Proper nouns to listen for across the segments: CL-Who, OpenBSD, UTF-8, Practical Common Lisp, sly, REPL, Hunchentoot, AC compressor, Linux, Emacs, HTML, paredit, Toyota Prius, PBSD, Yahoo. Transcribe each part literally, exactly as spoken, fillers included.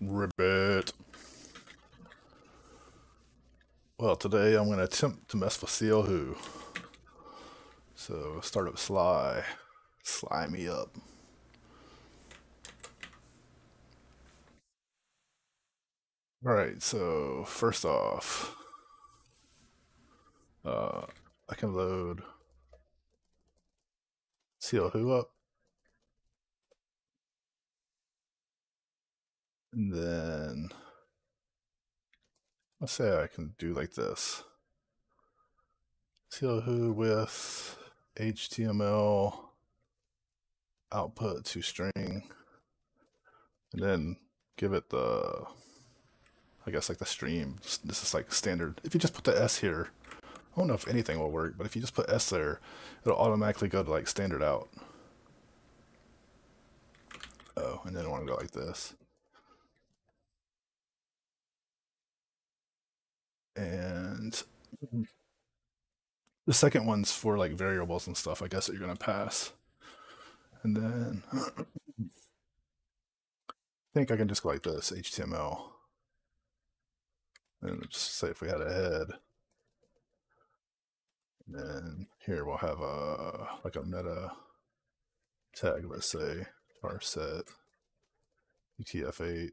Ribbit. Well, today I'm going to attempt to mess with C L who. So start up Sly. Sly me up. Alright, so first off, uh, I can load C L who up. And then let's say I can do like this. C L who with H T M L output to string, and then give it the, I guess like the stream. This is like standard. If you just put the S here, I don't know if anything will work, but if you just put S there, it'll automatically go to like standard out. Oh, and then I want to go like this. And the second one's for like variables and stuff, I guess, that you're going to pass. And then I think I can just go like this, H T M L. And just say if we had a head. And then here we'll have a, like a meta tag, let's say, var set, U T F eight.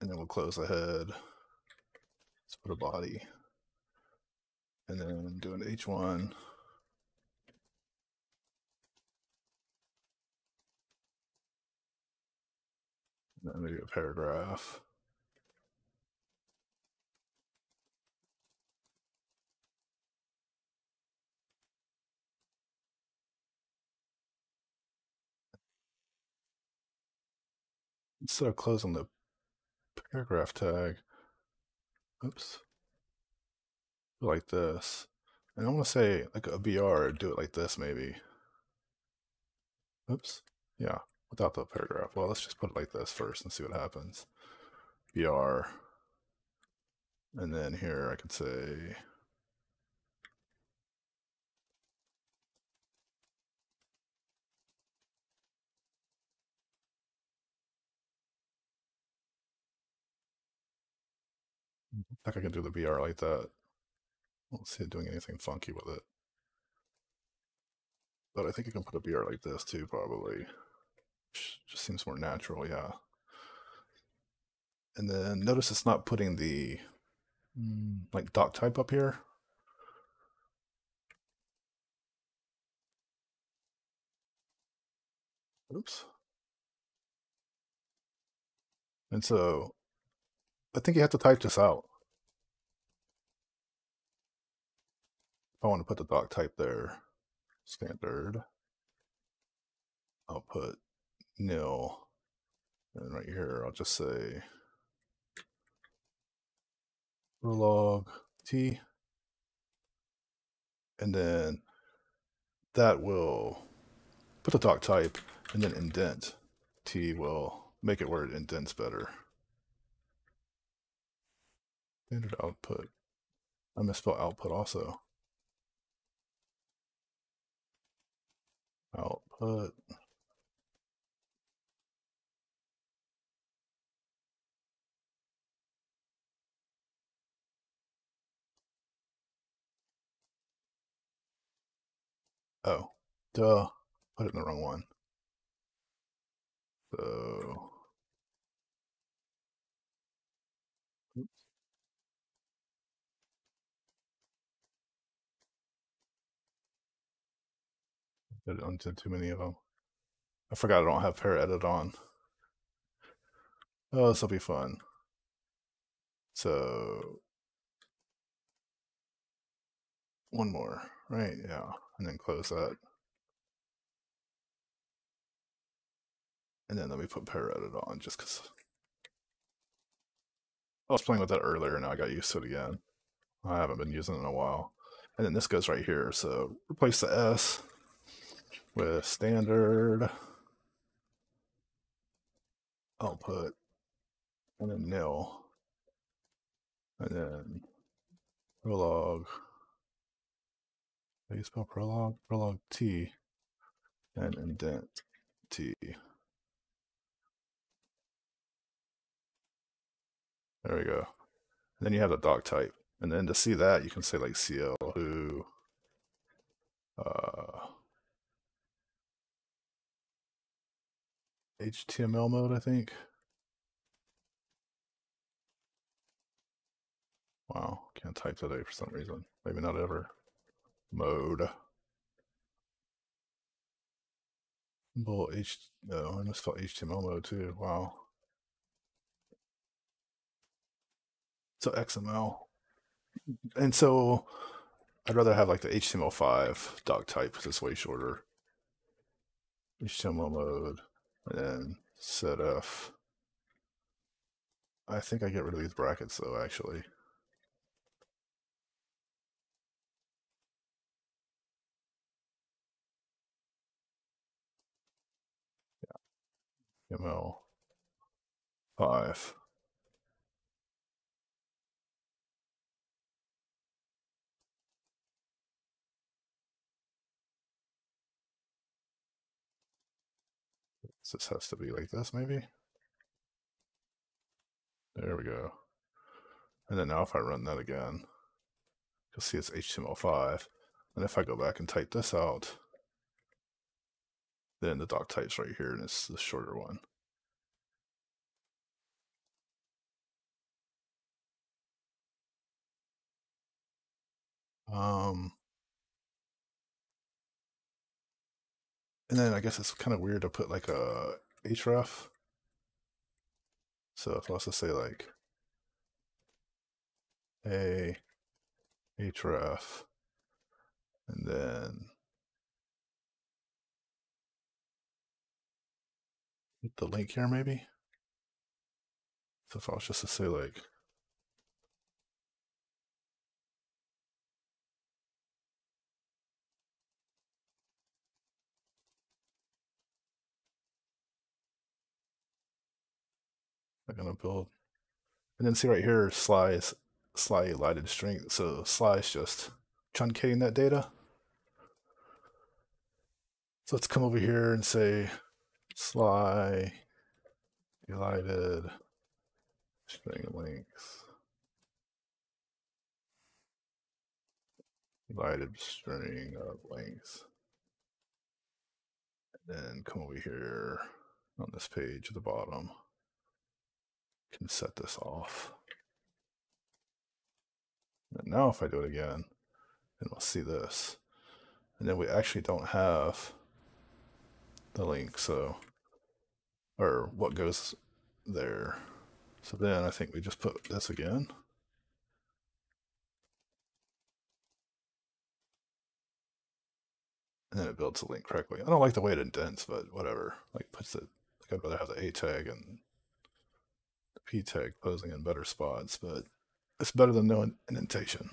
And then we'll close the head. Let's put a body. And then do an H one. And then maybe a paragraph. Instead of closing the paragraph tag, oops, like this, and I want to say like a B R, do it like this maybe. Oops, yeah, without the paragraph. Well, let's just put it like this first and see what happens. B R, and then here I could say I think I can do the B R like that. I don't see it doing anything funky with it. But I think you can put a B R like this too, probably. Just seems more natural, yeah. And then notice it's not putting the like doc type up here. Oops. And so I think you have to type this out. I want to put the doc type there, standard, I'll put nil, and right here I'll just say prolog t, and then that will put the doc type, and then indent t will make it where it indents better. Standard output. I misspelled output also. Output. Oh, duh. Put it in the wrong one. So. I don't do too many of them. I forgot I don't have paredit on. Oh, this will be fun. So one more, right? Yeah, and then close that. And then let me put paredit on just because I was playing with that earlier and now I got used to it again. I haven't been using it in a while. And then this goes right here. So replace the S with standard output and then nil and then prolog. How do you spell prolog? Prolog T and indent T. There we go. And then you have the doc type. And then to see that, you can say like C L who, uh, H T M L mode, I think. Wow, can't type today for some reason. Maybe not ever. Mode. Bull H. No, I misspelled H T M L mode too. Wow. So X M L. And so I'd rather have like the H T M L five doc type because it's way shorter. H T M L mode. And then set F. I think I get rid of these brackets though, actually. Yeah. H T M L five. This has to be like this, maybe. There we go. And then now if I run that again, you'll see it's H T M L five. And if I go back and type this out, then the doc type's right here, and it's the shorter one. Um. And then I guess it's kind of weird to put like a href. So if I was to say like a href and then the link here maybe. So if I was just to say like gonna build, and then see right here sly is sly elided string, so sly is just truncating that data. So let's come over here and say sly elided string length elided string of length, and then come over here on this page at the bottom. Can set this off. And now if I do it again, then we'll see this. And then we actually don't have the link, so, or what goes there. So then I think we just put this again. And then it builds the link correctly. I don't like the way it indents, but whatever. Like puts it, like I'd rather have the A tag and P tag posing in better spots, but it's better than no indentation.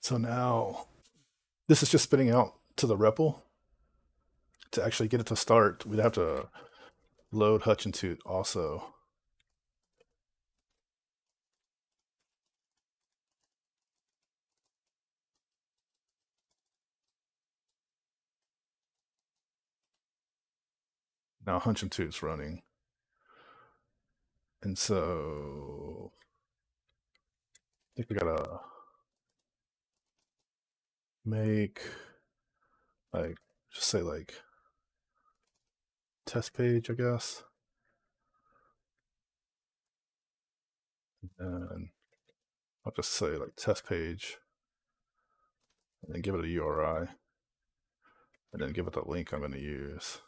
So now this is just spitting out to the REPL. To actually get it to start, we'd have to load Hunchentoot also. Now Hunchentoot's running. And so I think we gotta make like just say like test page, I guess. And I'll just say like test page and then give it a U R I and then give it the link I'm gonna use.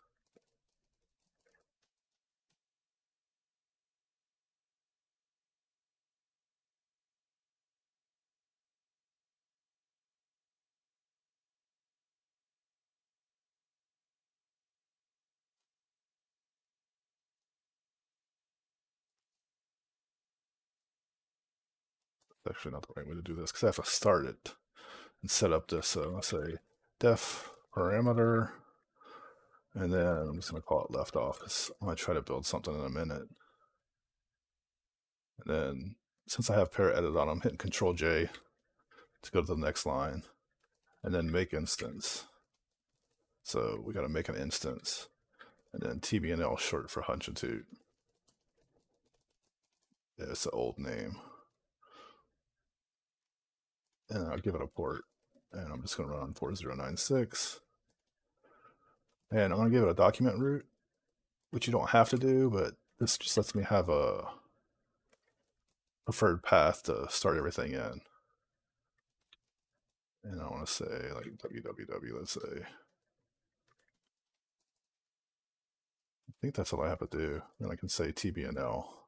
Actually not the right way to do this because I have to start it and set up this. So I'll say def parameter, and then I'm just going to call it left off because I'm going to try to build something in a minute. And then since I have paredit on, I'm hitting Control J to go to the next line, and then make instance. So we got to make an instance, and then T B N L short for Hunchentoot. That's the old name. And I'll give it a port. And I'm just going to run on four zero nine six. And I'm going to give it a document root, which you don't have to do, but this just lets me have a preferred path to start everything in. And I want to say like www, let's say. I think that's all I have to do. Then I can say T B N L.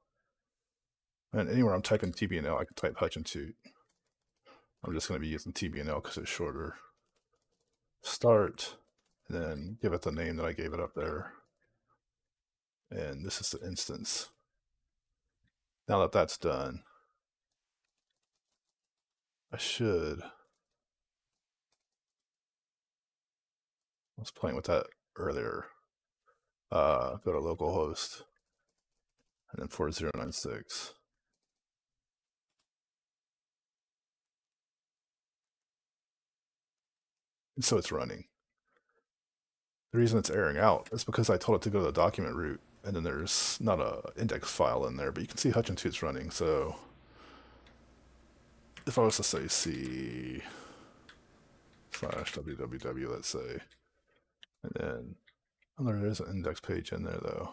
And anywhere I'm typing T B N L, I can type Hunchentoot. I'm just going to be using T B N L because it's shorter. Start, and then give it the name that I gave it up there. And this is the instance. Now that that's done, I should. I was playing with that earlier. Uh, go to localhost and then four zero nine six. And so it's running. The reason it's erroring out is because I told it to go to the document root, and then there's not a index file in there, but you can see Hunchentoot's running. So if I was to say C slash www, let's say, and then oh, there is an index page in there though.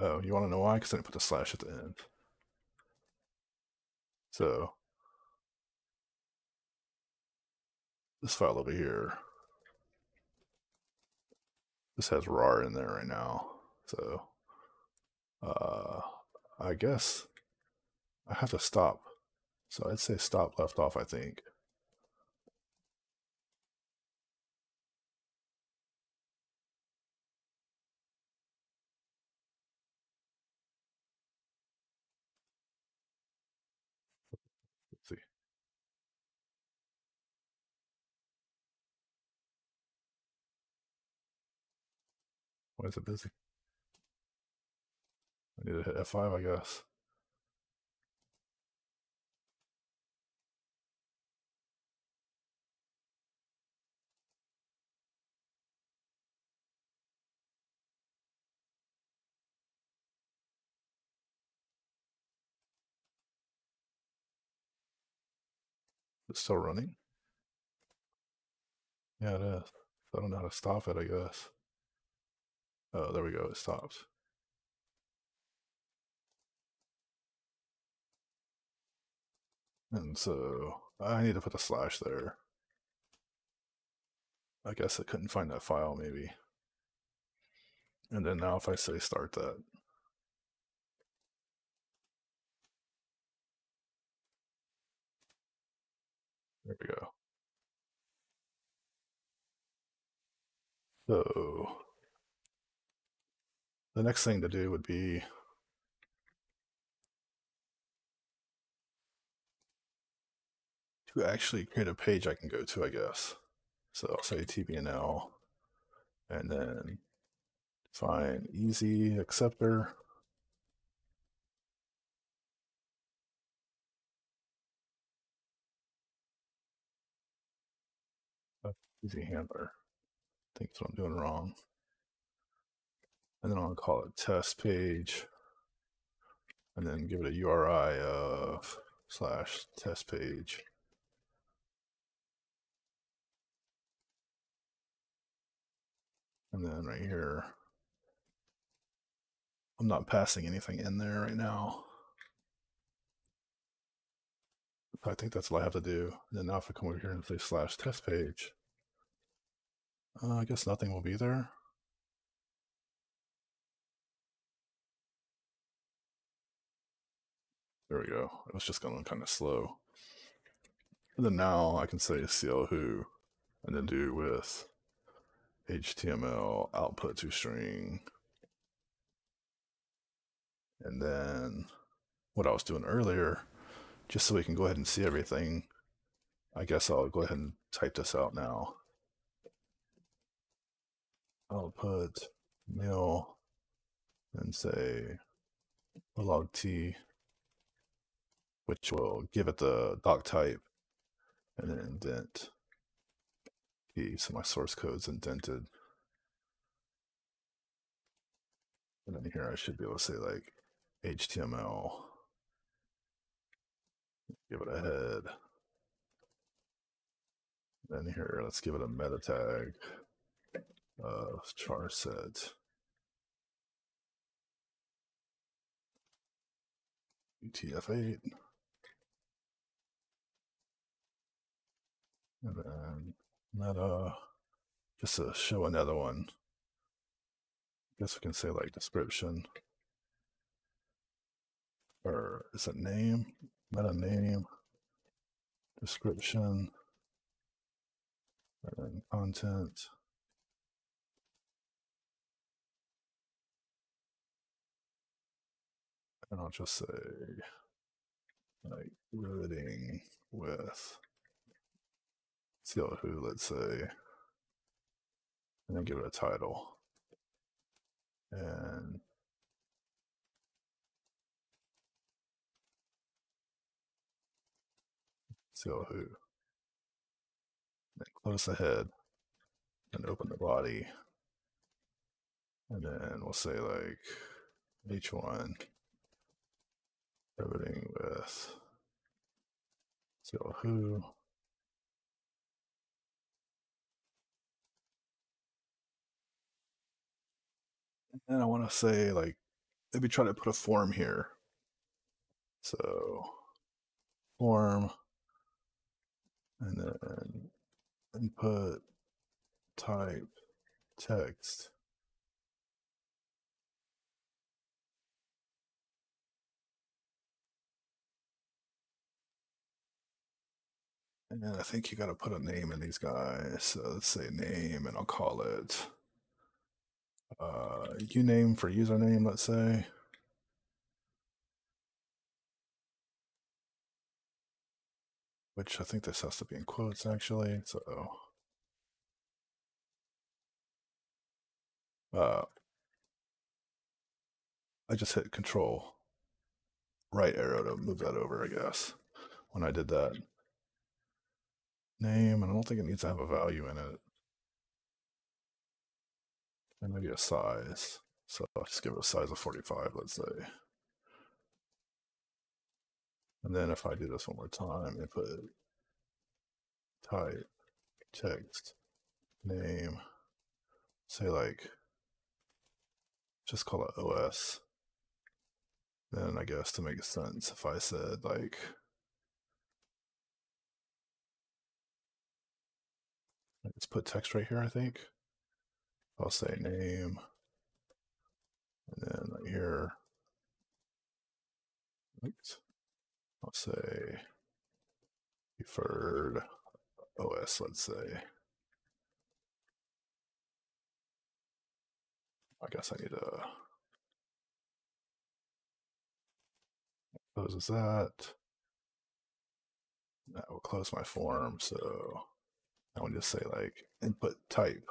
Oh, you want to know why? Because I didn't put the slash at the end. So this file over here, this has rar in there right now. So uh, I guess I have to stop. So I'd say stop left off, I think. Why is it busy? I need to hit F five, I guess. It's still running? Yeah, it is. I don't know how to stop it, I guess. Oh, there we go. It stops. And so I need to put a slash there. I guess I couldn't find that file, maybe. And then now if I say start that. There we go. So the next thing to do would be to actually create a page I can go to, I guess. So I'll say T B N L and then find easy acceptor. Easy handler. I think that's what I'm doing wrong. And then I'll call it test page and then give it a U R I of slash test page. And then right here, I'm not passing anything in there right now. I think that's all I have to do. And then now if I come over here and say slash test page, uh, I guess nothing will be there. There we go. It was just going kind of slow. And then now I can say C L who and then do with H T M L output to string. And then what I was doing earlier, just so we can go ahead and see everything, I guess I'll go ahead and type this out now. Output nil and say log T, which will give it the doc type and then indent P. So my source code's indented. And then here I should be able to say like H T M L. Give it a head. Then here, let's give it a meta tag of char set. U T F eight. And then meta, just to show another one. I guess we can say like description. Or is it name? Meta name, description, and then content. And I'll just say like rooting with Yahoo, let's say, and then give it a title. And Yahoo. Then close the head and open the body. And then we'll say like H one everything with Yahoo. And I want to say like maybe try to put a form here. So form. And then input type text. And then I think you got to put a name in these guys. So let's say name, and I'll call it uh, uname for username, let's say. Which I think this has to be in quotes actually. So uh, I just hit control right arrow to move that over, I guess, when I did that. Name, and I don't think it needs to have a value in it. And maybe a size. So I'll just give it a size of forty-five, let's say. And then if I do this one more time, I put type, text, name, say like, just call it O S. Then I guess to make sense, if I said like, let's put text right here, I think. I'll say name, and then right here, oops. I'll say preferred O S, let's say. I guess I need to close that. That will close my form. So I want to just say like input type,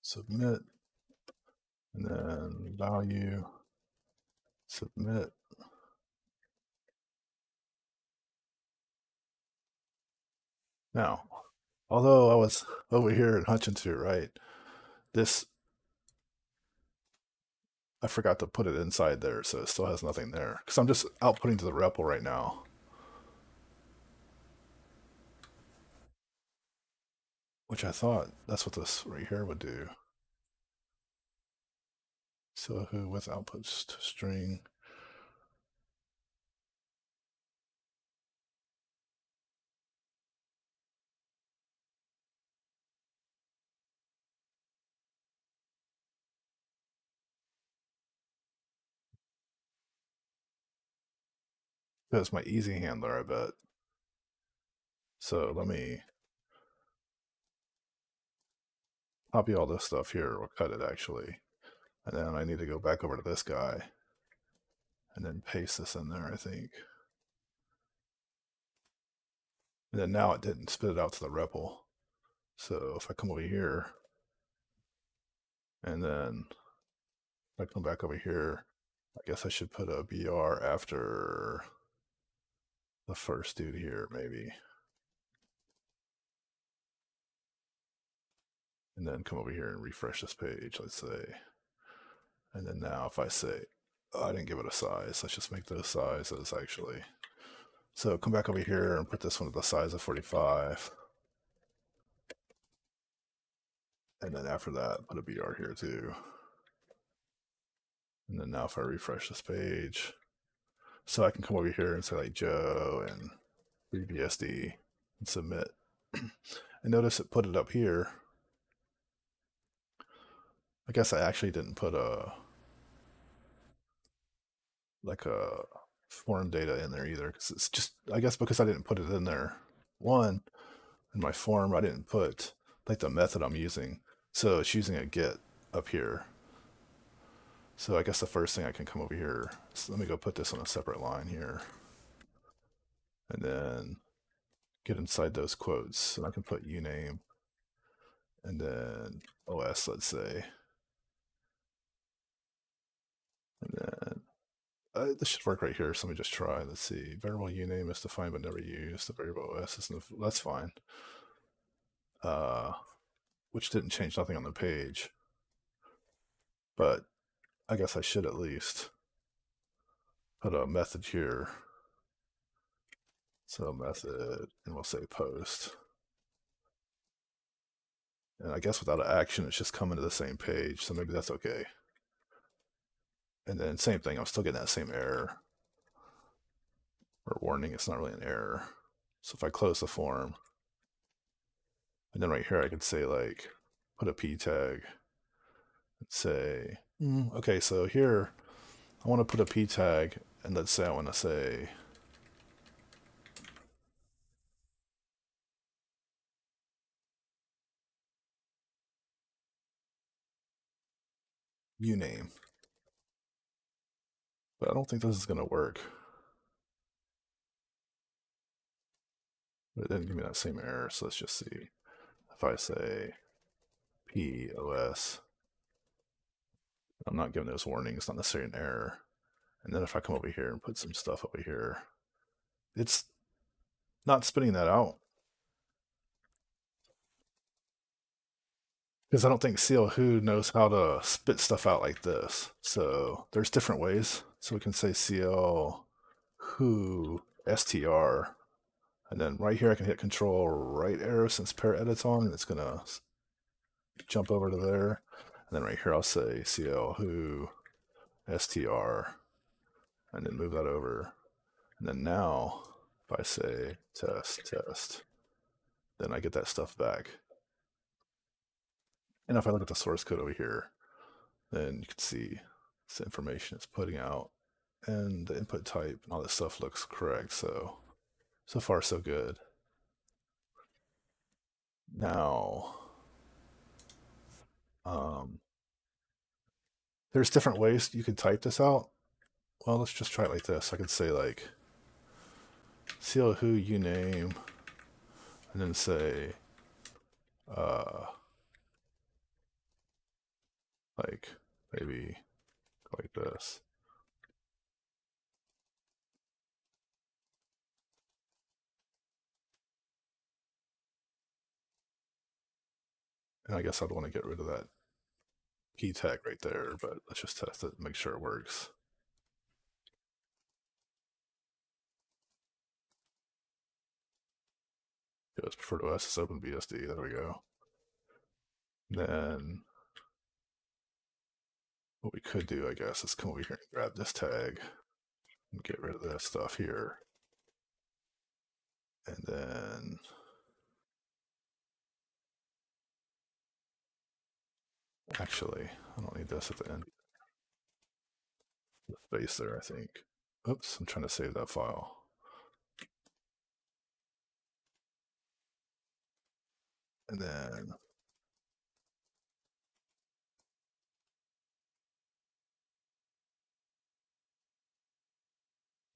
submit, and then value, submit. Now, although I was over here in Hunchentoot, right, this, I forgot to put it inside there, so it still has nothing there. Because I'm just outputting to the REPL right now. Which I thought that's what this right here would do. So with output string. That's my easy handler, I bet. So let me copy all this stuff here. We'll cut it actually. And then I need to go back over to this guy and then paste this in there, I think. And then now it didn't spit it out to the REPL. So if I come over here and then I come back over here, I guess I should put a B R after the first dude here, maybe. And then come over here and refresh this page, let's say. And then now if I say, oh, I didn't give it a size, let's just make those sizes actually. So come back over here and put this one at the size of forty-five. And then after that, put a B R here too. And then now if I refresh this page, so I can come over here and say like Joe and P B S D and submit. And notice it put it up here. I guess I actually didn't put a like a form data in there either, because it's just, I guess because I didn't put it in there. One, in my form, I didn't put like the method I'm using. So it's using a get up here. So I guess the first thing I can come over here, so let me go put this on a separate line here and then get inside those quotes, and I can put uname and then O S, let's say. And then uh, this should work right here. So let me just try, let's see. Variable uname is defined but never used. The variable O S is, that's fine. Uh, which didn't change nothing on the page, but I guess I should at least put a method here. So method, and we'll say post. And I guess without an action, it's just coming to the same page. So maybe that's okay. And then same thing, I'm still getting that same error or warning. It's not really an error. So if I close the form, and then right here, I could say like, put a P tag and say, mm, okay, so here, I want to put a P tag, and let's say I want to say, uname. But I don't think this is going to work. But it didn't give me that same error, so let's just see. If I say P O S, I'm not giving those warnings, not necessarily an error. And then if I come over here and put some stuff over here, it's not spitting that out. Because I don't think C L who knows how to spit stuff out like this. So there's different ways. So we can say C L who S T R. And then right here, I can hit control right arrow since paredit's on, and it's going to jump over to there. And then right here, I'll say C L who S T R and then move that over. And then now if I say test, test, then I get that stuff back. And if I look at the source code over here, then you can see this information it's putting out, and the input type and all this stuff looks correct. So, so far so good. Now, um, there's different ways you can type this out. Well, let's just try it like this. I could say like, C L who uname, and then say, uh, like maybe like this. And I guess I'd want to get rid of that key tag right there, but let's just test it and make sure it works. It was preferred O S is OpenBSD, there we go. Then what we could do, I guess, is come over here and grab this tag and get rid of that stuff here. And then actually, I don't need this at the end. The space there, I think. Oops, I'm trying to save that file. And then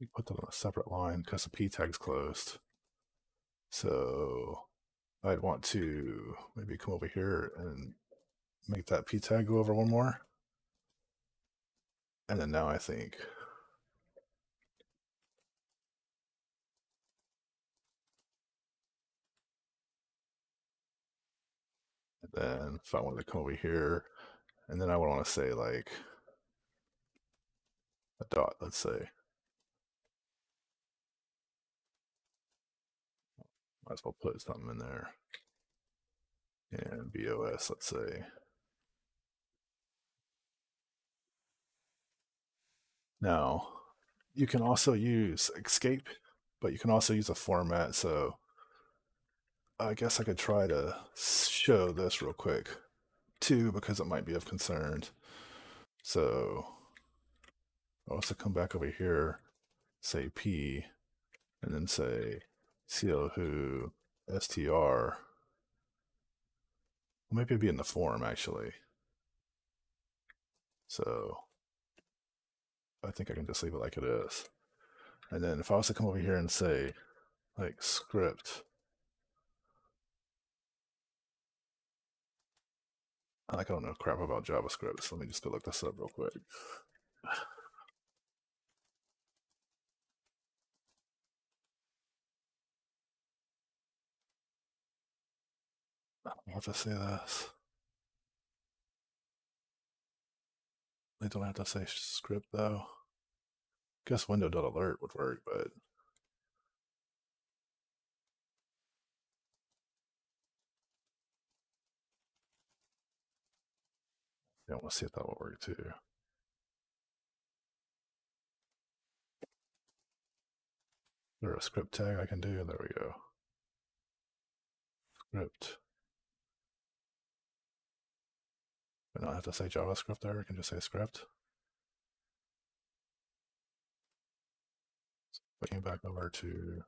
you put that on a separate line because the P tag's closed. So I'd want to maybe come over here and make that P tag go over one more. And then now I think and then if I wanted to come over here, and then I would want to say like a dot, let's say. Might as well put something in there. And B O S, let's say. Now, you can also use escape, but you can also use a format. So I guess I could try to show this real quick too, because it might be of concern. So I'll also come back over here, say P, and then say C L who S T R. Well, maybe it'd be in the form actually. So I think I can just leave it like it is. And then if I was to come over here and say like script, I don't know crap about JavaScript, so let me just go look this up real quick. I don't have to say this. They don't have to say script though. I guess window.alert would work, but I want to see if that will work too. There's a script tag I can do. There we go. Script. I don't have to say JavaScript there. I can just say script. So looking back over to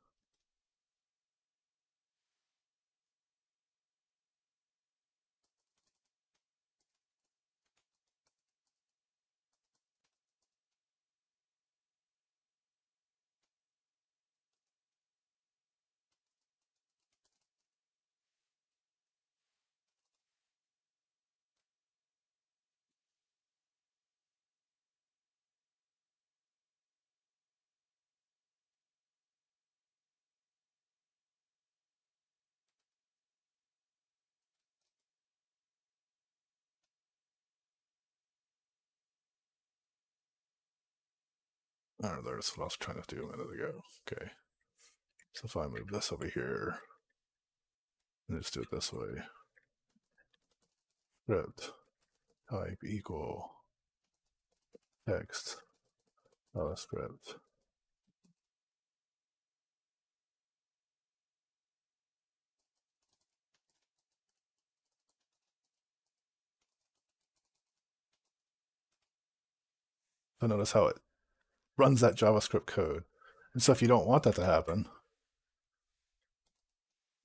I don't know, that's what I was trying to do a minute ago. Okay. So if I move this over here and just do it this way. Script type equal text uh, script. So notice how it runs that JavaScript code. And so if you don't want that to happen,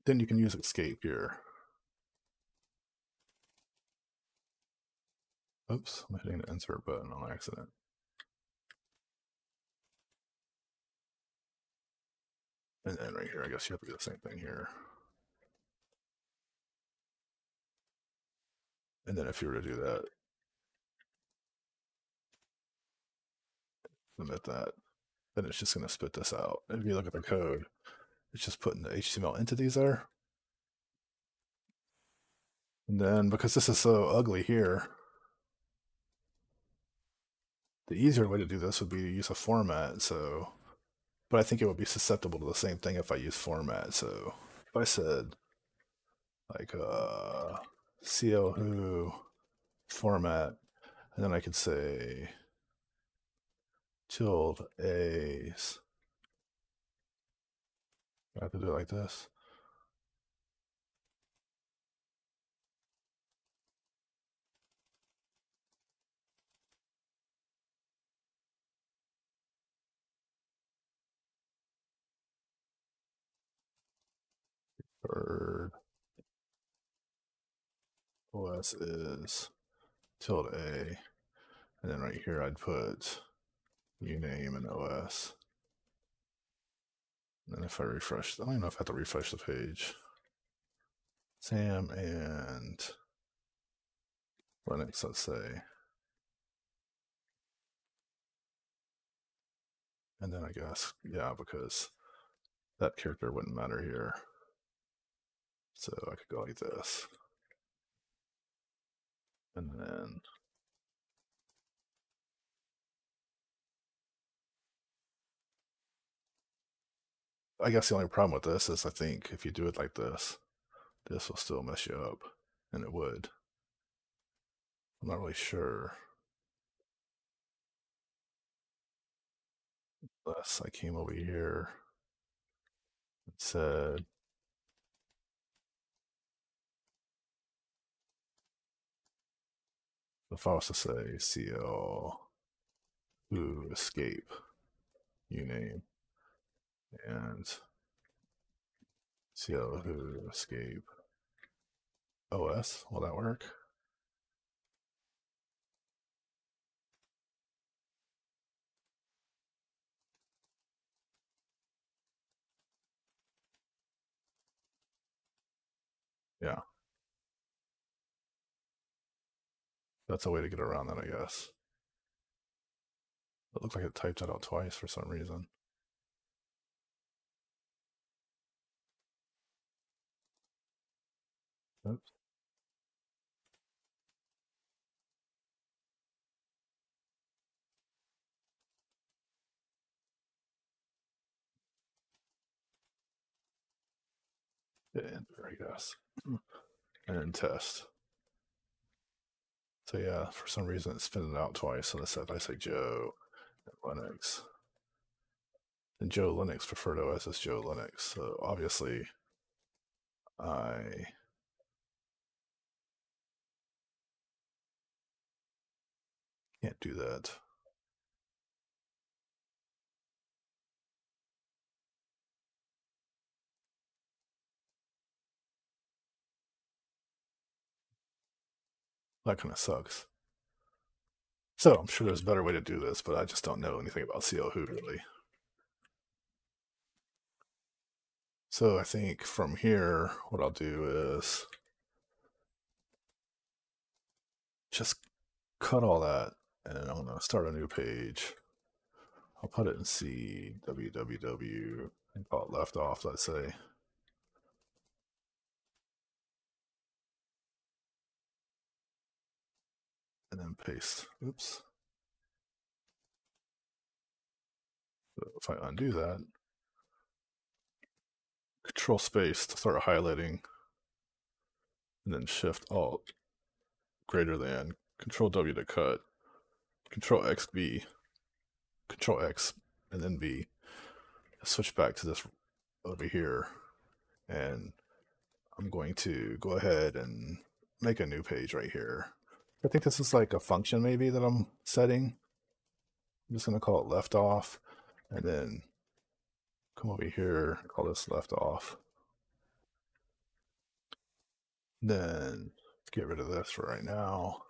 then you can use escape here. Oops, I'm hitting the insert button on accident. And then right here, I guess you have to do the same thing here. And then if you were to do that, submit that, then it's just going to spit this out. And if you look at the code, it's just putting the H T M L entities there. And then because this is so ugly here, the easier way to do this would be to use a format. So, but I think it would be susceptible to the same thing if I use format. So if I said like uh, C L who format, and then I could say tilde A's. I have to do it like this. Third O S is tilde A. And then right here I'd put you name and O S. And then if I refresh, I don't even know if I have to refresh the page. Sam and Linux, let's say. And then I guess, yeah, because that character wouldn't matter here. So I could go like this. And then I guess the only problem with this is I think if you do it like this, this will still mess you up, and it would. I'm not really sure. Unless I came over here and said, if I was to say C L, ooh, escape, you name, and C L, ooh, escape, O S, will that work? Yeah. That's a way to get around that, I guess. It looks like it typed that out twice for some reason. Oops. And there, I guess. And test. So yeah, for some reason it's spinning it out twice. So if I say Joe and Linux, and Joe Linux preferred O S as Joe Linux. So obviously, I can't do that. That kind of sucks. So I'm sure there's a better way to do this, but I just don't know anything about C L Who really. So I think from here, what I'll do is just cut all that, and I'm going to start a new page. I'll put it in C, www, and call it left off, let's say. And then paste. Oops. So if I undo that, control space to start highlighting, and then shift alt greater than, control W to cut, control X B, control X and then B. Switch back to this over here, and I'm going to go ahead and make a new page right here. I think this is like a function maybe that I'm setting. I'm just going to call it left off, and then come over here and call this left off. Then get rid of this for right now.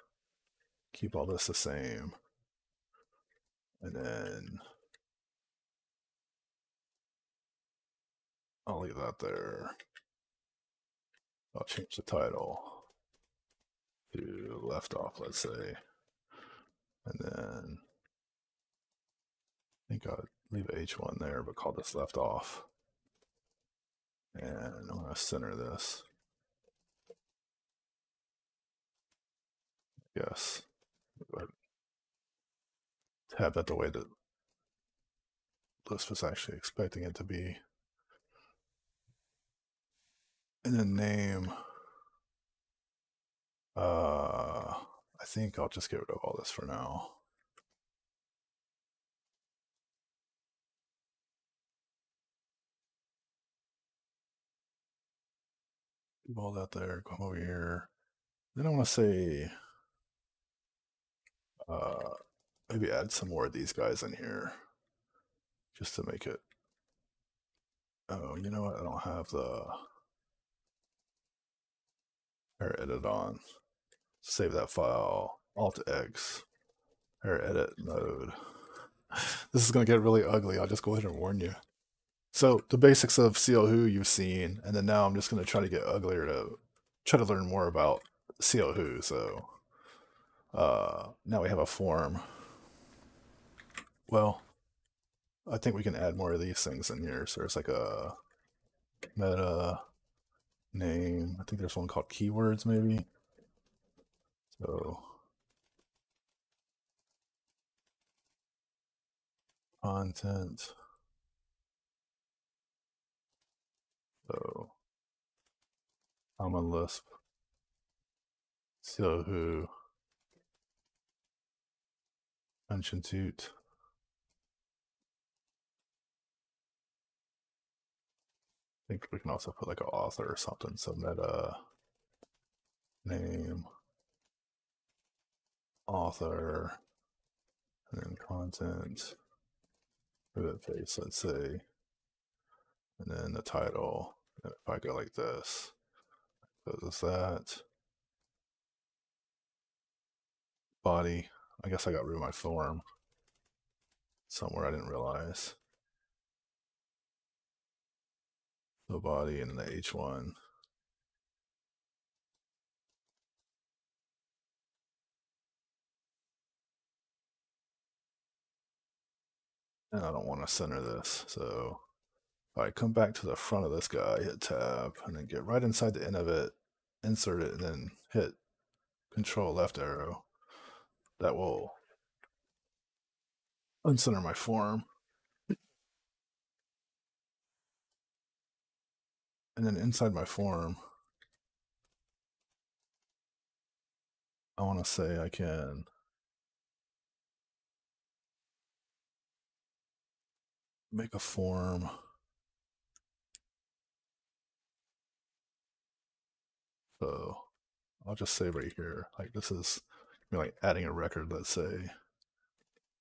Keep all this the same. And then I'll leave that there. I'll change the title to left off, let's say, and then I think I'll leave H one there, but call this left off, and I'm going to center this. Yes, tab that the way that Lisp was actually expecting it to be, and then name. Uh, I think I'll just get rid of all this for now. Leave all that there, come over here. Then I want to say, uh, maybe add some more of these guys in here just to make it. Oh, you know what? I don't have the error edit on. Save that file, Alt X, or edit mode. This is going to get really ugly. I'll just go ahead and warn you. So the basics of C L Who you've seen, and then now I'm just going to try to get uglier to try to learn more about C L Who. So uh, now we have a form. Well, I think we can add more of these things in here. So there's like a meta name. I think there's one called keywords maybe. So, content So Common Lisp. So who? Hunchentoot. I think we can also put like an author or something, so meta name, author, and then content, ribbitface, let's say, and then the title. And if I go like this, close that, body. I guess I got rid of my form somewhere, I didn't realize. The body and the H one. And I don't want to center this. So if I come back to the front of this guy, hit tab, and then get right inside the end of it, insert it, and then hit control left arrow. That will uncenter my form. And then inside my form, I want to say I can make a form so I'll just say right here, like this is I mean, like adding a record, let's say.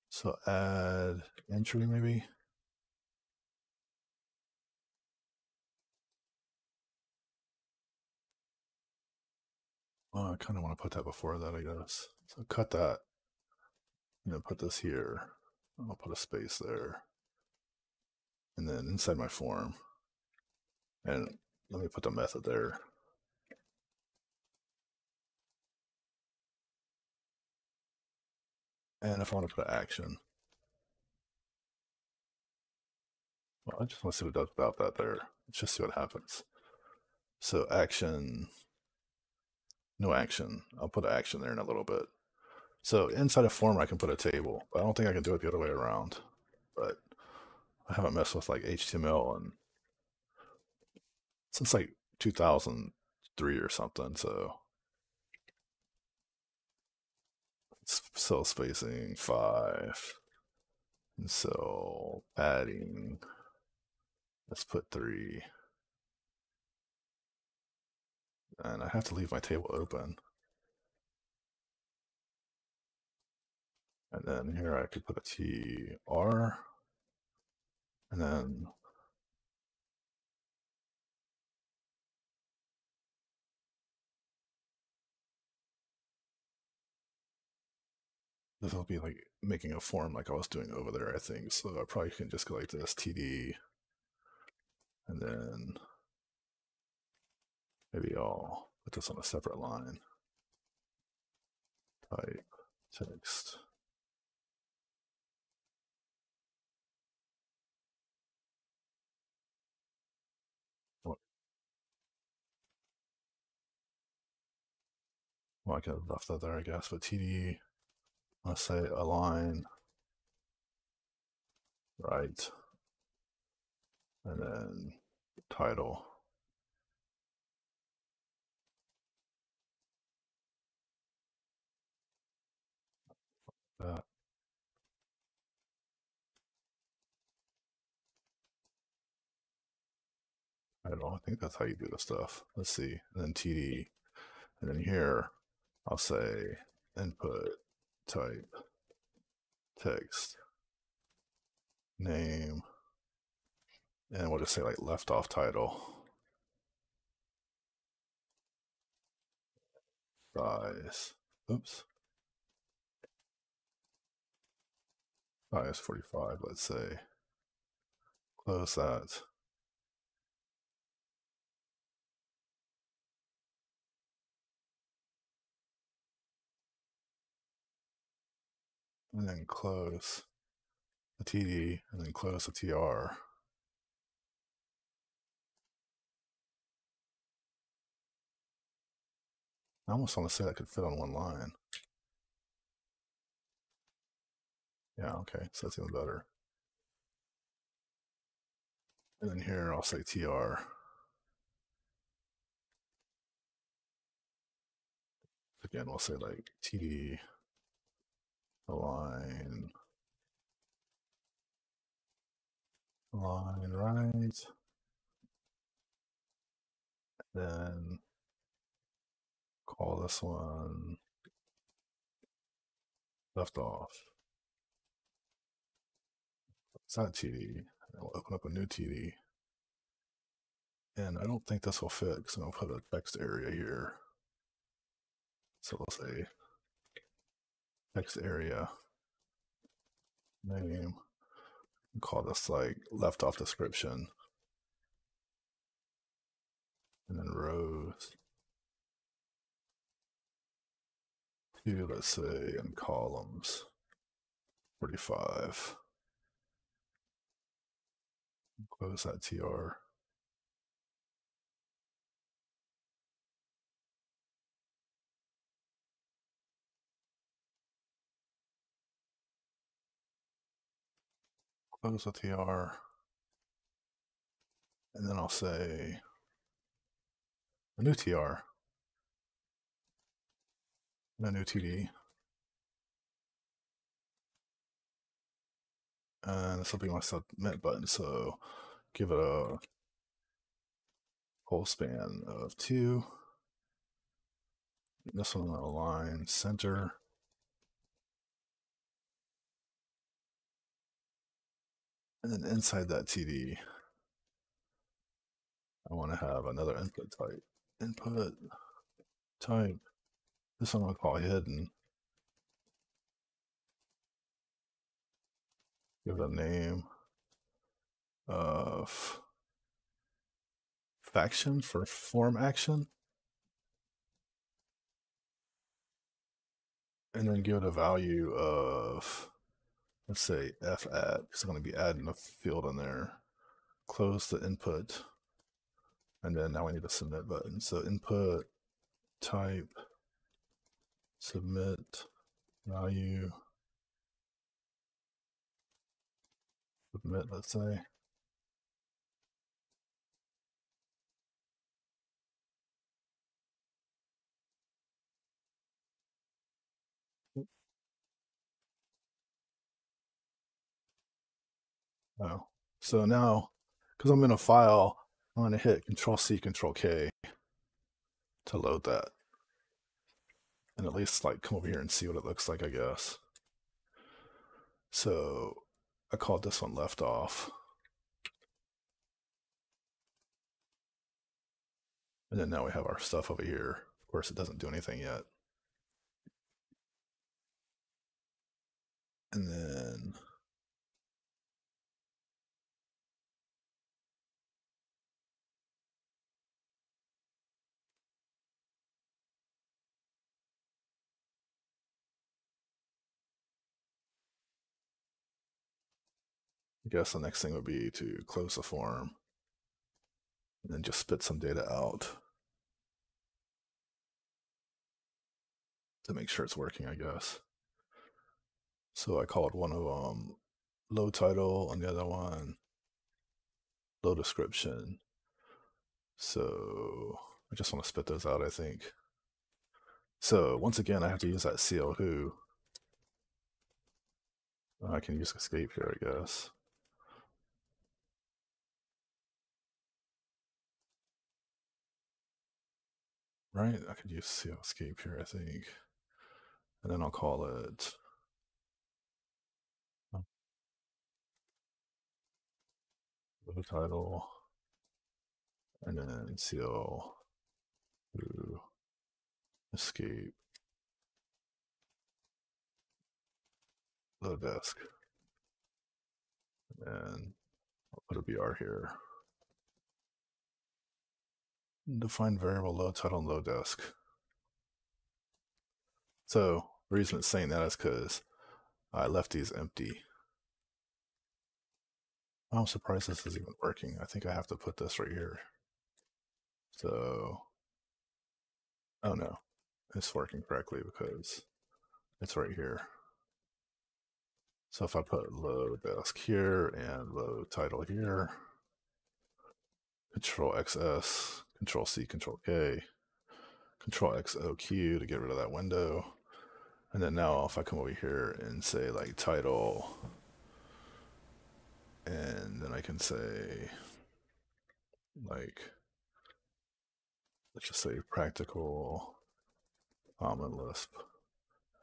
So add entry maybe. Well, I kind of want to put that before that, I guess. So cut that and then put this here. I'll put a space there. And then inside my form. And let me put the method there. And if I want to put an action. Well, I just want to see what it does about that there. Let's just see what happens. So action. No action. I'll put an action there in a little bit. So inside a form, I can put a table. I don't think I can do it the other way around, but I haven't messed with like H T M L and since like two thousand three or something. So cell spacing five and so padding. Let's put three. And I have to leave my table open. And then here I could put a T R. And then this will be like making a form like I was doing over there, I think. So I probably can just go like this T D. And then maybe I'll put this on a separate line. Type text. Well, I could have left that there, I guess, but T D, let's say align right, and then title. That. I don't know, I think that's how you do the stuff. Let's see. And then T D. And then here I'll say input type text name. And we'll just say like left off title. Size. Oops. Size forty-five, let's say. Close that. And then close the T D, and then close the T R. I almost want to say that could fit on one line. Yeah, okay, so that's even better. And then here I'll say T R, again, we'll say like T align align right, and then call this one left off. It's not T D. I'll open up a new T D. And I don't think this will fit because I'll put a text area here. So we'll say text area name. We'll call this like left off description. And then rows. Two, let's say, and columns. forty-five. Close that T R. Close the T R. And then I'll say a new T R. And a new T D. And this will be my submit button, so give it a whole span of two. And this one will align center. And then inside that T D, I want to have another input type. Input type. This one I'll call hidden. Give it a name of faction for form action. And then give it a value of, let's say, F add. It's going to be adding a field in there. Close the input. And then now we need a submit button. So input type submit value. Submit, let's say. Oh, so now, because I'm in a file, I'm going to hit Control C, Control K to load that. And at least like come over here and see what it looks like, I guess. So I called this one left off. And then now we have our stuff over here. Of course, it doesn't do anything yet. And then I guess the next thing would be to close the form and then just spit some data out to make sure it's working, I guess. So I called one of them low title and the other one low description. So I just want to spit those out, I think. So once again, I have to use that C L who. I can use escape here, I guess. Right, I could use C L escape here, I think. And then I'll call it oh. Low title. And then C L ooh, escape low disk. And I'll put a B R here. Define variable low title and low disk. So the reason it's saying that is because I left these empty. I'm surprised this is even working. I think I have to put this right here. So, oh no, it's working correctly because it's right here. So if I put low disk here and low title here, Control X S, Control C, Control K, Control X O Q to get rid of that window. And then now if I come over here and say like title, and then I can say like, let's just say Practical Common Lisp,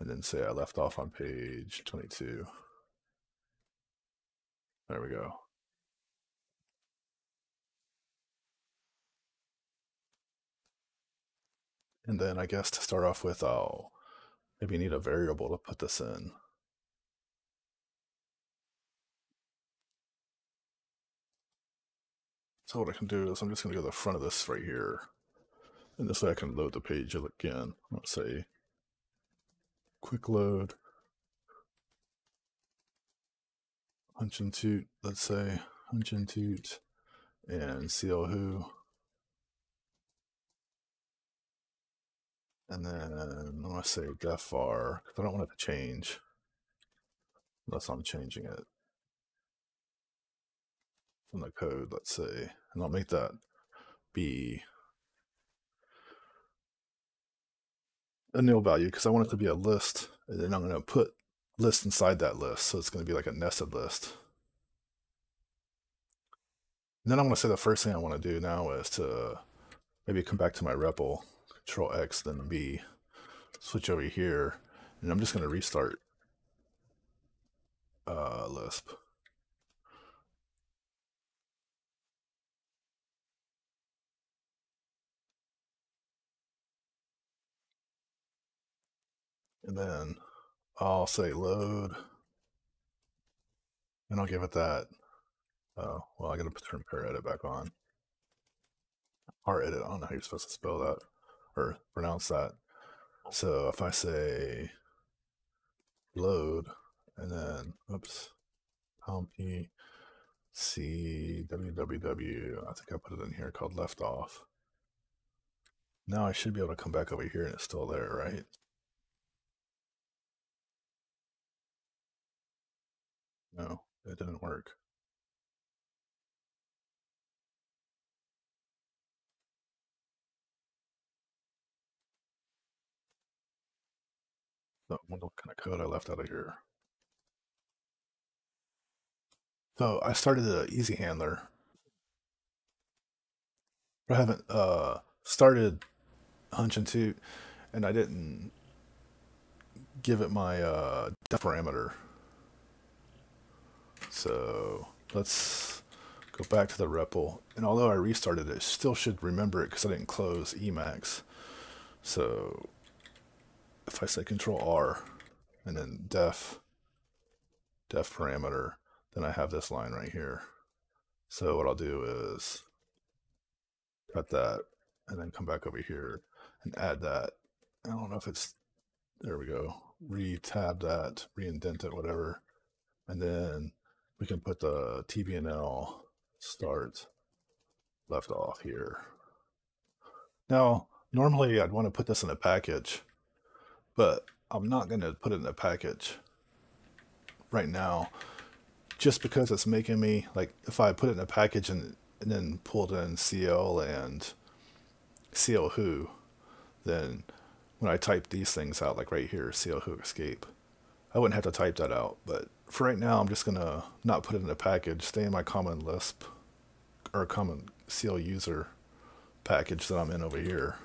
and then say I left off on page twenty-two. There we go. And then I guess to start off with, I'll maybe need a variable to put this in. So what I can do is I'm just going to go to the front of this right here. And this way I can load the page again. Let's say quick load Hunchentoot, let's say Hunchentoot and C L who. And then I'm going to say defr, because I don't want it to change unless I'm changing it from the code, let's say. And I'll make that be a nil value because I want it to be a list. And then I'm going to put list inside that list. So it's going to be like a nested list. And then I'm going to say the first thing I want to do now is to maybe come back to my REPL. Control X, then B, switch over here, and I'm just going to restart uh, Lisp. And then I'll say load, and I'll give it that. Oh, well, I got to turn paredit back on. Paredit, I don't know how you're supposed to spell that. Or pronounce that. So if I say load and then oops, pound P C W W W, I think I put it in here called left off. Now I should be able to come back over here and it's still there, right? No, it didn't work. I wonder what kind of code I left out of here. So I started an easy handler, but I haven't uh, started Hunchentoot, and I didn't give it my uh, def parameter. So let's go back to the REPL, and although I restarted it, it still should remember it because I didn't close Emacs. So if I say control R and then def, def parameter, then I have this line right here. So what I'll do is cut that and then come back over here and add that. I don't know if it's, there we go. Re-tab that, re-indent it, whatever. And then we can put the T B N L start left off here. Now, normally I'd want to put this in a package, but I'm not going to put it in a package right now, just because it's making me, like, if I put it in a package and, and then pulled in C L and C L who, then when I type these things out, like right here, C L who escape, I wouldn't have to type that out. But for right now, I'm just going to not put it in a package, stay in my common Lisp or common C L user package that I'm in over here,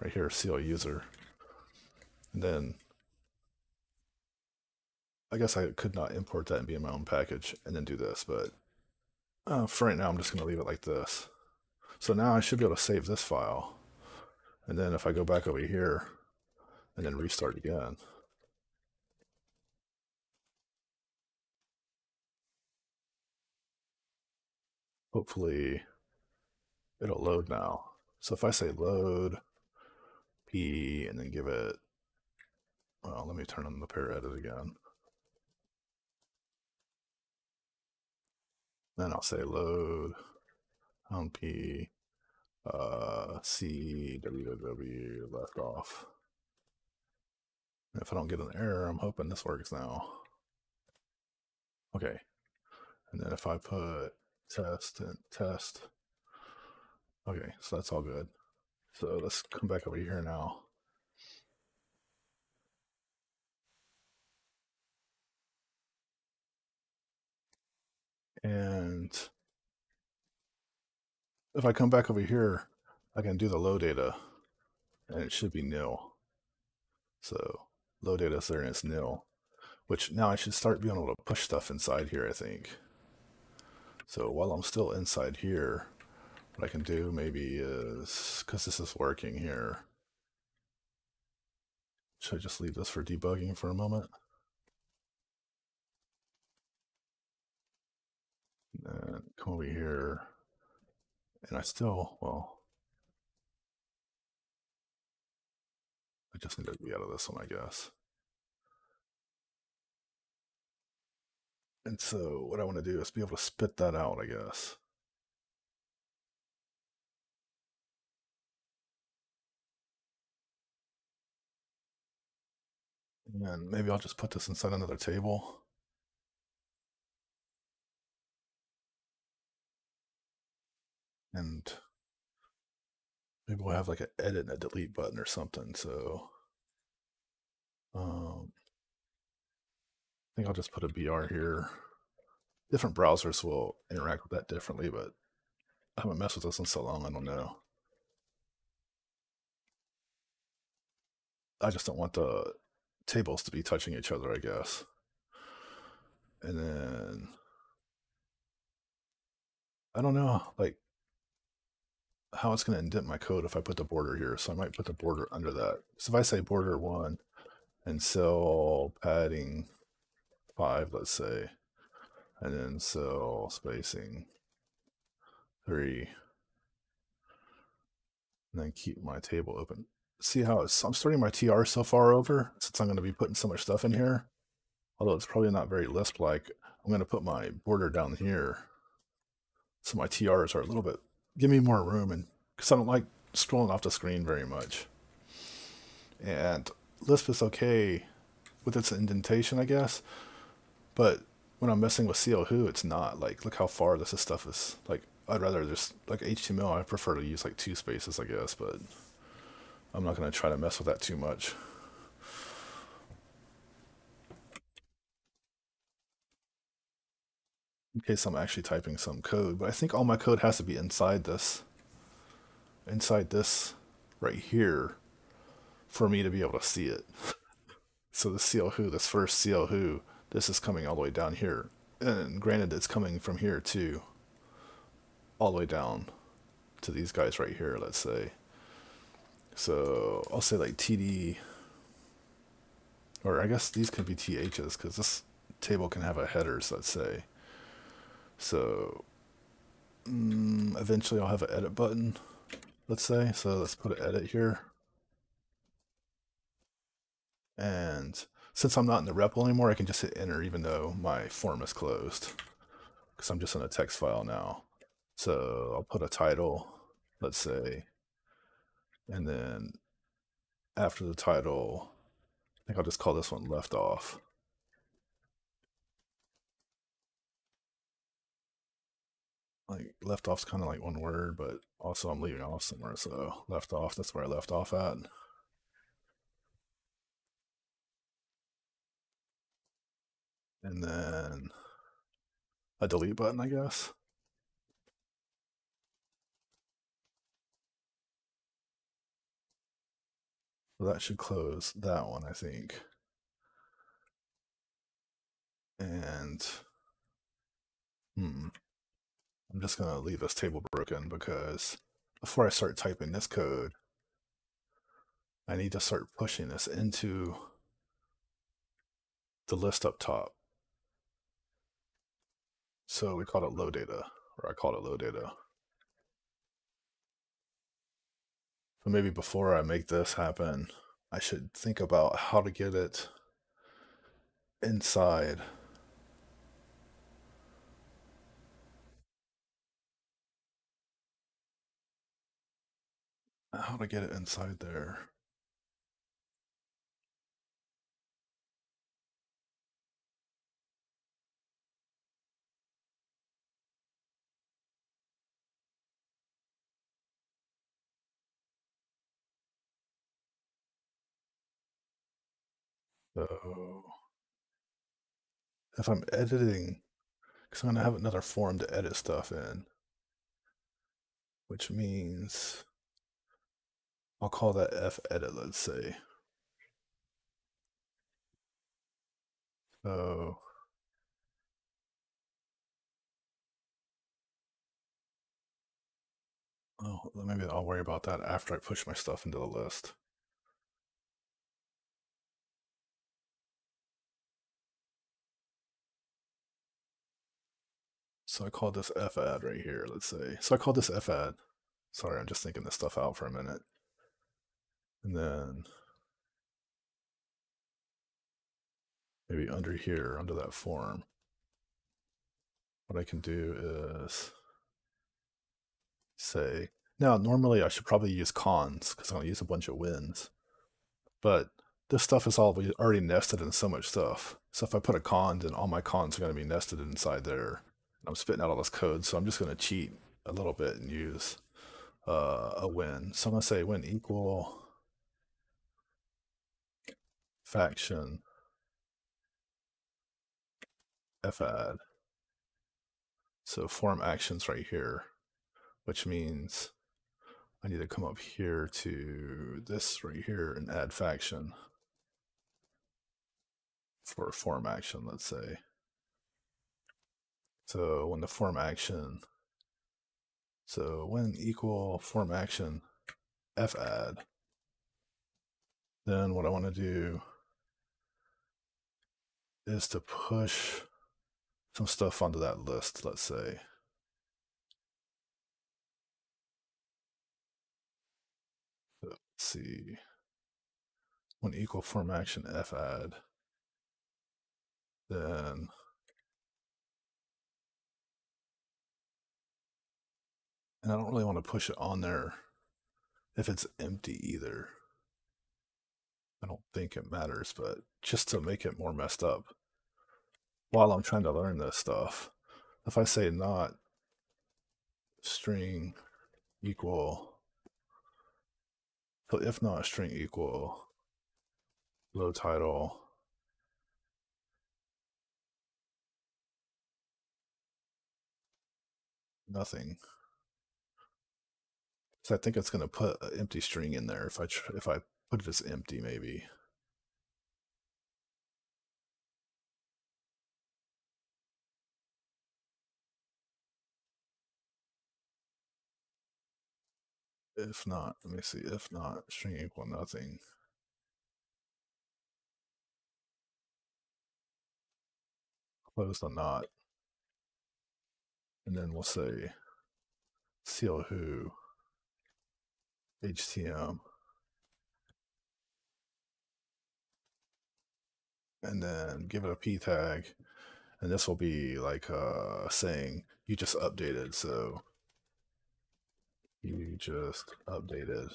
right here, C L user. And then I guess I could not import that and be in my own package and then do this, but uh, for right now, I'm just going to leave it like this. So now I should be able to save this file. And then if I go back over here and then restart again, hopefully it'll load now. So if I say load P and then give it, well, let me turn on the paredit again. Then I'll say load on P uh, C W W left off. And if I don't get an error, I'm hoping this works now. Okay. And then if I put test and test, okay, so that's all good. So let's come back over here now. And if I come back over here, I can do the low data and it should be nil. So low data is there and it's nil, which now I should start being able to push stuff inside here, I think. So while I'm still inside here, what I can do maybe is, because this is working here, should I just leave this for debugging for a moment? And come over here, and I still, well, I just need to be out of this one, I guess. And so what I want to do is be able to spit that out, I guess. And maybe I'll just put this inside another table. And maybe we'll have like an edit and a delete button or something. So um, I think I'll just put a B R here. Different browsers will interact with that differently, but I haven't messed with this in so long, I don't know. I just don't want the tables to be touching each other, I guess. And then I don't know, like, how it's going to indent my code if I put the border here. So I might put the border under that. So if I say border one and cell padding five, let's say, and then cell spacing three, and then keep my table open. See how it's, I'm starting my T R so far over, since I'm going to be putting so much stuff in here, although it's probably not very Lisp-like. I'm going to put my border down here. So my T Rs are a little bit, give me more room, and because I don't like scrolling off the screen very much. And Lisp is okay with its indentation, I guess, but when I'm messing with C L H O, it's not. Like, look how far this stuff is. Like, I'd rather just, like H T M L, I prefer to use like two spaces, I guess, but I'm not going to try to mess with that too much. In case I'm actually typing some code, but I think all my code has to be inside this, inside this right here for me to be able to see it. So the C L H O, this first C L H O, this is coming all the way down here. And granted, it's coming from here too, all the way down to these guys right here, let's say. So I'll say like T D, or I guess these could be T H's because this table can have a headers, let's say. So um, eventually I'll have an edit button, let's say. So let's put an edit here. And since I'm not in the REPL anymore, I can just hit enter even though my form is closed because I'm just in a text file now. So I'll put a title, let's say. And then after the title, I think I'll just call this one left off. Like left off's kind of like one word, but also I'm leaving off somewhere. So left off, that's where I left off at. And then a delete button, I guess. Well, that should close that one, I think. And hmm, I'm just going to leave this table broken because before I start typing this code, I need to start pushing this into the list up top. So we called it low data, or I called it low data. But maybe before I make this happen, I should think about how to get it inside. How to get it inside there. So if I'm editing, because I'm going to have another form to edit stuff in, which means I'll call that F edit, let's say. So oh, maybe I'll worry about that after I push my stuff into the list. So I call this F add right here, let's say. So I call this F add. Sorry, I'm just thinking this stuff out for a minute. And then maybe under here, under that form, what I can do is say, now normally I should probably use cons because I'm going to use a bunch of wins, but this stuff is all already nested in so much stuff. So if I put a con, then all my cons are going to be nested inside there. And I'm spitting out all this code, so I'm just going to cheat a little bit and use uh, a win. So I'm going to say win equal faction F add. So form actions right here, which means I need to come up here to this right here and add faction for form action, let's say. So when the form action, so when equal form action F add, then what I want to do is to push some stuff onto that list, let's say. Let's see. When equal form action F add, then and I don't really want to push it on there if it's empty either. I don't think it matters, but just to make it more messed up while I'm trying to learn this stuff, if I say not string equal, so if not string equal low title, nothing. So I think it's going to put an empty string in there if I tr if I put it as empty maybe. If not, let me see, if not string equal nothing. Close the not. And then we'll say seal who H T M. And then give it a P tag. And this will be like uh, saying you just updated. So you just updated.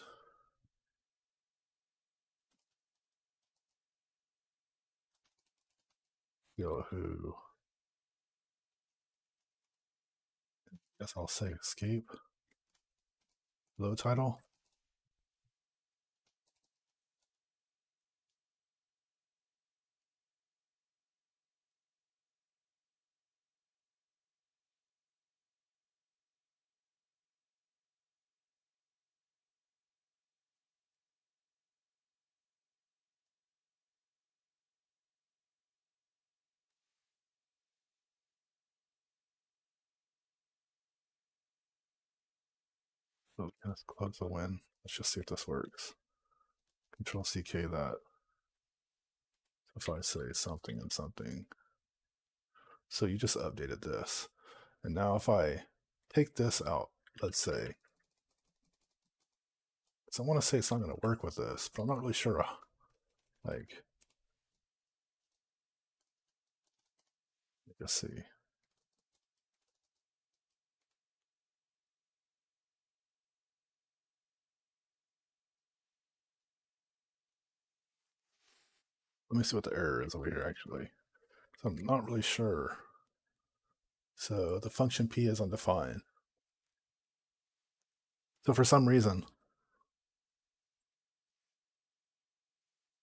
Yahoo. I guess I'll say escape. Low title. So let's close the win. Let's just see if this works. Control C K that. If I say something and something. So you just updated this. And now if I take this out, let's say. So I want to say it's not going to work with this, but I'm not really sure. Like, let's see. Let me see what the error is over here, actually. So I'm not really sure. So the function P is undefined. So for some reason,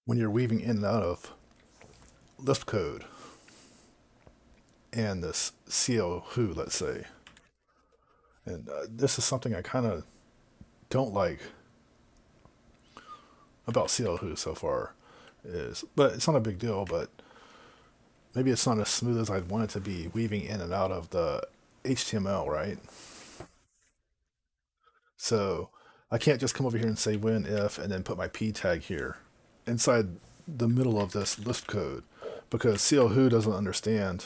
when you're weaving in and out of Lisp code and this C L who, let's say. And uh, this is something I kind of don't like about C L who so far is, but it's not a big deal, but maybe it's not as smooth as I'd want it to be weaving in and out of the H T M L, right? So I can't just come over here and say when, if, and then put my P tag here inside the middle of this Lisp code, because C L who doesn't understand.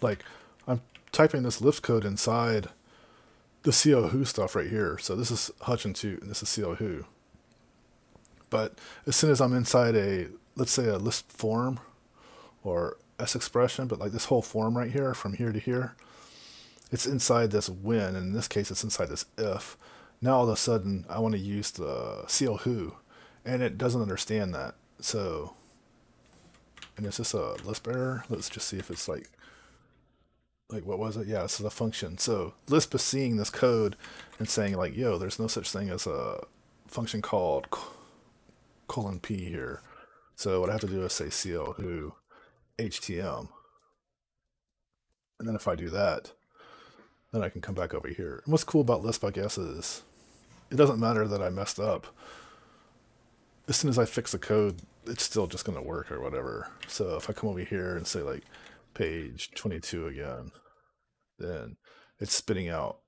Like, I'm typing this Lisp code inside the C L who stuff right here. So this is Hunchentoot and this is C L who. But as soon as I'm inside a, let's say a Lisp form or S expression, but like this whole form right here from here to here, it's inside this when, and in this case it's inside this if. Now all of a sudden I want to use the C L who, and it doesn't understand that. So, and is this a Lisp error? Let's just see if it's like, like what was it? Yeah, this is a function. So Lisp is seeing this code and saying like, yo, there's no such thing as a function called colon P here. So what I have to do is say C L who H T M. And then if I do that, then I can come back over here. And what's cool about Lisp, I guess, is it doesn't matter that I messed up. As soon as I fix the code, it's still just going to work or whatever. So if I come over here and say like page twenty-two again, then it's spitting out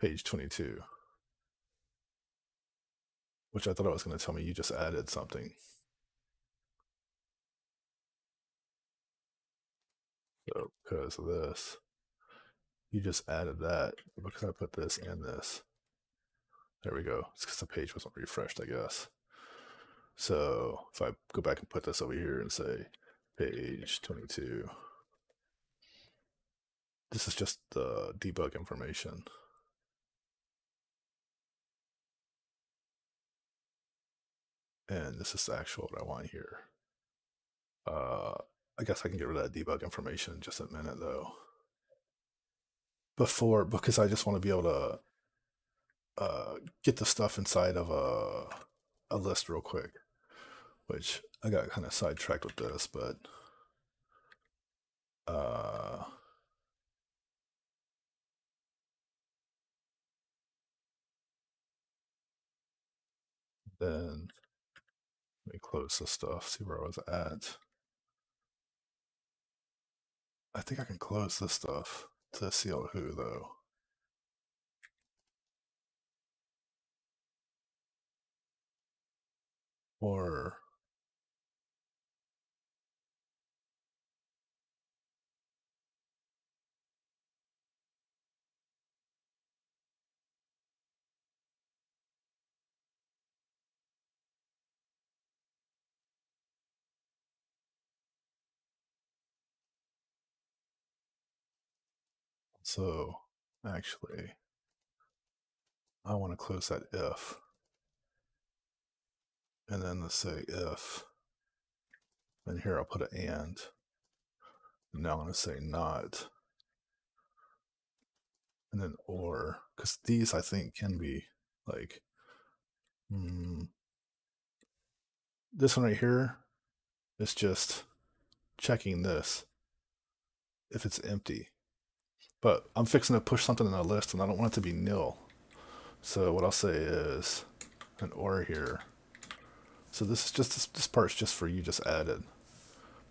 page twenty-two, which I thought it was going to tell me you just added something. So because of this, you just added that because I put this and this. There we go. It's because the page wasn't refreshed, I guess. So if I go back and put this over here and say page twenty-two, this is just the debug information. And this is the actual what I want here. Uh, I guess I can get rid of that debug information in just a minute though. Before, because I just want to be able to uh, get the stuff inside of a, a list real quick. Which I got kind of sidetracked with this, but uh, then let me close this stuff, see where I was at. I think I can close this stuff to C L who though. Or so actually, I want to close that if, and then let's say if, and here I'll put an and, and now I'm going to say not, and then or, because these I think can be like, mm, this one right here is just checking this if it's empty. But I'm fixing to push something in a list and I don't want it to be nil. So what I'll say is an or here. So this is just, this, this part's just for you just added.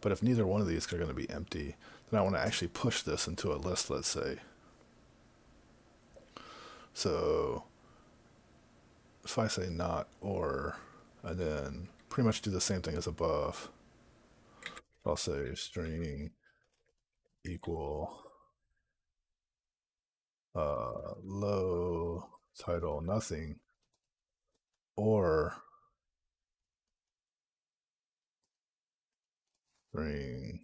But if neither one of these are going to be empty, then I want to actually push this into a list, let's say. So if I say not or, and then pretty much do the same thing as above. I'll say string equal Uh, low title nothing, or string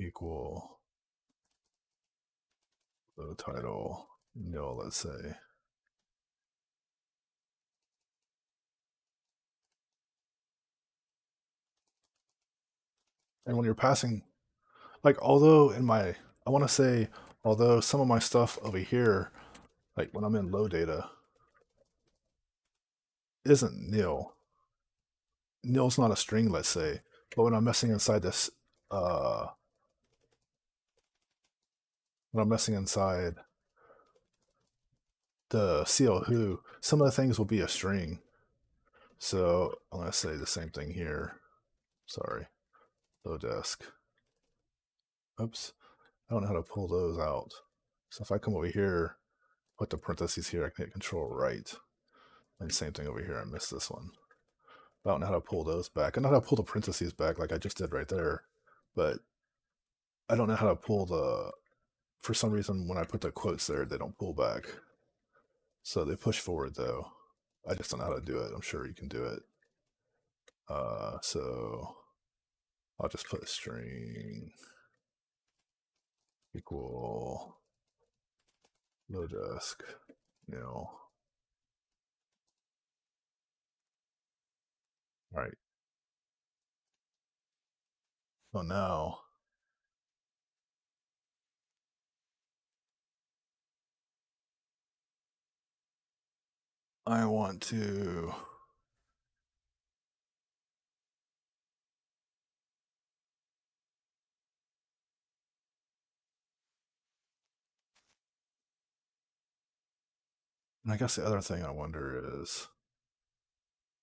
equal low title nil, let's say. And when you're passing, like, although in my, I want to say, although some of my stuff over here, like when I'm in low data, isn't nil. Nil's not a string, let's say. But when I'm messing inside this, uh, when I'm messing inside the C L who, some of the things will be a string. So I'm going to say the same thing here. Sorry, low desk. Oops, I don't know how to pull those out. So if I come over here, put the parentheses here, I can hit Control right. And same thing over here, I missed this one. I don't know how to pull those back. I know how to pull the parentheses back like I just did right there, but I don't know how to pull the, for some reason when I put the quotes there, they don't pull back. So they push forward though. I just don't know how to do it. I'm sure you can do it. Uh, so I'll just put string equal low desk nil. All right. So now I want to And I guess the other thing I wonder is,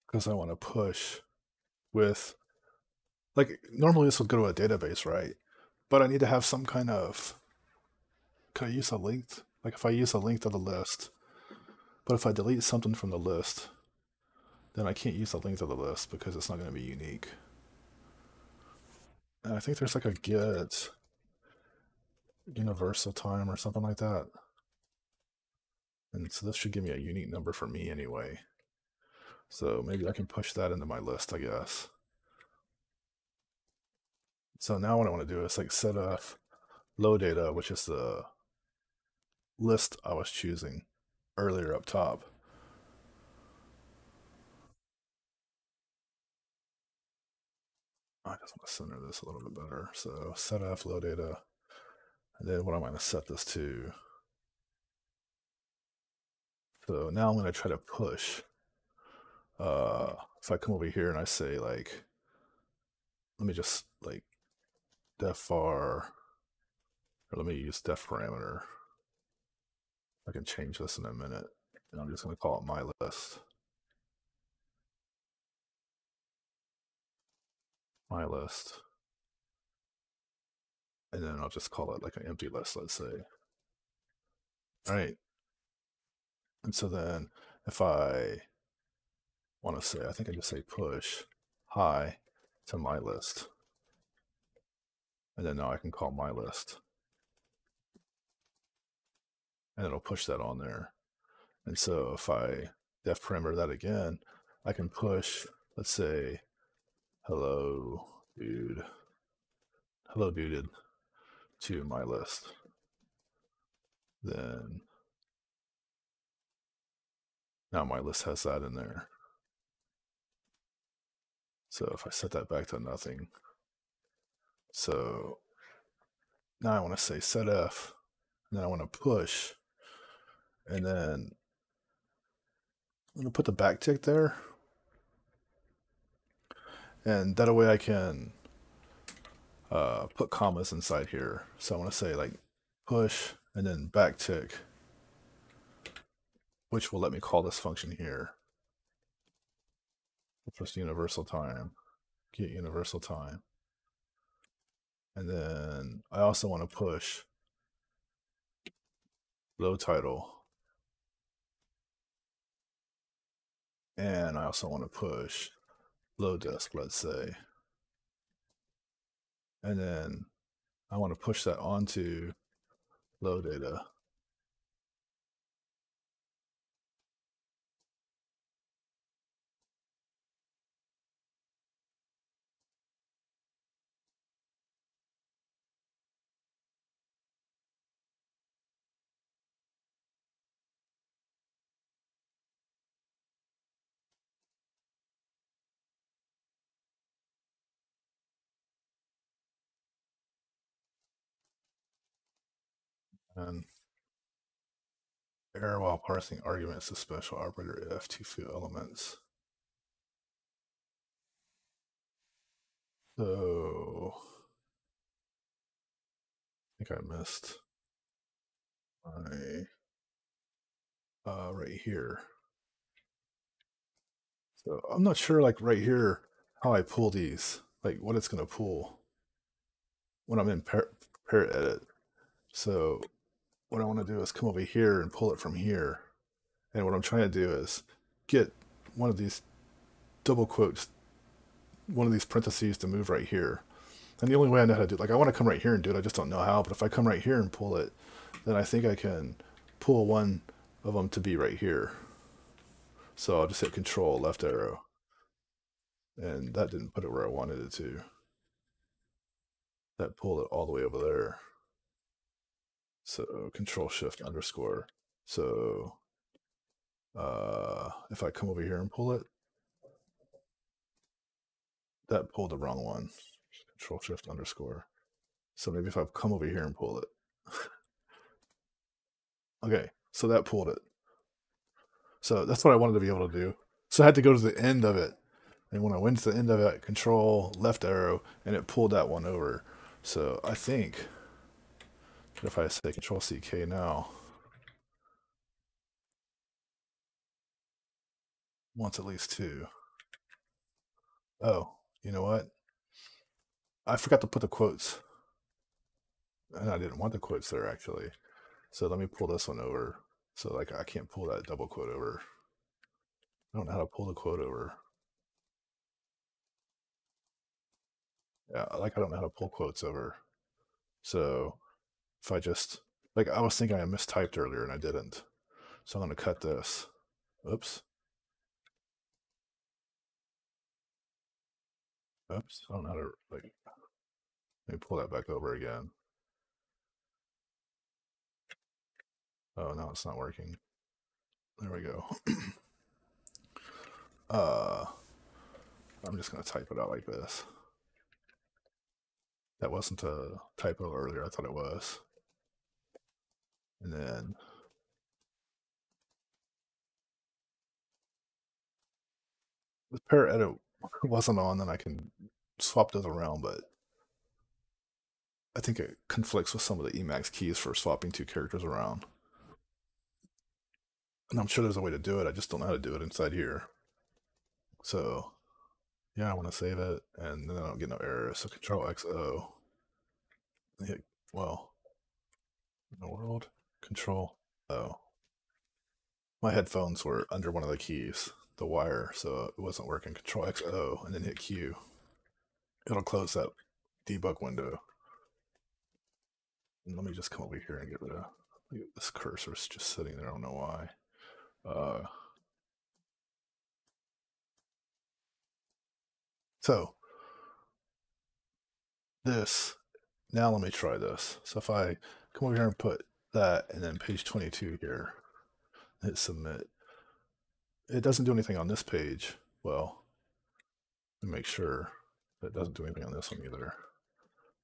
because I want to push with, like, normally this would go to a database, right? But I need to have some kind of, could I use a length? Like if I use a length of the list, but if I delete something from the list, then I can't use the length of the list because it's not going to be unique. And I think there's like a get universal time or something like that. And so this should give me a unique number for me anyway. So maybe I can push that into my list, I guess. So now what I want to do is like set up low data, which is the list I was choosing earlier up top. I just want to center this a little bit better. So set up low data. And then what am I going to set this to? So now I'm going to try to push. Uh, if I come over here and I say like, let me just like def r, or let me use def parameter. I can change this in a minute, and I'm just going to call it my list. My list. And then I'll just call it like an empty list, let's say. All right. And so then if I want to say, I think I just say push hi to my list. And then now I can call my list. And it'll push that on there. And so if I def parameter that again, I can push, let's say, hello dude, hello dude to my list. Then now my list has that in there. So if I set that back to nothing, so now I want to say set F, and then I want to push, and then I'm going to put the backtick there. And that way I can uh, put commas inside here. So I want to say like push and then backtick, which will let me call this function here. First universal time, get universal time. And then I also want to push low title. And I also want to push low desk, let's say. And then I want to push that onto low data. And error while parsing arguments to special operator if to few elements. So I think I missed my uh, right here. So I'm not sure, like right here, how I pull these, like what it's going to pull when I'm in paredit. So what I want to do is come over here and pull it from here. And what I'm trying to do is get one of these double quotes, one of these parentheses to move right here. And the only way I know how to do it, like I want to come right here and do it, I just don't know how. But if I come right here and pull it, then I think I can pull one of them to be right here. So I'll just hit control left arrow. And that didn't put it where I wanted it to. That pulled it all the way over there. So control shift underscore. So uh, if I come over here and pull it, that pulled the wrong one. Control shift underscore. So maybe if I come over here and pull it. Okay, so that pulled it. So that's what I wanted to be able to do. So I had to go to the end of it. And when I went to the end of it, control left arrow, and it pulled that one over. So I think if I say control C K now, wants at least two. Oh, you know what? I forgot to put the quotes. And I didn't want the quotes there actually. So let me pull this one over. So like I can't pull that double quote over. I don't know how to pull the quote over. Yeah, like I don't know how to pull quotes over. So if I just, like I was thinking I mistyped earlier and I didn't. So I'm going to cut this. Oops. Oops, I don't know how to, like, let me pull that back over again. Oh, no, it's not working. There we go. uh, I'm just going to type it out like this. That wasn't a typo earlier. I thought it was. And then the paredit wasn't on, then I can swap those around, but I think it conflicts with some of the Emacs keys for swapping two characters around. And I'm sure there's a way to do it. I just don't know how to do it inside here. So yeah, I want to save it, and then I don't get no errors. So Control X O. Hit, well, in the world, Control O. My headphones were under one of the keys, the wire, so it wasn't working. Control X O, and then hit Q. It'll close that debug window. And let me just come over here and get rid of this cursor. It's just sitting there. I don't know why. Uh, So this, now let me try this. So if I come over here and put that and then page twenty-two here, hit submit. It doesn't do anything on this page. Well, let me make sure that it doesn't do anything on this one either.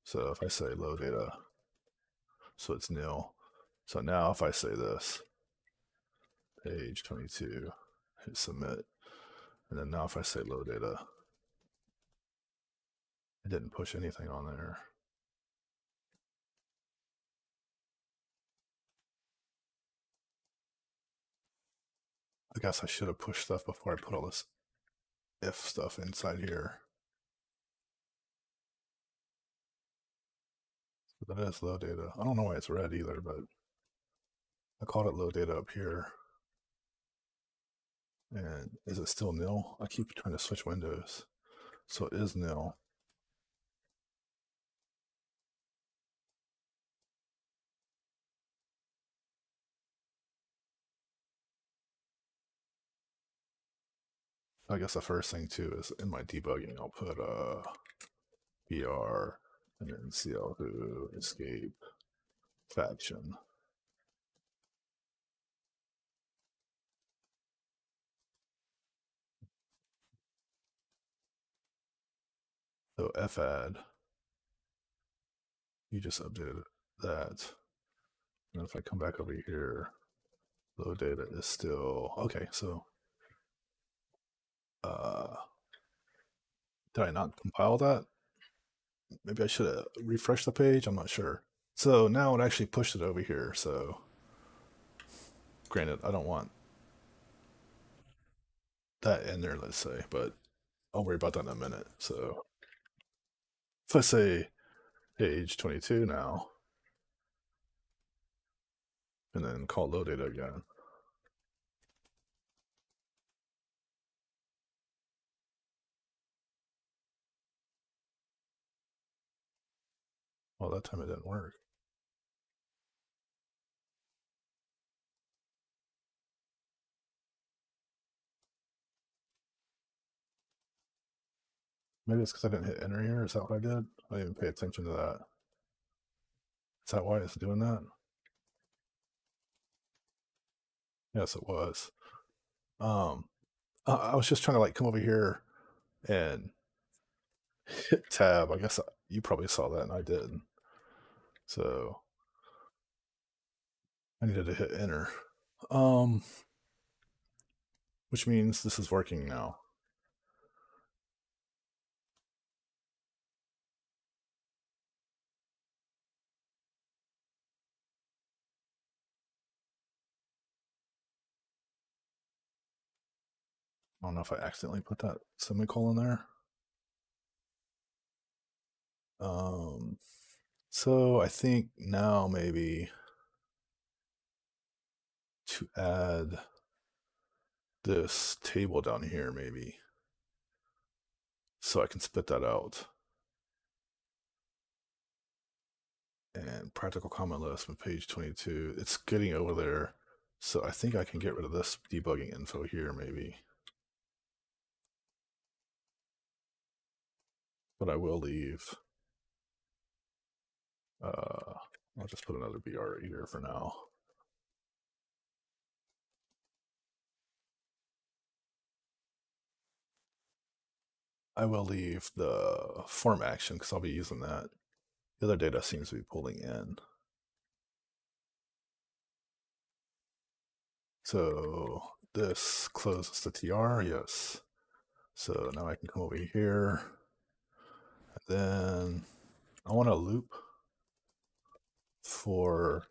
So if I say low data, so it's nil. So now if I say this, page twenty-two, hit submit. And then now if I say low data, I didn't push anything on there. I guess I should have pushed stuff before I put all this if stuff inside here. So that is low data. I don't know why it's red either, but I called it low data up here. And is it still nil? I keep trying to switch windows. So it is nil. I guess the first thing too is in my debugging, I'll put uh, B R and then C L two escape faction. So F add, you just updated that. And if I come back over here, low data is still, okay, so. Uh, did I not compile that? maybe I should have refreshed the page. I'm not sure. So now it actually pushed it over here. So granted, I don't want that in there, let's say, but I'll worry about that in a minute. So let's say page twenty-two now, and then call load data again. Well, that time it didn't work. Maybe it's because I didn't hit enter here. Is that what I did? I didn't even pay attention to that. Is that why it's doing that? Yes, it was. Um, I, I was just trying to like come over here and hit tab. I guess I, you probably saw that and I didn't. So I needed to hit enter, um, which means this is working now. I don't know if I accidentally put that semicolon there. Um, so I think now maybe to add this table down here, maybe, so I can spit that out. And Practical Common Lisp on page twenty-two, it's getting over there. So I think I can get rid of this debugging info here, maybe. But I will leave. Uh, I'll just put another B R right here for now. I will leave the form action because I'll be using that. The other data seems to be pulling in. So this closes the T R, yes. So now I can come over here. Then I want to loop for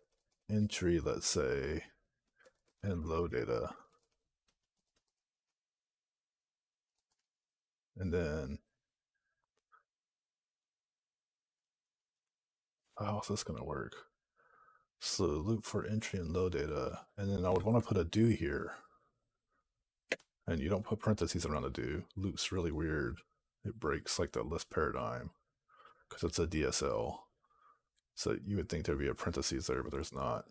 entry, let's say, and load data. And then how is this going to work? So loop for entry and load data. And then I would want to put a do here. And you don't put parentheses around a do. Loop's really weird. It breaks like the Lisp paradigm because it's a D S L. So you would think there'd be a parentheses there, but there's not.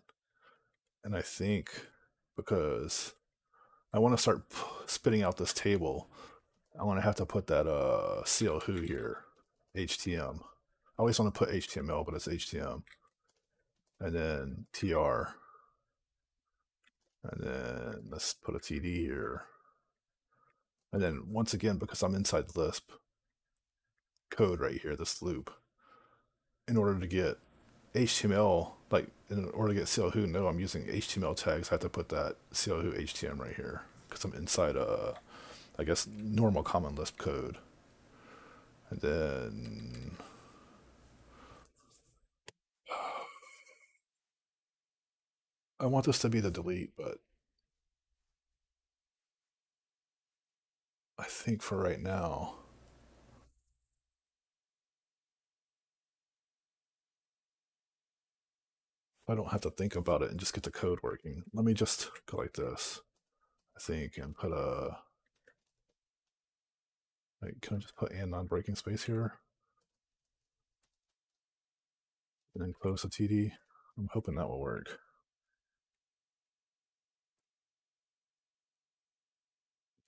And I think because I want to start spitting out this table, I want to have to put that uh, C L who here, H T M. I always want to put H T M L, but it's H T M. And then T R. And then let's put a T D here. And then once again, because I'm inside Lisp code right here, this loop, in order to get H T M L, like in order to get C L who, no, I'm using H T M L tags. I have to put that C L who H T M right here because I'm inside a, I guess, normal common Lisp code. And then I want this to be the delete, but I think for right now, I don't have to think about it and just get the code working. Let me just go like this, I think, and put a, like, can I just put and non-breaking space here? And then close the T D. I'm hoping that will work.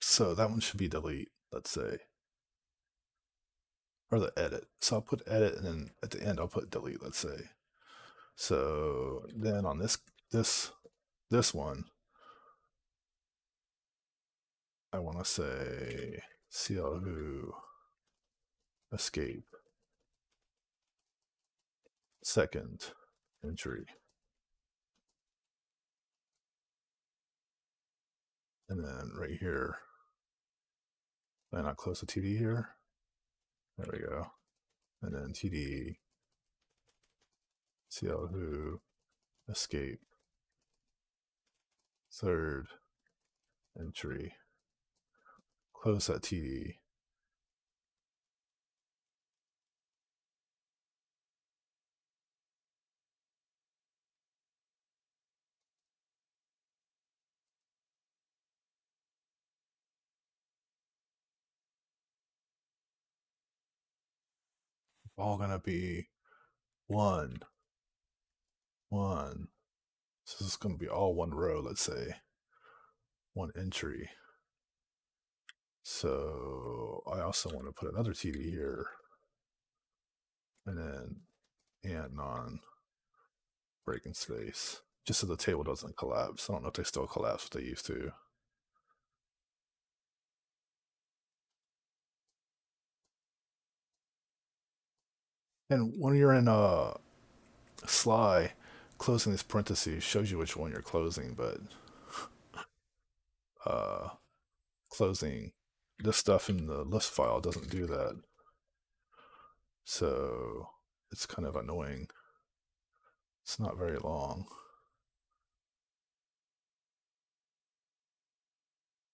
So that one should be delete, let's say, or the edit. So I'll put edit, and then at the end I'll put delete, let's say. So then on this this this one, I want to say C L who escape second entry. And then right here, did I not close the T D here? There we go. and then td cl who escape third entry close that td. All gonna be one, one. So this is gonna be all one row, let's say, one entry. So I also want to put another T D here, and then and non breaking space, just so the table doesn't collapse. I don't know if they still collapse, but they used to. And when you're in uh, Sly, closing these parentheses shows you which one you're closing, but uh, closing this stuff in the Lisp file doesn't do that. So it's kind of annoying. It's not very long.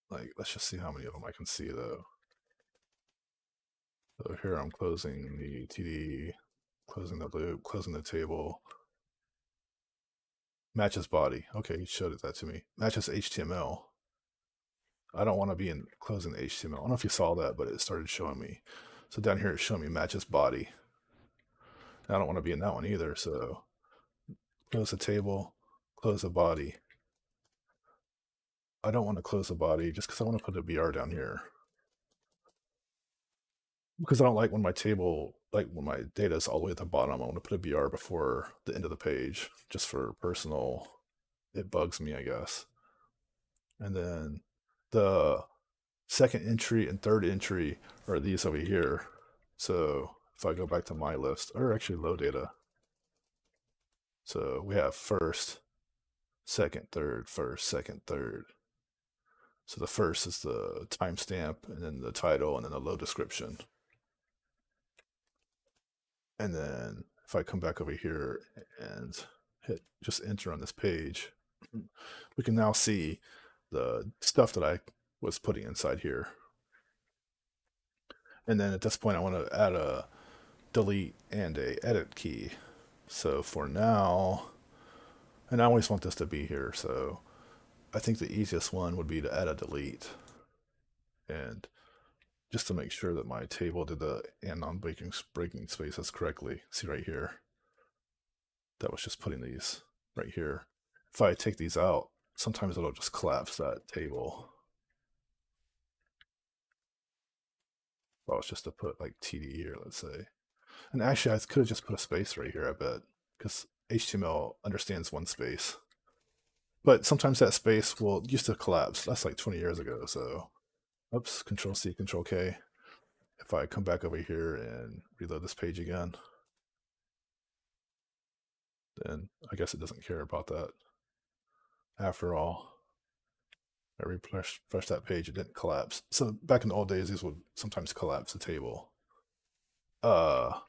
Like, let's just see how many of them I can see, though. So here I'm closing the T D. Closing the loop, closing the table. Matches body. Okay, you showed that to me. Matches H T M L. I don't want to be in closing the H T M L. I don't know if you saw that, but it started showing me. So down here it's showing me matches body. And I don't want to be in that one either, so close the table, close the body. I don't want to close the body just because I want to put a B R down here. Because I don't like when my table, like when my data is all the way at the bottom, I want to put a B R before the end of the page, just for personal, it bugs me, I guess. And then the second entry and third entry are these over here. So if I go back to my list, or actually low data. So we have first, second, third, first, second, third. So the first is the timestamp, and then the title, and then the low description. And then if I come back over here and hit just enter on this page, we can now see the stuff that I was putting inside here. And then at this point, I want to add a delete and a edit key. So for now, and I always want this to be here. So I think the easiest one would be to add a delete. And just to make sure that my table did the and non-breaking breaking spaces correctly. See right here, that was just putting these right here. If I take these out, sometimes it'll just collapse that table. Well, it's just to put like T D here, let's say. And actually I could have just put a space right here, I bet, because H T M L understands one space. But sometimes that space will used to collapse. That's like twenty years ago, so. Oops, Control C, Control K. If I come back over here and reload this page again, then I guess it doesn't care about that. After all, I refreshed that page, it didn't collapse. So back in the old days, these would sometimes collapse the table. Uh,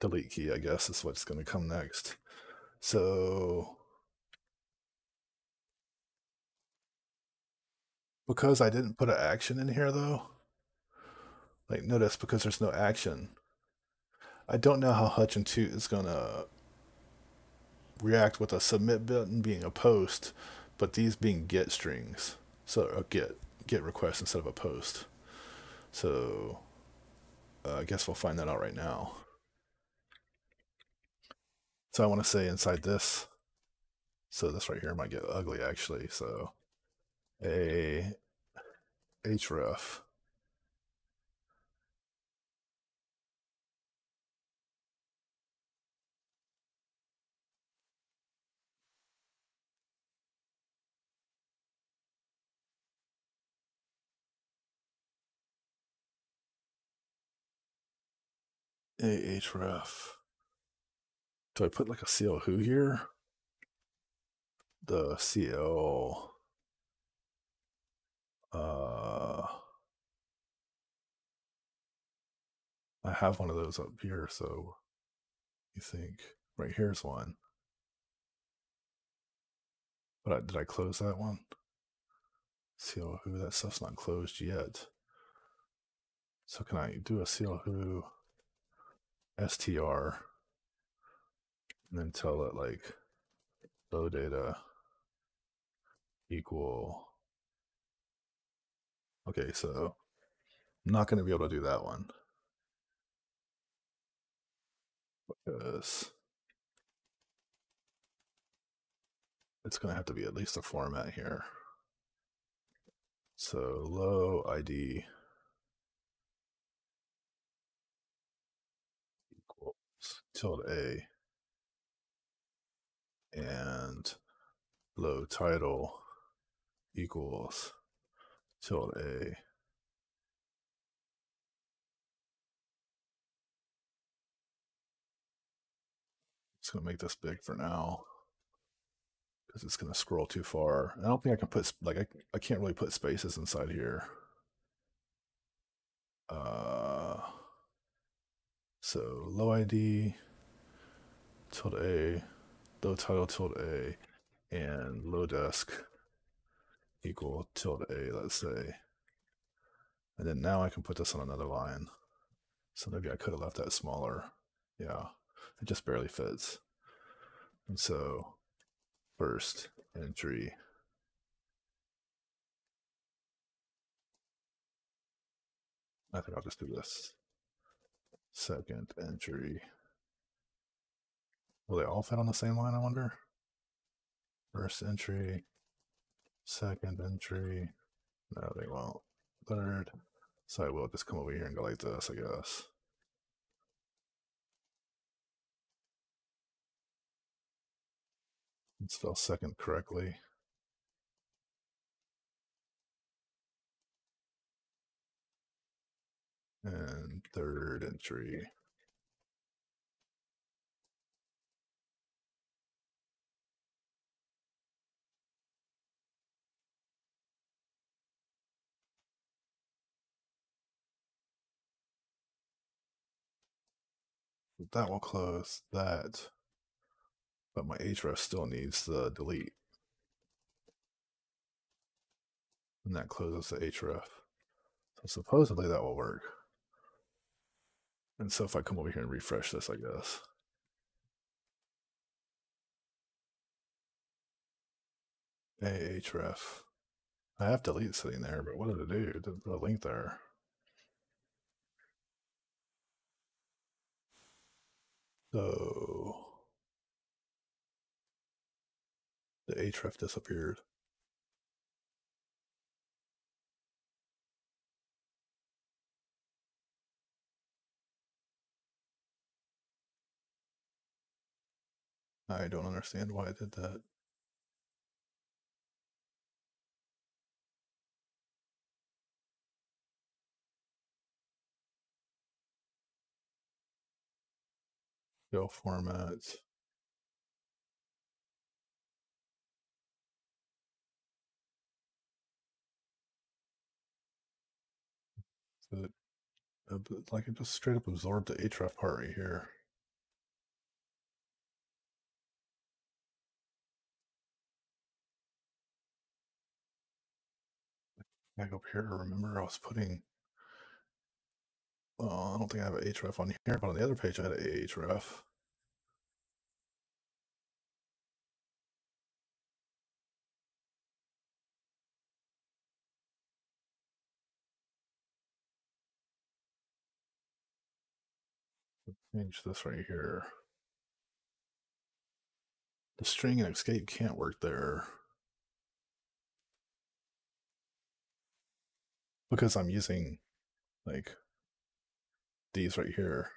delete key, I guess, is what's going to come next. So because I didn't put an action in here, though, like notice, because there's no action, I don't know how Hunchentoot is gonna react with a submit button being a post, but these being get strings, so a get get request instead of a post. So uh, I guess we'll find that out right now. So I want to say inside this, so this right here might get ugly actually. So a href a href. Do I put like a C L who here? The C L. Uh, I have one of those up here. So you think right here's one. But I, did I close that one? C L who, that stuff's not closed yet. So can I do a C L who str and then tell it like low data equal. Okay, so I'm not going to be able to do that one because it's going to have to be at least a format here. So low I D equals tilde A and low title equals tilde A. It's going to make this big for now. It's going to scroll too far. I don't think I can put, like, I, I can't really put spaces inside here. Uh, so low I D, tilde A, low title, tilde A, and low desk equal tilde A, let's say. And then now I can put this on another line. So maybe I could have left that smaller. Yeah, it just barely fits. And so first entry I think I'll just do this second entry. Will they all fit on the same line, I wonder? First entry, second entry, no they won't. Third, so I will just come over here and go like this, I guess. Spell second correctly. And third entry. That will close that. But my href still needs the delete. And that closes the href. So supposedly that will work. And so if I come over here and refresh this, I guess. A href. I have delete sitting there, but what did it do? It didn't put a link there. So the href disappeared. I don't understand why I did that. Go format. But, uh, but like it just straight up absorbed the href part right here. Back up here, remember I was putting, well, I don't think I have an href on here, but on the other page I had a href. Change this right here. The string and escape can't work there because I'm using like these right here.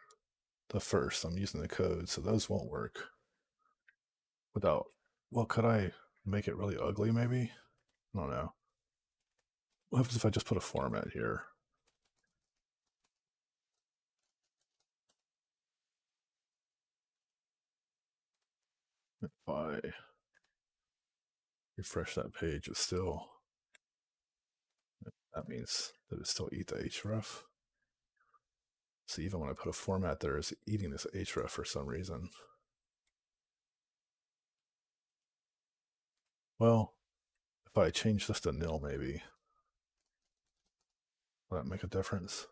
The first, I'm using the code, so those won't work without. Well, could I make it really ugly? Maybe, I don't know. What happens if I just put a format here? If I refresh that page, it's still, that means that it still eat the href. So even when I put a format there, it's eating this href for some reason. Well, if I change this to nil, maybe, will that make a difference?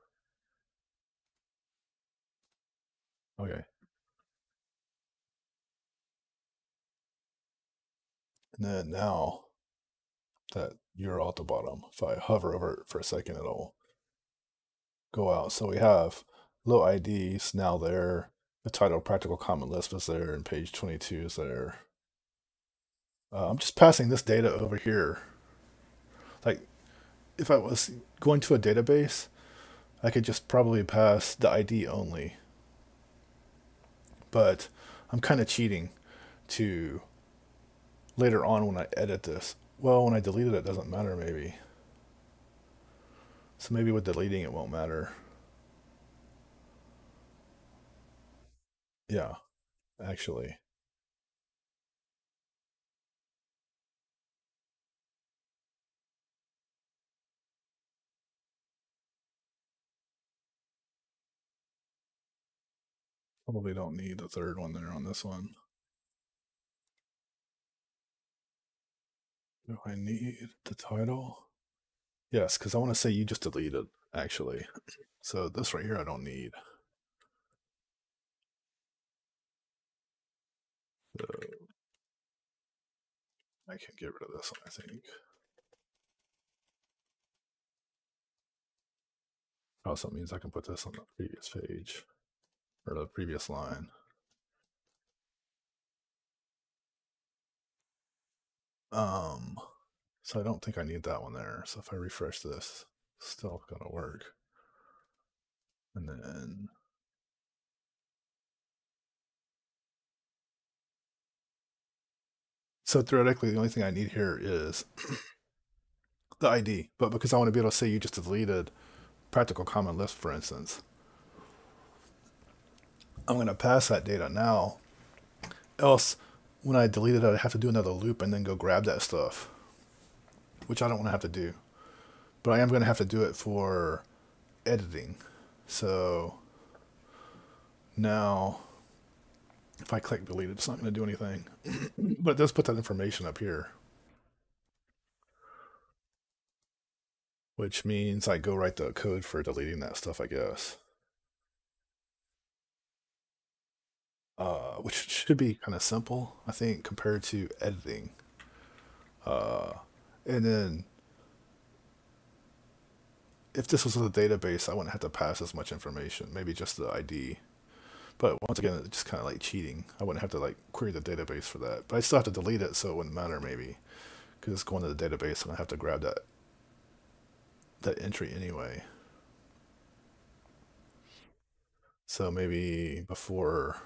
Okay. And then now that U R L at the bottom, if I hover over it for a second, it'll go out. So we have low I Ds now there, the title Practical Common Lisp is there, and page twenty-two is there. Uh, I'm just passing this data over here. Like if I was going to a database, I could just probably pass the I D only. But I'm kind of cheating to later on when I edit this. Well, when I delete it, it doesn't matter maybe. So maybe with deleting, it won't matter. Yeah, actually. Probably don't need the third one there on this one. Do I need the title? Yes, because I want to say you just deleted, actually. So this right here I don't need. So I can get rid of this one, I think. Also means I can put this on the previous page, or the previous line. Um, so I don't think I need that one there. So if I refresh this, it's still gonna work. And then so theoretically the only thing I need here is the I D, but because I want to be able to say you just deleted Practical Common Lisp, for instance, I'm going to pass that data now, else when I delete it, I'd have to do another loop and then go grab that stuff, which I don't want to have to do. But I am going to have to do it for editing. So now if I click delete, it's not going to do anything, but it does put that information up here, which means I go write the code for deleting that stuff, I guess. Uh, which should be kind of simple, I think, compared to editing. Uh, and then if this was a database, I wouldn't have to pass as much information, maybe just the I D. But once again, it's just kind of like cheating. I wouldn't have to like query the database for that, but I still have to delete it, so it wouldn't matter maybe, because it's going to the database and I have to grab that, that entry anyway. So maybe before...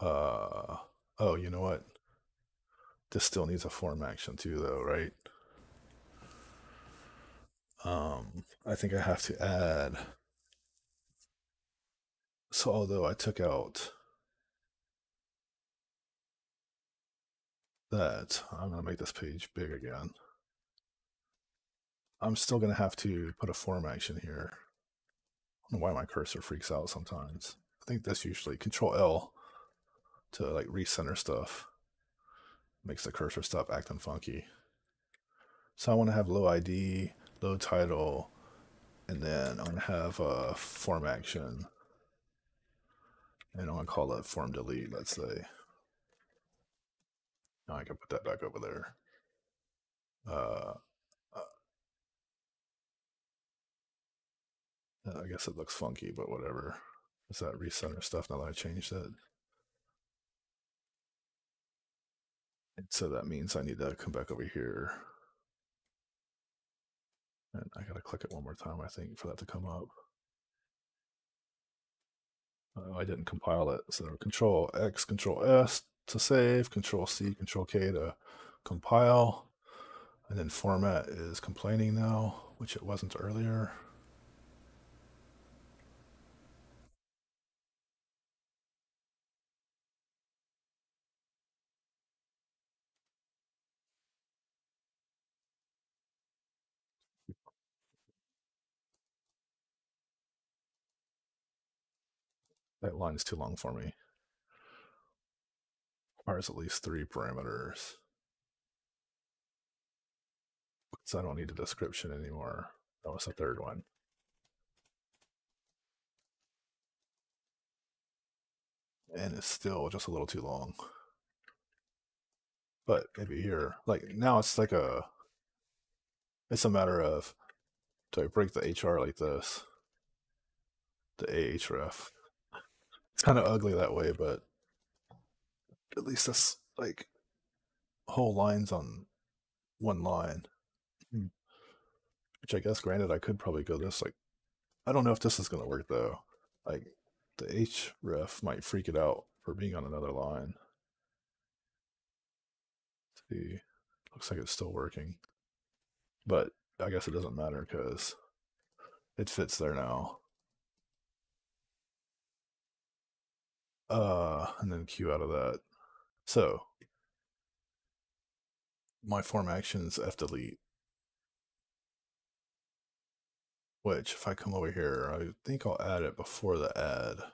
Uh, oh, you know what? This still needs a form action too, though, right? Um, I think I have to add. So although I took out that, I'm going to make this page big again. I'm still going to have to put a form action here. I don't know why my cursor freaks out sometimes. I think that's usually Control L. To like recenter stuff, makes the cursor stop acting funky. So I want to have low I D, low title, and then I'm gonna have a form action, and I'm gonna call it form delete. Let's say. Now I can put that back over there. Uh, uh, I guess it looks funky, but whatever. Is that recenter stuff now that I changed it? So that means I need to come back over here. And I gotta click it one more time, I think, for that to come up. Uh, I didn't compile it. So Control X, Control S to save, Control C, Control K to compile. And then format is complaining now, which it wasn't earlier. That line is too long for me. Requires at least three parameters. So I don't need a description anymore. That was the third one. And it's still just a little too long. But maybe here, like now it's like a, it's a matter of, do I break the H R like this? The A href. It's kind of ugly that way, but at least that's like whole lines on one line. Hmm. Which I guess, granted, I could probably go this, like, I don't know if this is going to work though. Like the href might freak it out for being on another line. See, looks like it's still working, but I guess it doesn't matter because it fits there now. Uh, and then Q out of that. So my form action is F delete. Which, if I come over here, I think I'll add it before the add.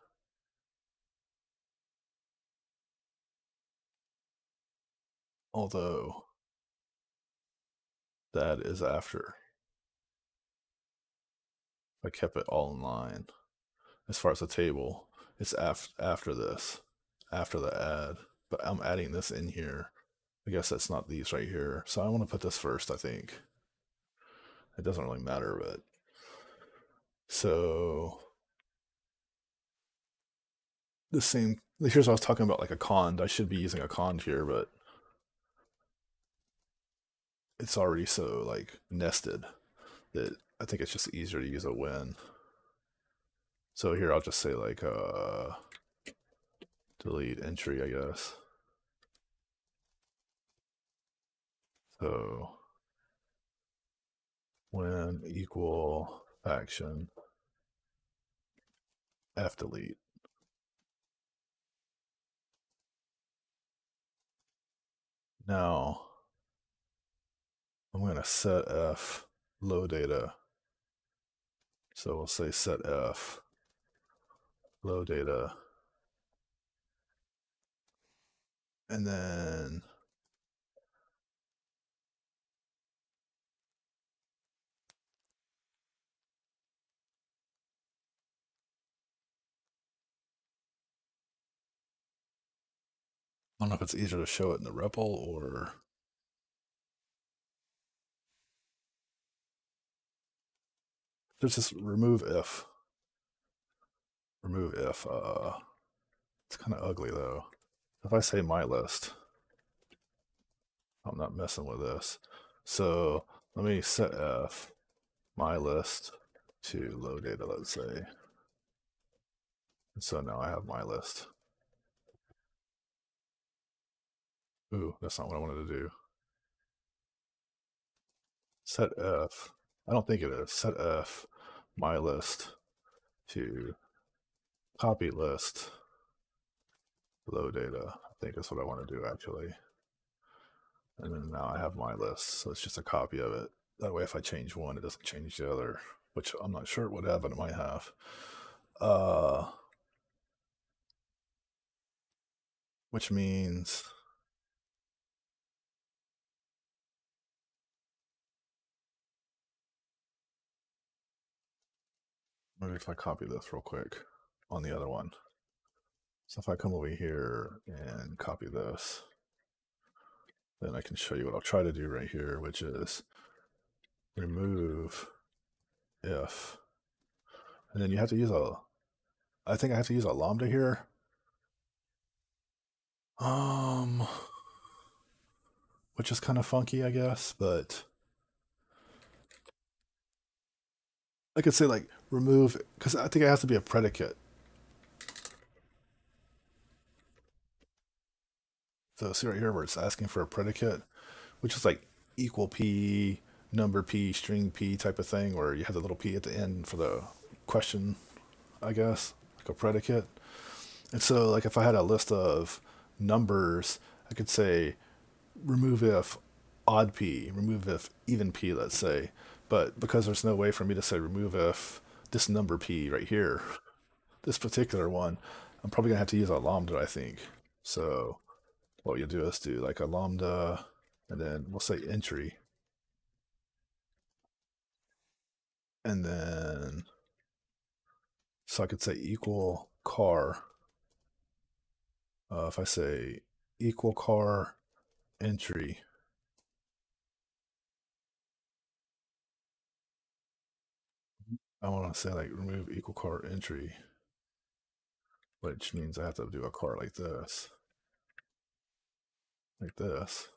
Although that is after. I kept it all in line. As far as the table, it's af after this, after the add. But I'm adding this in here. I guess that's not these right here. So I want to put this first, I think. It doesn't really matter, but. So the same, here's what I was talking about, like a cond. I should be using a cond here, but it's already so like nested that I think it's just easier to use a when. So here I'll just say like uh delete entry, I guess. So when equal action F delete. Now I'm going to set F low data. So we'll say set F low data. And then I don't know if it's easier to show it in the REPL or there's this remove if. Remove if. Uh, it's kind of ugly though. If I say my list, I'm not messing with this. So let me set F my list to low data, let's say. And so now I have my list. Ooh, that's not what I wanted to do. Set F. I don't think it is. Set F my list to copy list low data. I think that's what I want to do actually. And then now I have my list. So it's just a copy of it. That way if I change one, it doesn't change the other, which I'm not sure it would have, but it might have. Uh, which means maybe if I copy this real quick on the other one. So if I come over here and copy this, then I can show you what I'll try to do right here, which is remove if. And then you have to use a, I think I have to use a lambda here. Um, which is kind of funky, I guess, but I could say like remove, because I think it has to be a predicate. So see right here where it's asking for a predicate, which is like equal P, number P, string P type of thing, where you have the little P at the end for the question, I guess, like a predicate. And so like if I had a list of numbers, I could say remove if odd P, remove if even P, let's say. But because there's no way for me to say remove if this number P right here, this particular one, I'm probably gonna have to use a lambda, I think. So what you'll do is do like a lambda, and then we'll say entry. And then, so I could say equal car. Uh, if I say equal car entry, I want to say like remove equal car entry, which means I have to do a car like this, like this.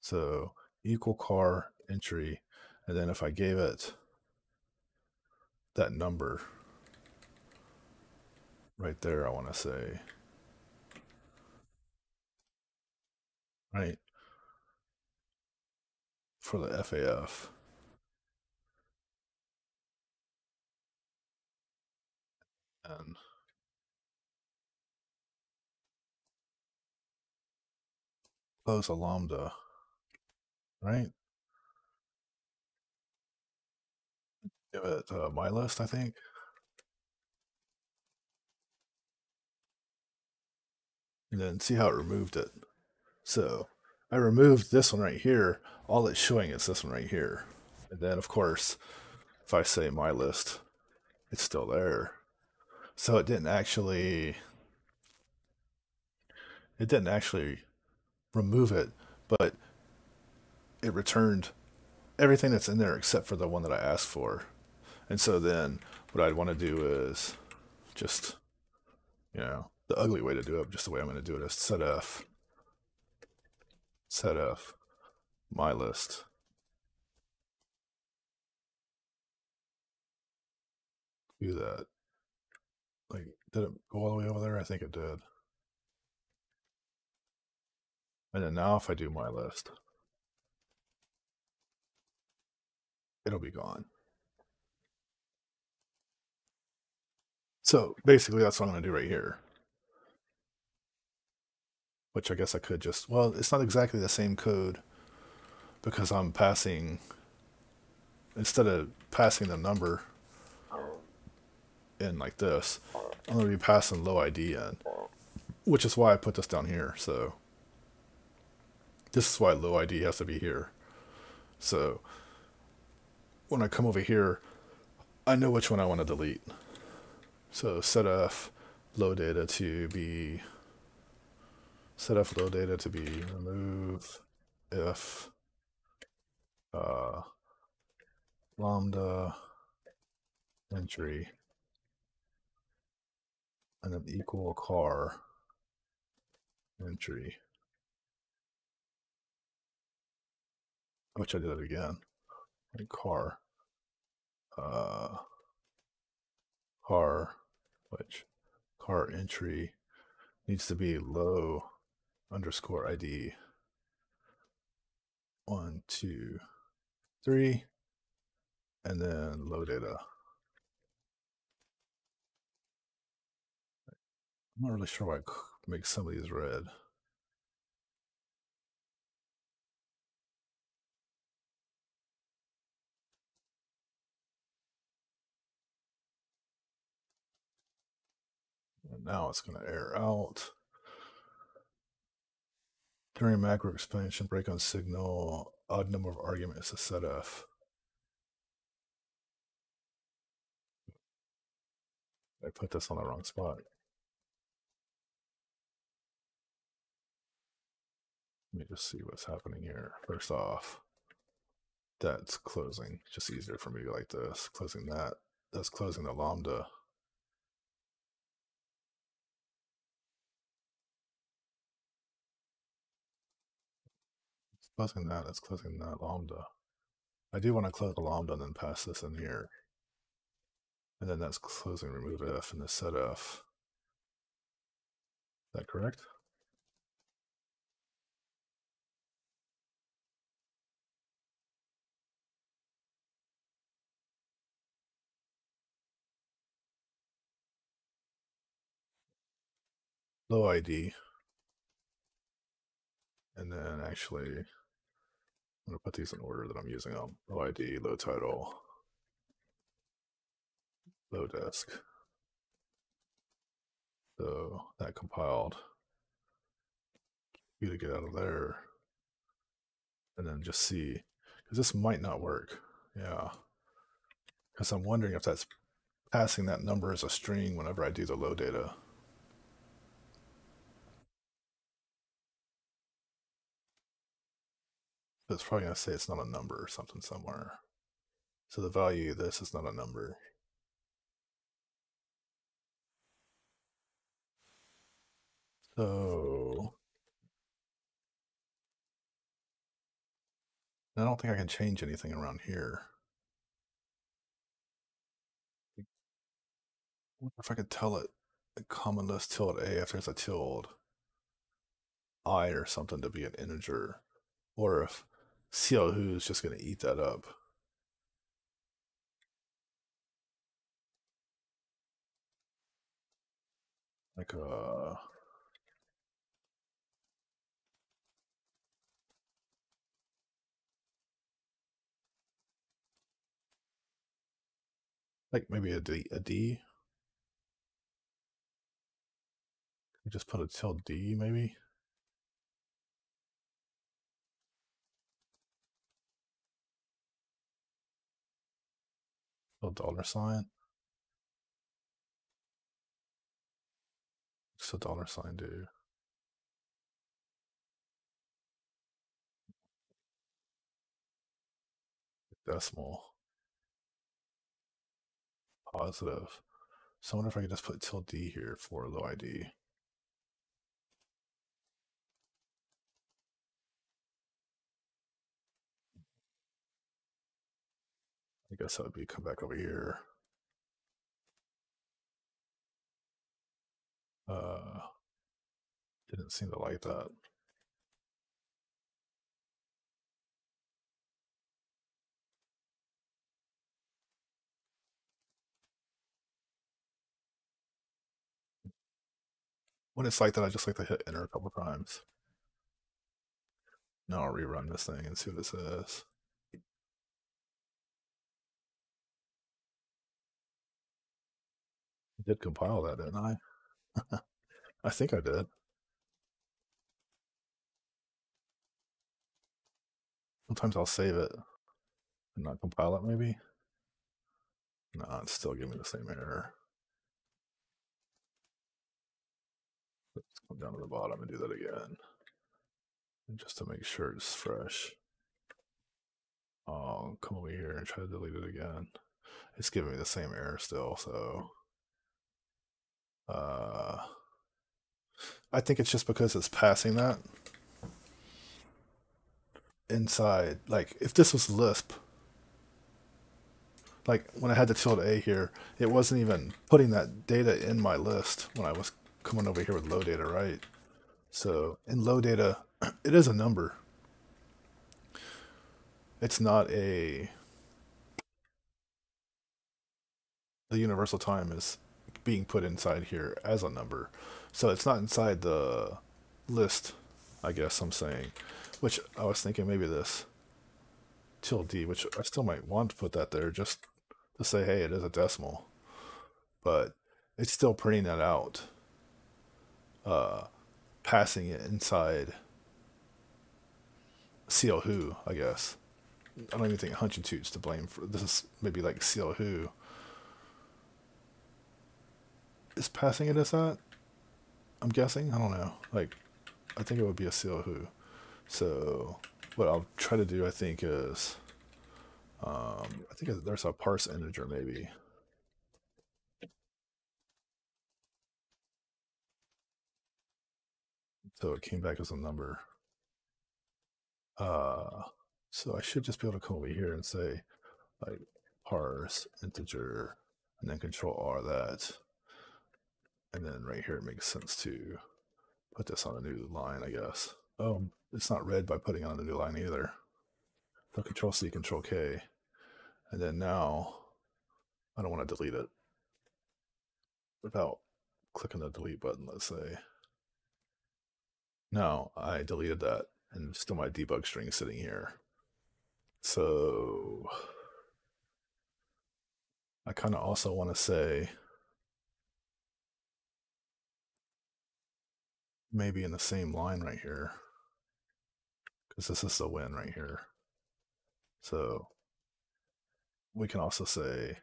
So equal car entry, and then if I gave it that number right there, I want to say, right, for the F A F. And close a lambda, right? Give it uh, my list, I think. And then see how it removed it. So I removed this one right here. All it's showing is this one right here. And then of course, if I say my list, it's still there. So it didn't actually, it didn't actually remove it, but it returned everything that's in there except for the one that I asked for. And so then what I'd want to do is just, you know, the ugly way to do it, just the way I'm going to do it is set F, set F, my list. Do that. Like, did it go all the way over there? I think it did. And then now if I do my list, it'll be gone. So basically that's what I'm going to do right here. Which I guess I could just, well, it's not exactly the same code because I'm passing, instead of passing the number in like this, I'm going to be passing low I D in, which is why I put this down here. So this is why low I D has to be here. So when I come over here, I know which one I want to delete. So set F low data to be, set F low data to be remove if uh, lambda entry. And then equal car entry, which I did it again, like car, uh, car, which car entry needs to be low underscore I D one, two, three, and then low data. I'm not really sure why I make some of these red. And now it's going to air out. During macro expansion, break on signal, odd number of arguments is set F. I put this on the wrong spot. Let me just see what's happening here. First off, that's closing. It's just easier for me to like this. Closing that. That's closing the lambda. It's closing that. That's closing that lambda. I do want to close the lambda and then pass this in here. And then that's closing remove F and the set F. Is that correct? Low I D, and then actually I'm gonna put these in order that I'm using them. Low I D, low title, low desk, So that compiled. Q to get out of there. And then just see, because this might not work. Yeah. Because I'm wondering if that's passing that number as a string whenever I do the low data. So it's probably going to say it's not a number or something somewhere. So the value of this is not a number. So I don't think I can change anything around here. I wonder if I could tell it a common list tilde a if there's a tilde I or something to be an integer, or if C L who is just going to eat that up. Like a Like maybe a D, a D. Could just put a tilde D maybe. A dollar sign. What's a dollar sign do? Decimal. Positive. So I wonder if I could just put tilde D here for low I D. I guess that would be come back over here. Uh, didn't seem to like that. When it's like that, I just like to hit enter a couple times. Now I'll rerun this thing and see what it says. I did compile that, didn't I? I think I did. Sometimes I'll save it and not compile it, maybe. No, it's still giving me the same error. Let's come down to the bottom and do that again. And just to make sure it's fresh. I'll come over here and try to delete it again. It's giving me the same error still, so uh, I think it's just because it's passing that. Inside, like if this was Lisp, like when I had the tilde A here, it wasn't even putting that data in my list when I was coming over here with low data, right? So in low data, it is a number. It's not a, the universal time is being put inside here as a number. So it's not inside the list, I guess I'm saying, which I was thinking maybe this tilde D, which I still might want to put that there just to say, hey, it is a decimal, but it's still printing that out. Uh, passing it inside C L who, I guess. I don't even think Hunchentoot's to blame for this. Is maybe like C L who is passing it as that. I'm guessing. I don't know. Like, I think it would be a C L who. So what I'll try to do, I think, is um, I think there's a parse integer maybe. So it came back as a number. Uh, so I should just be able to come over here and say, like, parse integer, and then control R that. And then right here, it makes sense to put this on a new line, I guess. Oh, it's not read by putting on a new line either. So control C, control K. And then now, I don't want to delete it without clicking the delete button, let's say. No, I deleted that, and still my debug string is sitting here. So I kind of also want to say maybe in the same line right here, because this is the win right here. So we can also say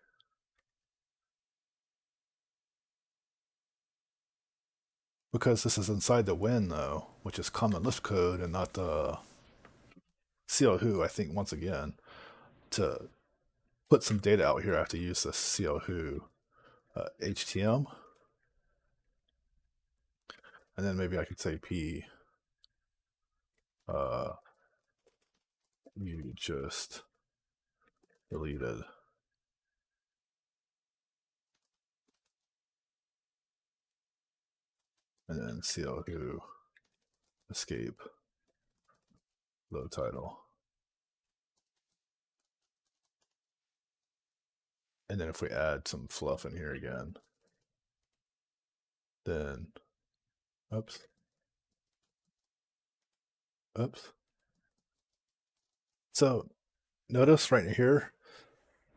because this is inside the win though, which is common Lisp code and not the C L who, I think once again, to put some data out here, I have to use the C L who uh, H T M. And then maybe I could say P, uh, you just deleted and then C L who escape low title. And then if we add some fluff in here again, then oops, oops. So notice right here,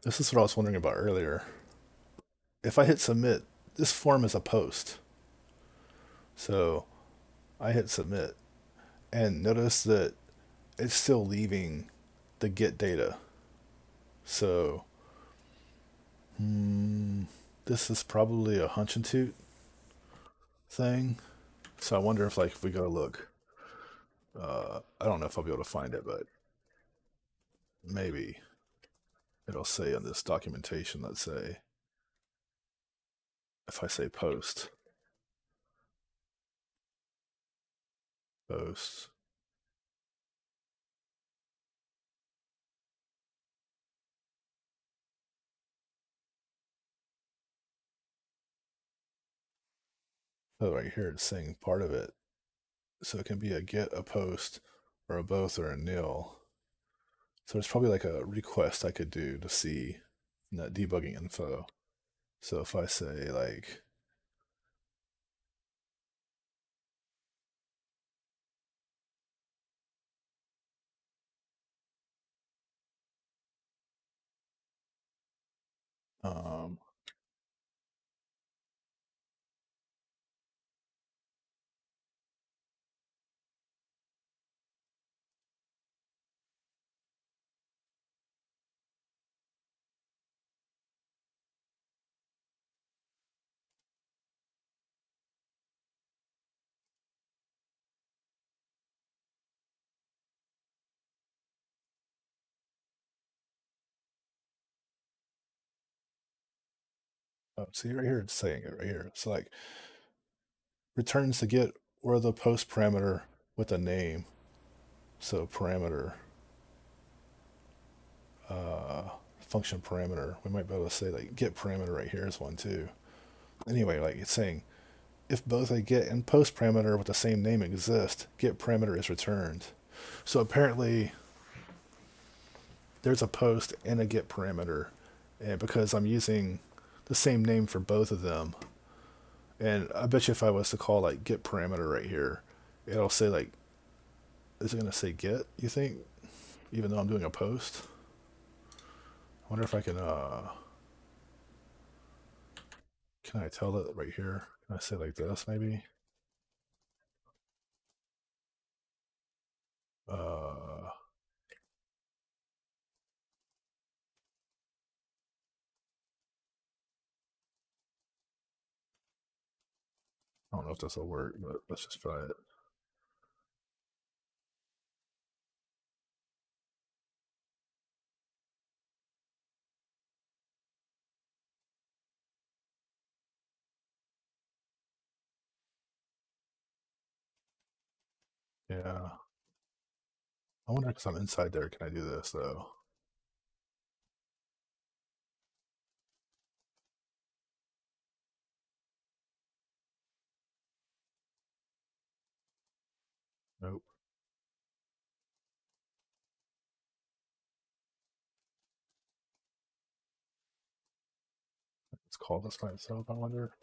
this is what I was wondering about earlier. If I hit submit, this form is a post. So I hit submit and notice that it's still leaving the get data. So hmm, this is probably a Hunchentoot thing. So I wonder if, like, if we go look, uh, I don't know if I'll be able to find it, but maybe it'll say in this documentation, let's say, if I say post, post, so right here it's saying part of it. So it can be a get, a post, or a both, or a nil. So it's probably like a request I could do to see in that debugging info. So if I say like um Oh, see right here, it's saying it right here. So like returns the get or the post parameter with a name. So parameter, uh, function parameter. We might be able to say like get parameter right here is one too. Anyway, like it's saying if both a get and post parameter with the same name exist, get parameter is returned. So apparently there's a post and a get parameter, and because I'm using the same name for both of them, and I bet you if I was to call like get parameter right here, it'll say like, is it gonna say get, you think, even though I'm doing a post? I wonder if I can uh can I tell it right here? Can I say like this maybe? Uh I don't know if this will work, but let's just try it. Yeah. I wonder because I'm inside there, can I do this though? Nope. Let's call this by itself, I wonder.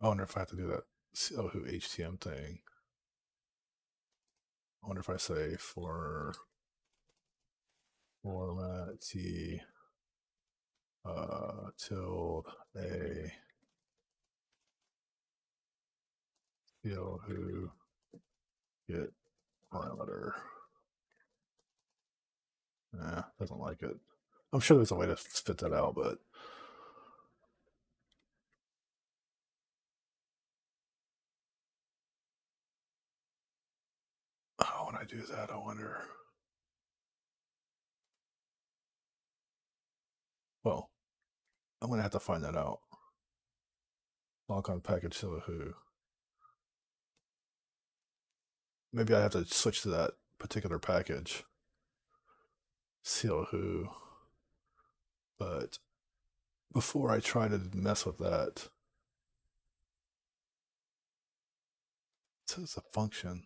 I wonder if I have to do that Yahoo H T M thing. I wonder if I say for format T uh, tilde A Yahoo get parameter. Nah, doesn't like it. I'm sure there's a way to spit that out, but oh, when I do that, I wonder. Well, I'm gonna have to find that out. Lock on package to who? Maybe I have to switch to that particular package. Yahoo. But before I try to mess with that, so it's a function.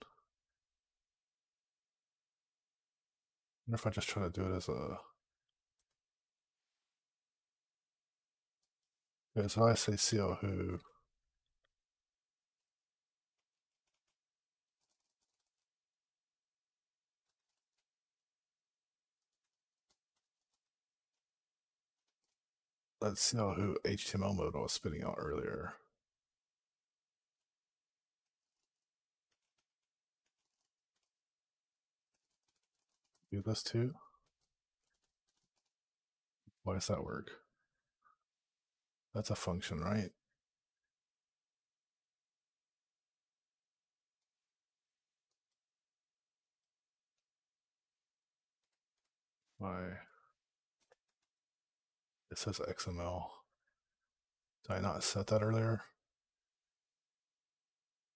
I wonder if I just try to do it as a. Okay, so I say Yahoo. That's Yahoo H T M L mode I was spitting out earlier. Do this too? Why does that work? That's a function, right? Why? It says X M L. Did I not set that earlier?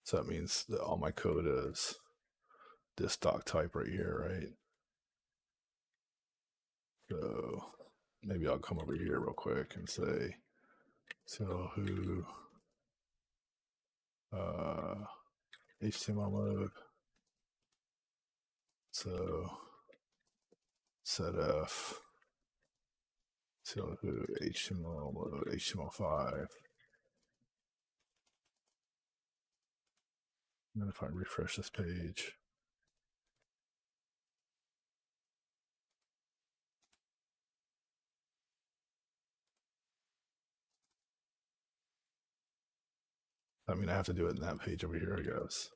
So that means that all my code is this doc type right here, right? So maybe I'll come over here real quick and say, so who uh, H T M L mode. So setf. So H T M L load H T M L five. And if I refresh this page, I mean, I have to do it in that page over here, I guess.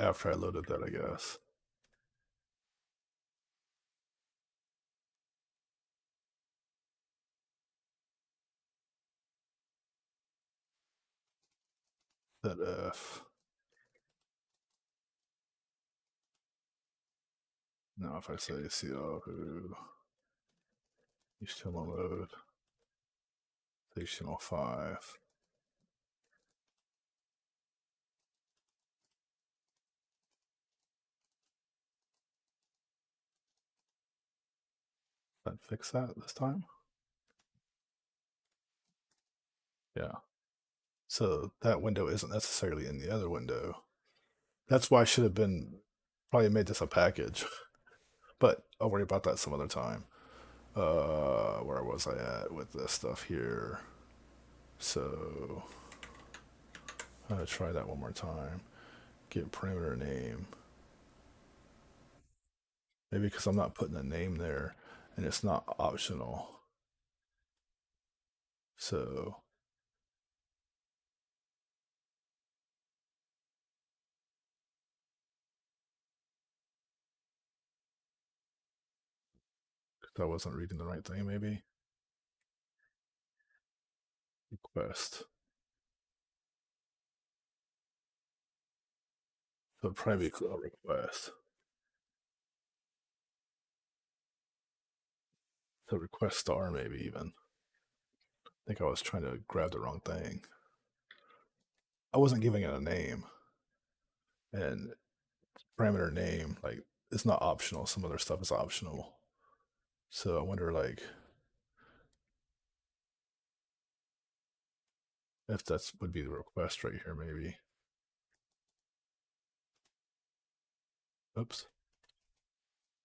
After I loaded that, I guess. That F. Now, if I say Yahoo H T M L load H T M L five. That fix that this time. Yeah. So that window isn't necessarily in the other window. That's why I should have been probably made this a package. But I'll worry about that some other time. Uh, where was I at with this stuff here? So I'm gonna try that one more time. Get parameter name. Maybe because I'm not putting a name there. And it's not optional. So I wasn't reading the right thing, maybe. Request. So private cloud request. The request star, maybe even. I think I was trying to grab the wrong thing. I wasn't giving it a name. And parameter name, like, it's not optional. Some other stuff is optional. So I wonder, like, If that's would be the request right here, maybe. Oops.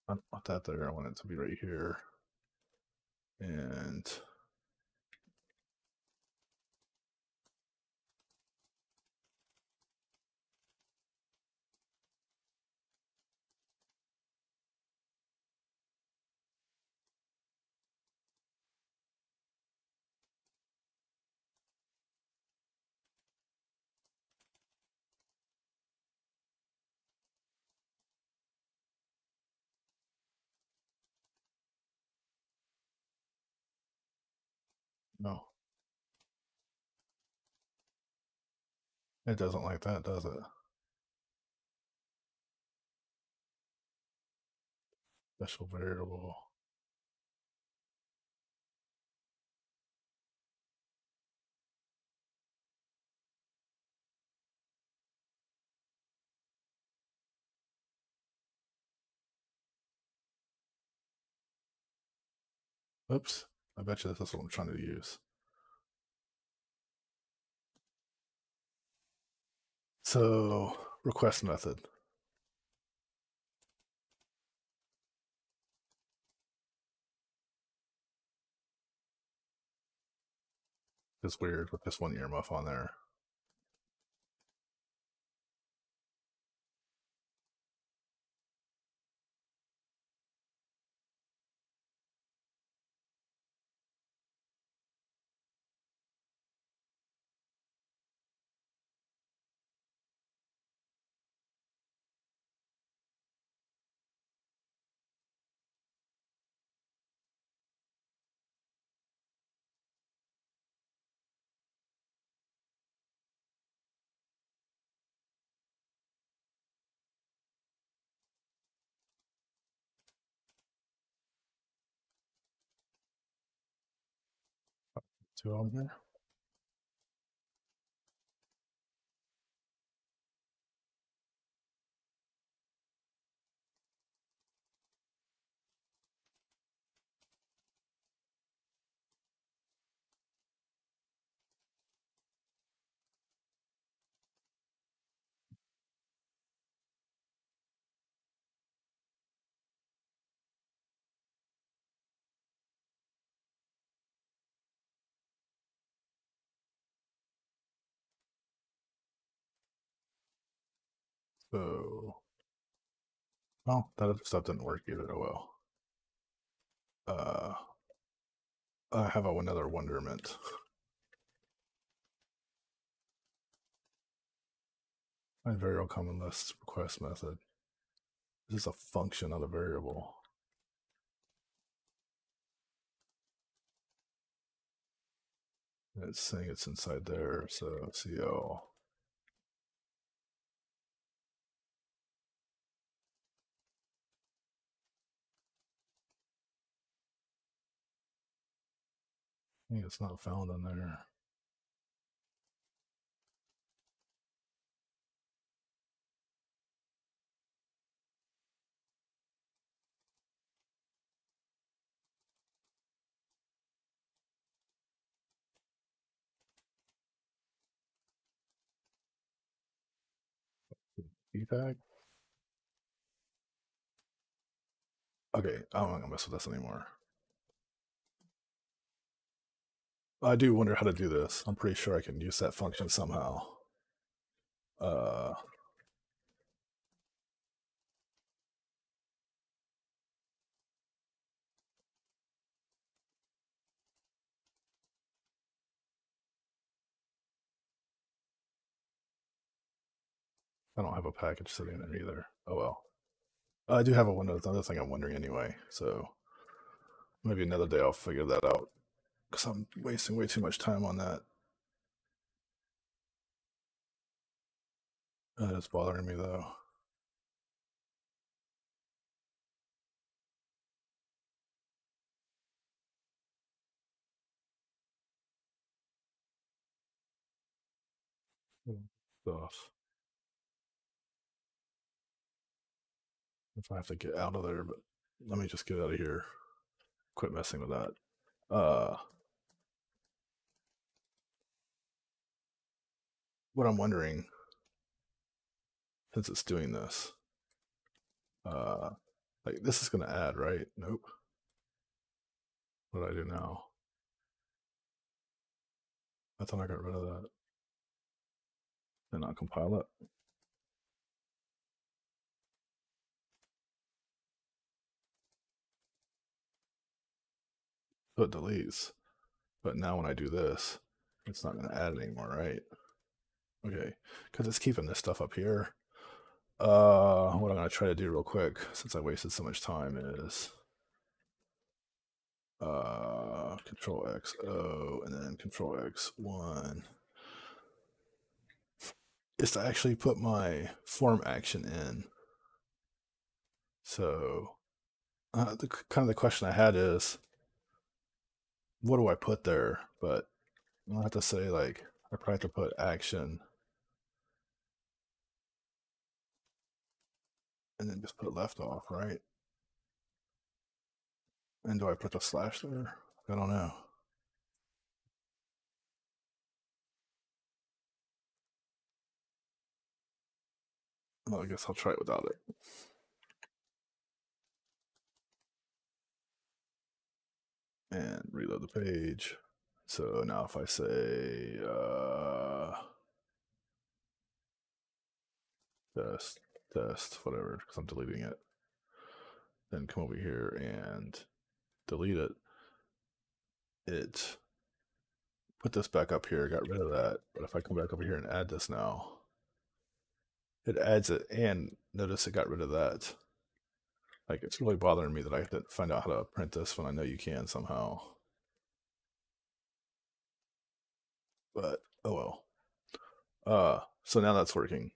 I don't want that there. I want it to be right here. And no, it doesn't like that, does it? Special variable. Oops. I bet you that's what I'm trying to use. So, request method. It's weird with this one earmuff on there. Two on there. So, well, that other stuff didn't work either. Oh well. Uh, I have a, another wonderment. My variable common list request method. This is a function, not a variable. And it's saying it's inside there, so C O. I think it's not found in there. Debug. Okay, I'm not gonna mess with this anymore. I do wonder how to do this. I'm pretty sure I can use that function somehow. Uh, I don't have a package sitting there either. Oh well. I do have a window. That's another thing I'm wondering anyway. So maybe another day I'll figure that out, because I'm wasting way too much time on that. That is bothering me, though. Stuff. If I have to get out of there, but let me just get out of here. Quit messing with that. Uh... what I'm wondering, since it's doing this, uh, like this is going to add, right? Nope. What did I do now? I thought I got rid of that. And I'll compile it. So it deletes. But now when I do this, it's not going to add it anymore, right? Okay, because it's keeping this stuff up here. Uh, what I'm going to try to do real quick, since I wasted so much time, is uh, Control X O and then Control X one. Is to actually put my form action in. So uh, the kind of the question I had is, what do I put there? But I don't have to say, like, I probably have to put action and then just put left off, right? And do I put the slash there? I don't know. Well, I guess I'll try it without it. And reload the page. So now if I say uh, test, test, whatever, because I'm deleting it, then come over here and delete it, it put this back up here, got rid of that. But if I come back over here and add this now, it adds it, and notice it got rid of that. Like, it's really bothering me that I have to find out how to print this when I know you can somehow. But, oh well. Uh, so now that's working.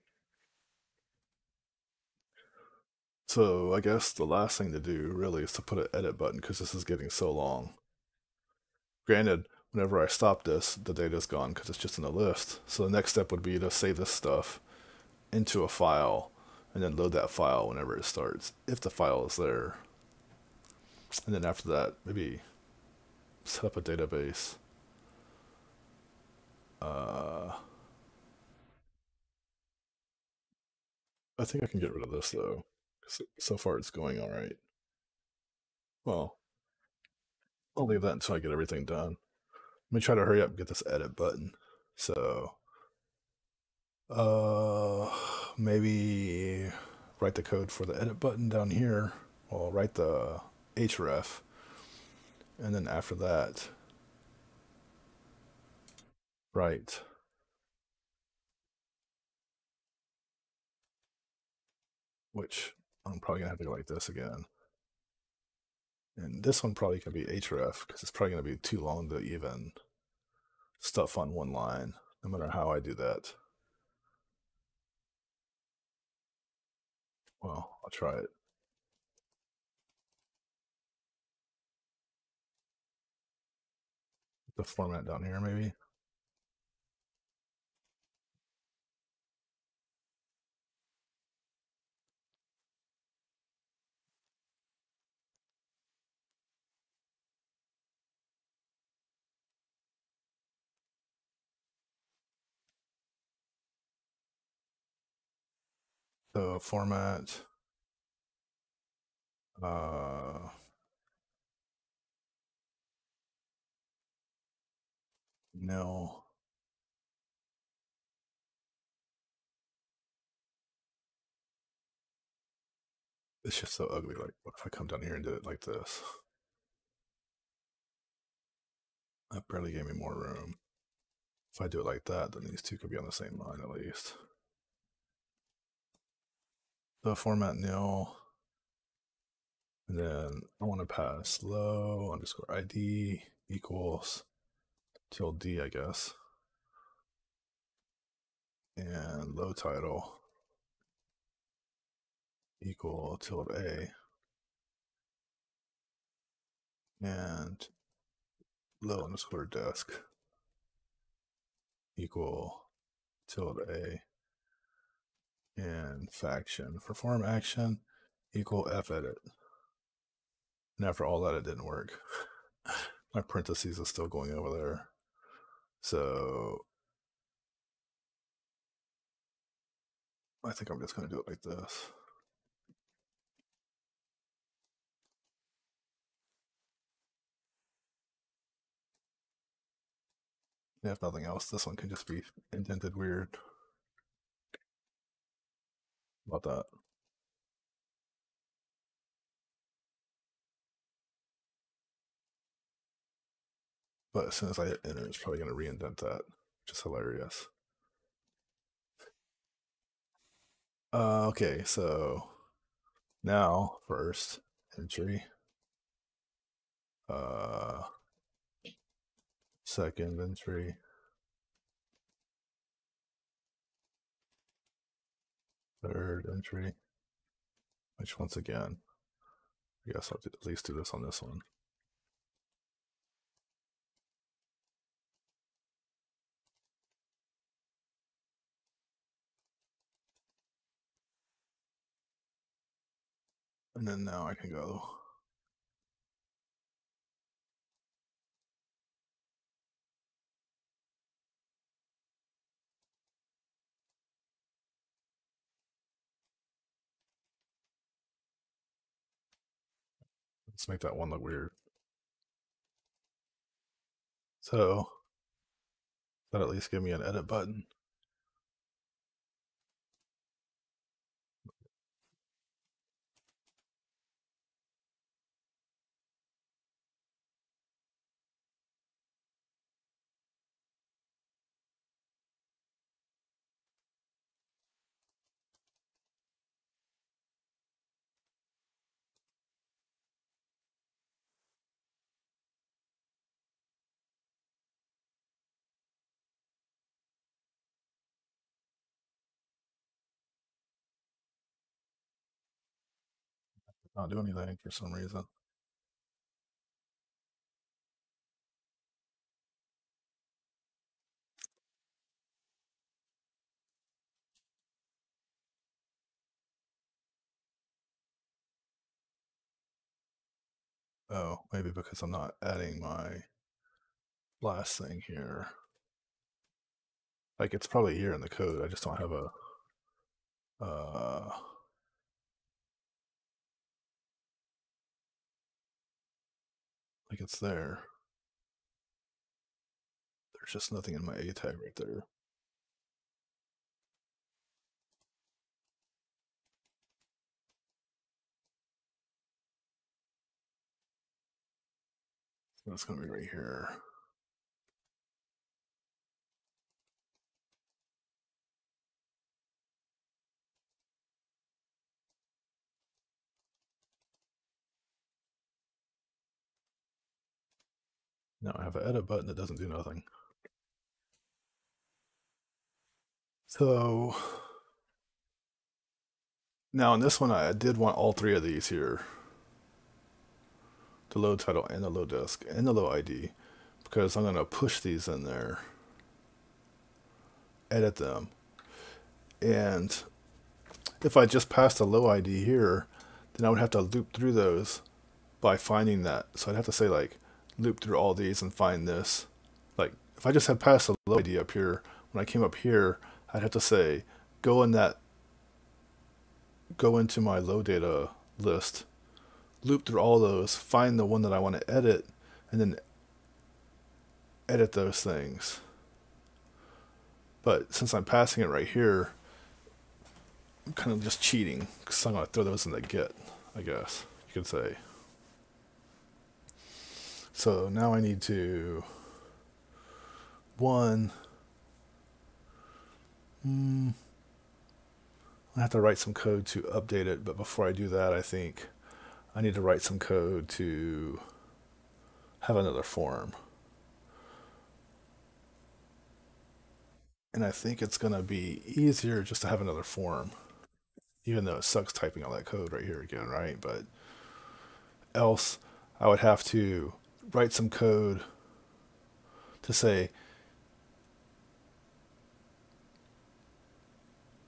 So I guess the last thing to do really is to put an edit button, because this is getting so long. Granted, whenever I stop this, the data is gone because it's just in a list. So the next step would be to save this stuff into a file and then load that file whenever it starts, if the file is there. And then after that, maybe set up a database. Uh, I think I can get rid of this though. So far it's going all right. Well, I'll leave that until I get everything done. Let me try to hurry up and get this edit button. So uh maybe write the code for the edit button down here. I'll write the href, and then after that write which I'm probably gonna have to go like this again, and this one probably can be href because it's probably gonna be too long to even stuff on one line no matter how I do that. Well, I'll try it. The format down here, maybe. So format, uh, nil, it's just so ugly. Like, what if I come down here and did it like this? That barely gave me more room. If I do it like that, then these two could be on the same line at least. So format nil, and then I want to pass low underscore I D equals tilde, I guess, and low title equal tilde A, and low underscore desk equal tilde A. And faction for form action equal f edit. And after all that, it didn't work. My parentheses is still going over there. So I think I'm just going to do it like this. If nothing else, this one can just be indented weird. About that. But as soon as I hit enter, it's probably going to re-indent that, which is hilarious. Uh, okay, so now first entry, uh, second entry, third entry, which once again, I guess I'll at least do this on this one. And then now I can go let's make that one look weird. So that at least give me an edit button. Not do anything for some reason. Oh, maybe because I'm not adding my last thing here. Like it's probably here in the code. I just don't have a uh like it's there. There's just nothing in my A tag right there. So it's going to be right here. Now I have an edit button that doesn't do nothing. So now in this one, I did want all three of these here, the load title and the load disk and the load I D, because I'm going to push these in there, edit them. And if I just passed a load I D here, then I would have to loop through those by finding that. So I'd have to say like, loop through all these and find this. Like if I just had passed a load I D up here, when I came up here, I'd have to say, go in that, go into my load data list, loop through all those, find the one that I want to edit, and then edit those things. But since I'm passing it right here, I'm kind of just cheating because I'm going to throw those in the get, I guess you could say. So now I need to, one, mm, I have to write some code to update it, but before I do that, I think I need to write some code to have another form. And I think it's gonna be easier just to have another form, even though it sucks typing all that code right here again, right? But else I would have to write some code to say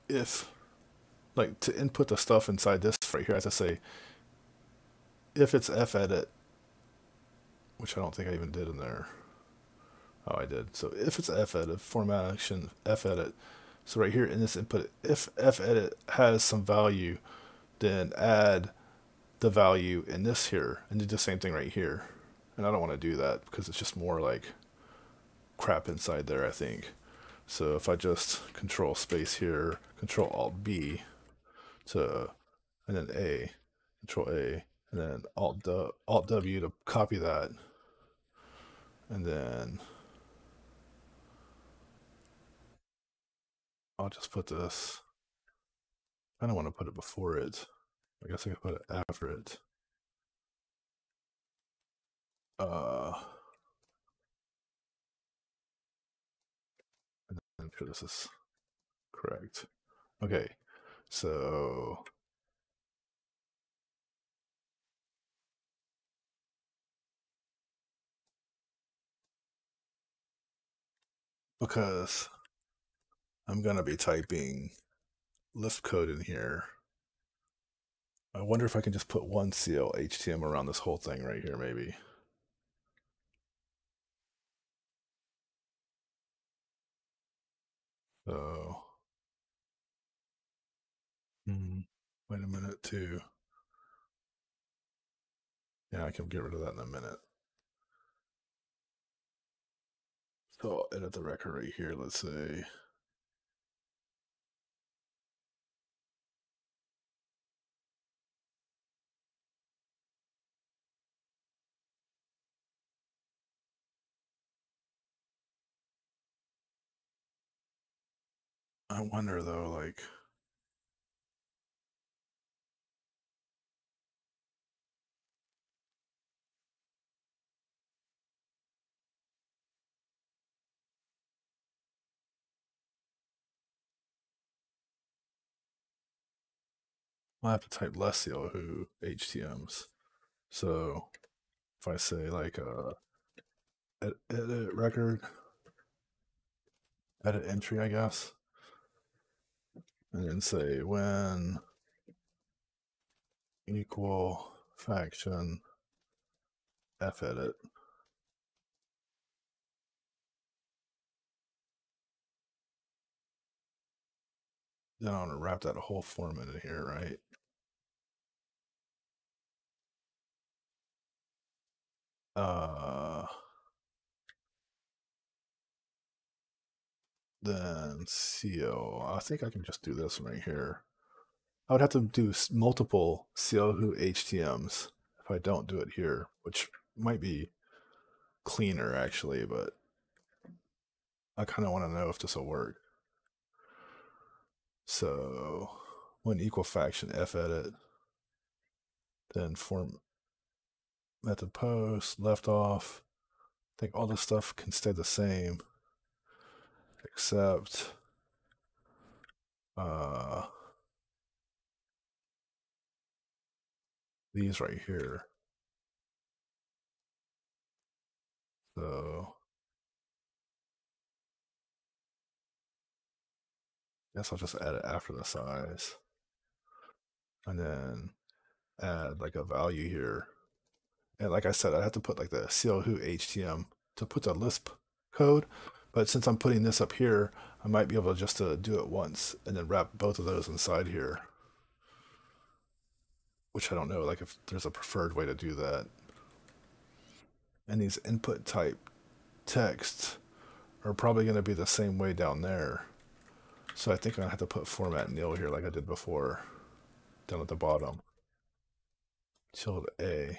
if, like to input the stuff inside this right here, I have to say if it's fedit, which I don't think I even did in there. Oh, I did. So if it's fedit, format action fedit, So right here in this input, if fedit has some value, then add the value in this here and do the same thing right here. And I don't want to do that because it's just more like crap inside there, I think. So if I just control space here, control alt B to, and then A, control A, and then alt W, alt W to copy that. And then I'll just put this, I don't want to put it before it. I guess I could put it after it. Uh, and I'm sure this is correct. Okay, so because I'm gonna be typing Lisp code in here. I wonder if I can just put one C L H T M around this whole thing right here, maybe. So, mm, wait a minute too. Yeah, I can get rid of that in a minute. So I'll edit the record right here, let's say. I wonder though, like, I have to type less Yahoo H T Ms. So if I say like uh, edit record, edit entry, I guess. And then say when equal faction fedit. Then I want to wrap that whole form in here, right? Uh, then C O, I think I can just do this one right here. I would have to do multiple Yahoo H T Ms if I don't do it here, which might be cleaner actually, but I kind of want to know if this will work. So when equal faction fedit, then form method post, left off. I think all this stuff can stay the same. Except uh, these right here. So I guess I'll just add it after the size, and then add like a value here. And like I said, I have to put like the Yahoo H T M to put the Lisp code. But since I'm putting this up here, I might be able just to do it once and then wrap both of those inside here. Which I don't know, like if there's a preferred way to do that. And these input type texts are probably going to be the same way down there. So I think I'm going to have to put format nil here like I did before, down at the bottom. Tilde A.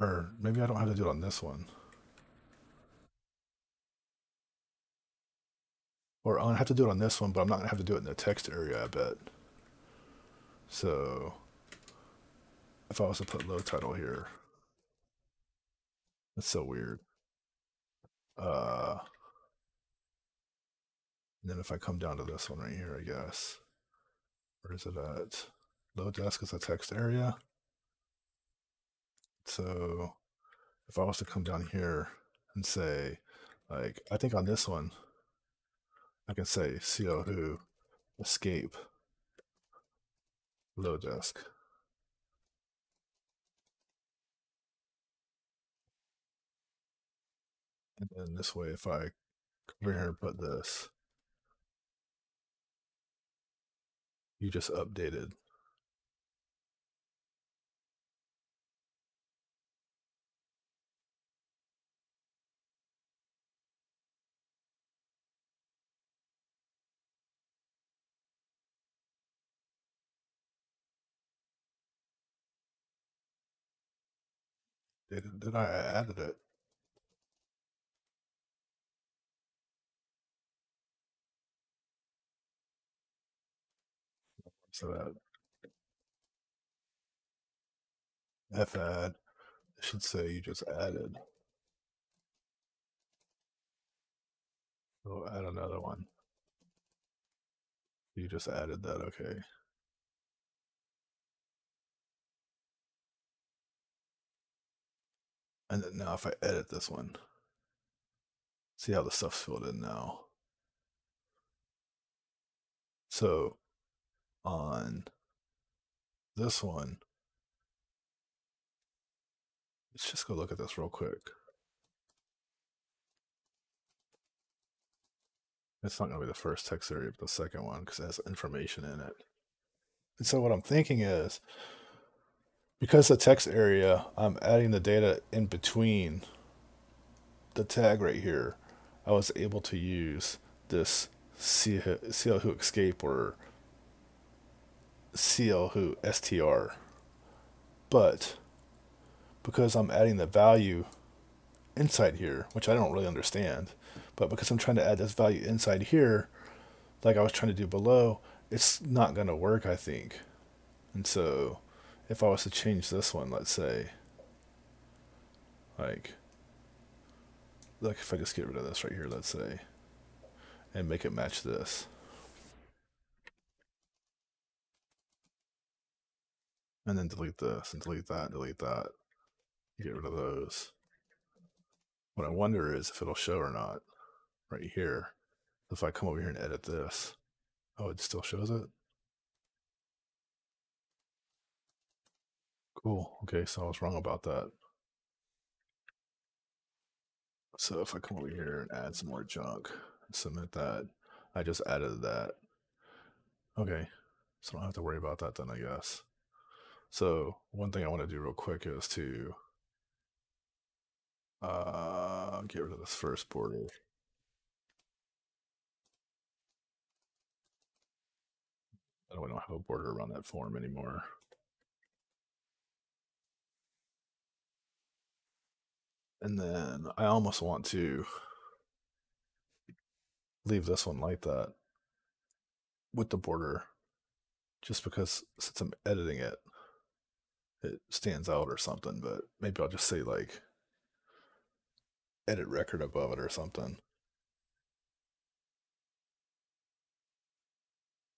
Or maybe I don't have to do it on this one. Or I'll have to do it on this one, but I'm not going to have to do it in the text area, I bet. So if I was to put low title here, that's so weird. Uh, and then if I come down to this one right here, I guess. Where is it at? Low desk is the text area. So if I was to come down here and say, like, I think on this one, I can say Yahoo escape low desk. And then this way, if I come over here and put this, you just updated. Did, did I added it? So that F add, it should say you just added. Oh, add another one. You just added that, okay. And then now if I edit this one, see how the stuff's filled in now. So on this one, let's just go look at this real quick. It's not going to be the first text area, but the second one, because it has information in it. And so what I'm thinking is, because the text area, I'm adding the data in between the tag right here. I was able to use this C L who escape or C L who S T R. But because I'm adding the value inside here, which I don't really understand, but because I'm trying to add this value inside here, like I was trying to do below, it's not going to work, I think. And so if I was to change this one, let's say, like, like if I just get rid of this right here, let's say, and make it match this. And then delete this, and delete that, delete that, get rid of those. What I wonder is if it'll show or not right here. If I come over here and edit this, oh, it still shows it? Cool. Okay, so I was wrong about that. So if I come over here and add some more junk, submit that, I just added that. Okay, so I don't have to worry about that then, I guess. So one thing I want to do real quick is to uh, get rid of this first border. I don't have a border around that form anymore. And then I almost want to leave this one like that with the border, just because since I'm editing it, it stands out or something, but maybe I'll just say like edit record above it or something.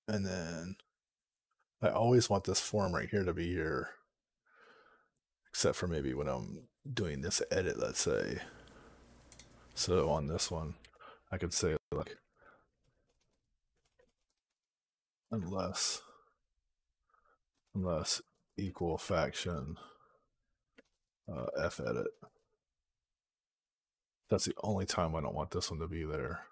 And then I always want this form right here to be here, except for maybe when I'm doing this edit, let's say. So on this one, I could say like, unless, unless equal faction uh, F edit. That's the only time I don't want this one to be there.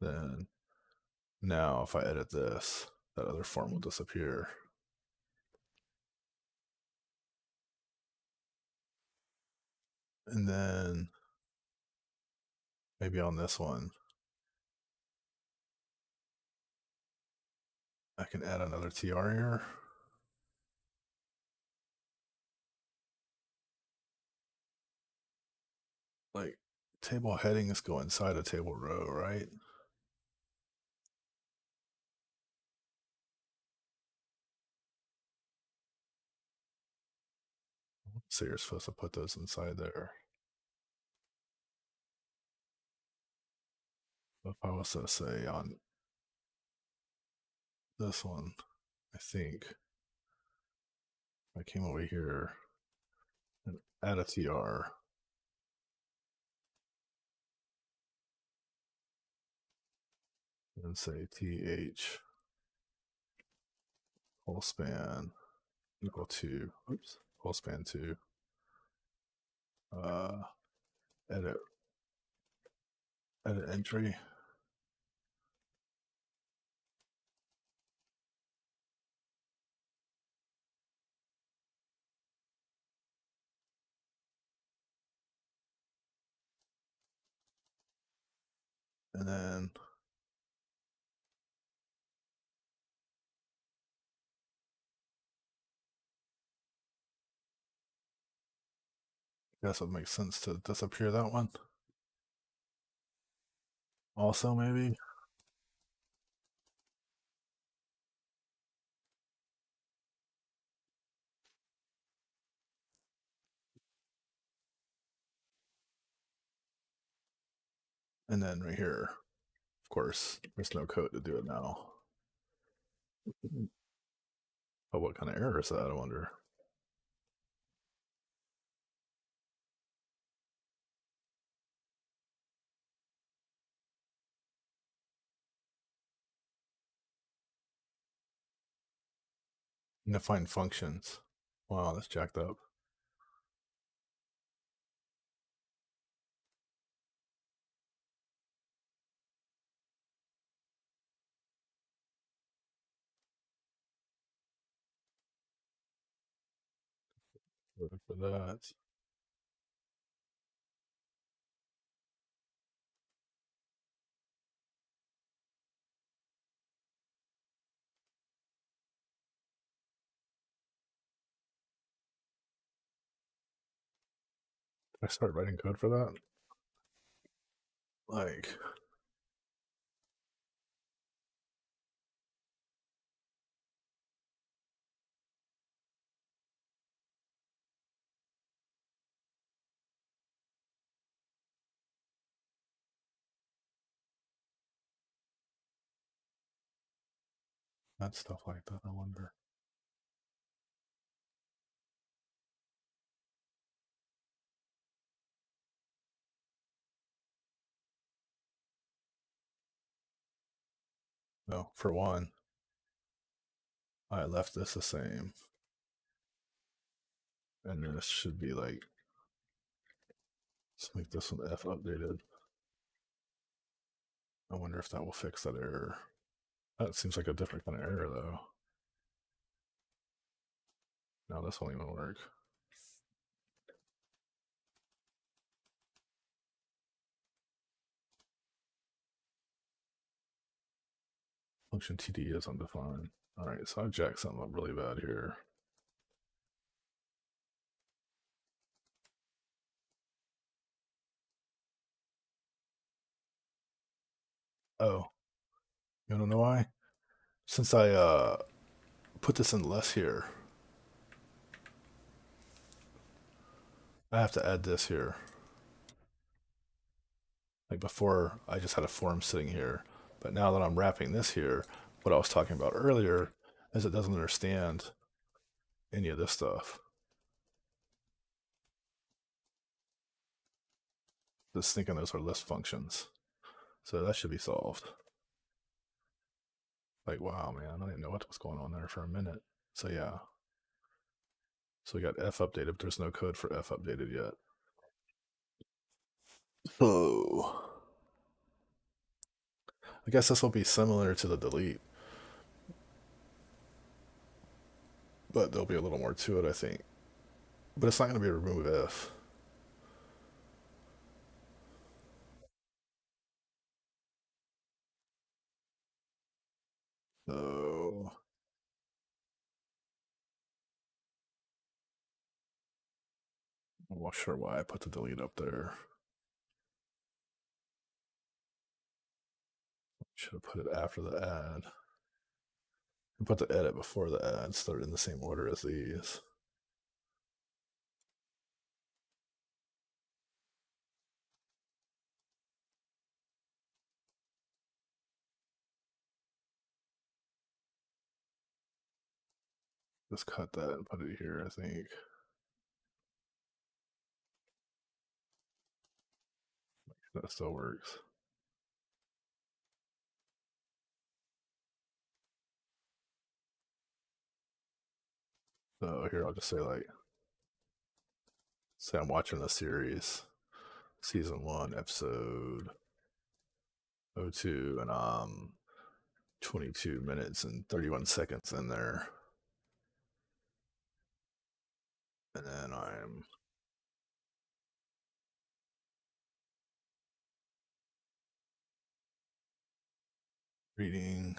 Then now if I edit this, that other form will disappear. And then maybe on this one, I can add another T R here. Like table headings go inside a table row, right? So you're supposed to put those inside there. If I was to say on this one, I think I came over here and add a T R. And say T H whole span equal to, oops, full span two, uh, edit, edit entry. And then I guess it makes sense to disappear that one. Also, maybe. And then right here, of course, there's no code to do it now. But what kind of error is that, I wonder? Define functions. Wow, that's jacked up. Look for that. I start writing code for that. Like, that's stuff like that, I wonder. No, for one, I left this the same. And this should be like, let's make this one F updated. I wonder if that will fix that error. That seems like a different kind of error though. No, this won't even work. Function T D is undefined. All right, so I've jacked something up really bad here. Oh, you don't know why? Since I uh, put this in less here, I have to add this here. Like before, I just had a form sitting here. But now that I'm wrapping this here, what I was talking about earlier is it doesn't understand any of this stuff. Just thinking those are Lisp functions. So that should be solved. Like, wow, man, I don't even know what was going on there for a minute. So yeah. So we got F updated, but there's no code for F updated yet. So I guess this will be similar to the delete, but there'll be a little more to it, I think. But it's not going to be a remove F. So I'm not sure why I put the delete up there. Should have put it after the add. And put the edit before the add, so they're in the same order as these. Just cut that and put it here, I think. That still works. So here I'll just say like, say I'm watching a series, season one, episode oh two, and um, twenty-two minutes and thirty-one seconds in there. And then I'm reading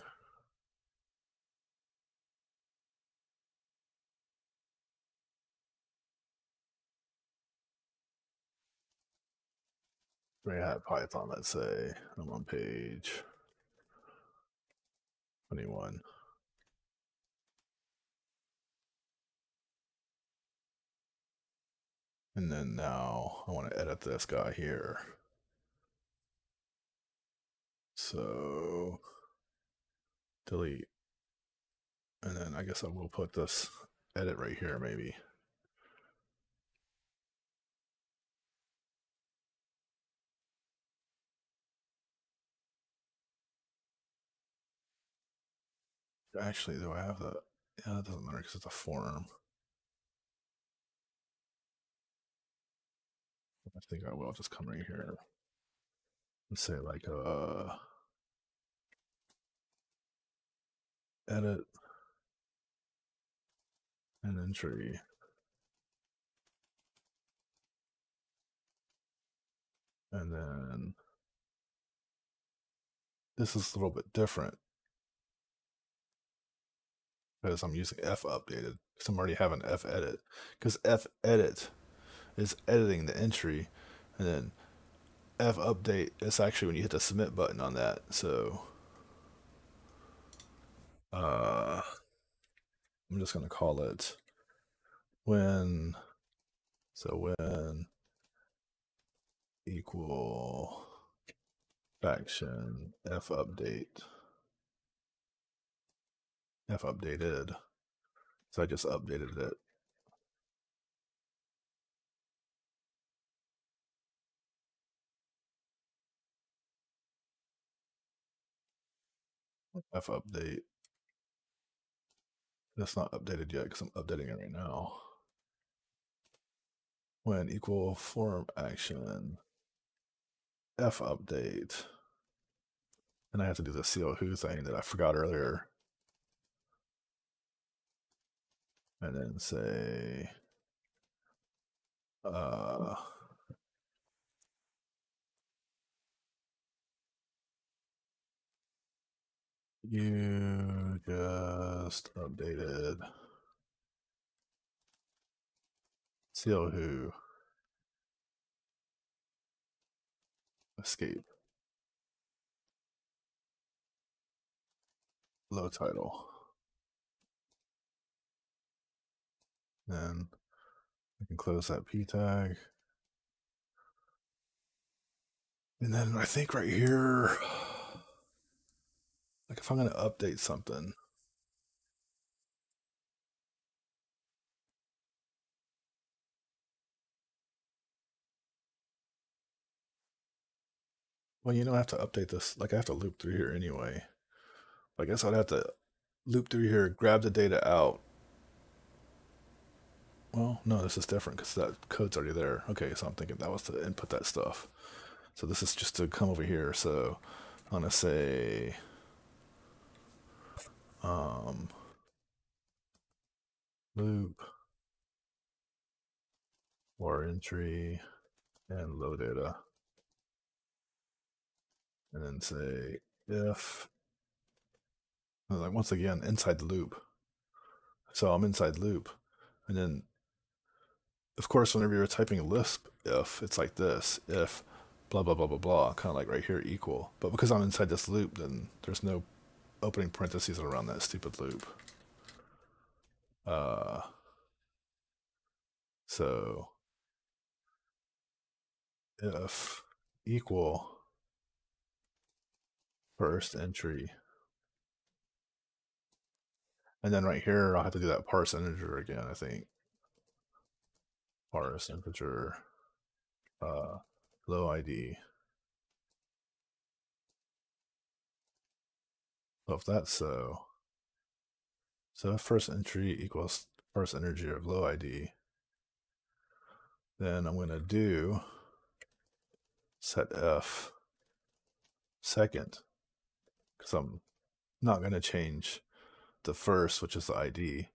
React Python, let's say. I'm on page twenty-one. And then now I want to edit this guy here. So delete. And then I guess I will put this edit right here maybe. Actually, do I have that? Yeah, it doesn't matter because it's a form. I think I will just come right here and say like uh edit an entry. And then this is a little bit different, because I'm using F updated, because I'm already having F edit, because F edit is editing the entry, and then F update is actually when you hit the submit button on that. So uh, I'm just gonna call it when, so when equal faction F update. F updated, so I just updated it. F update. That's not updated yet because I'm updating it right now. When equal form action F update, and I have to do the seal who thing that I forgot earlier. And then say uh you just updated seal who escape low title. Then I can close that P tag. And then I think right here, like if I'm going to update something, well, you know, I have to update this. Like I have to loop through here anyway. I guess I'd have to loop through here, grab the data out. Well, no, this is different because that code's already there. Okay, so I'm thinking that was to input that stuff. So this is just to come over here. So I'm gonna say, um, loop for entry and load data, and then say if. And like once again, inside the loop. So I'm inside loop, and then. Of course, whenever you're typing Lisp, if it's like this, if blah, blah, blah, blah, blah, kind of like right here, equal. But because I'm inside this loop, then there's no opening parentheses around that stupid loop. Uh, so if equal first entry. And then right here, I'll have to do that parse integer again, I think. Parse integer, uh, low I D. So if that's so, so first entry equals first integer of low I D. Then I'm going to do set f second, because I'm not going to change the first, which is the I D.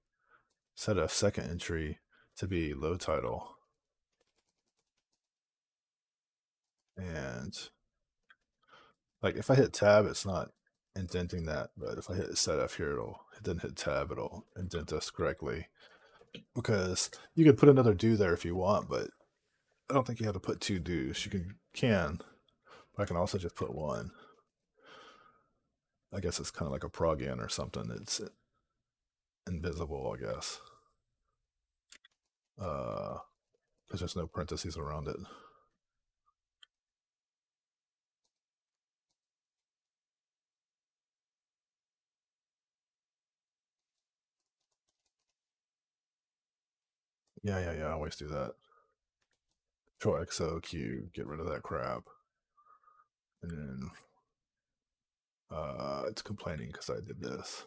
Set f second entry to be low title. And like if I hit tab, it's not indenting that, but if I hit set F here, it'll it didn't hit tab, it'll indent us correctly. Because you could put another do there if you want, but I don't think you have to put two do's. You can can, but I can also just put one. I guess it's kind of like a progin or something. It's invisible, I guess. Uh because there's no parentheses around it. Yeah, yeah, yeah, I always do that. Control X O Q, get rid of that crap. And then uh, it's complaining because I did this.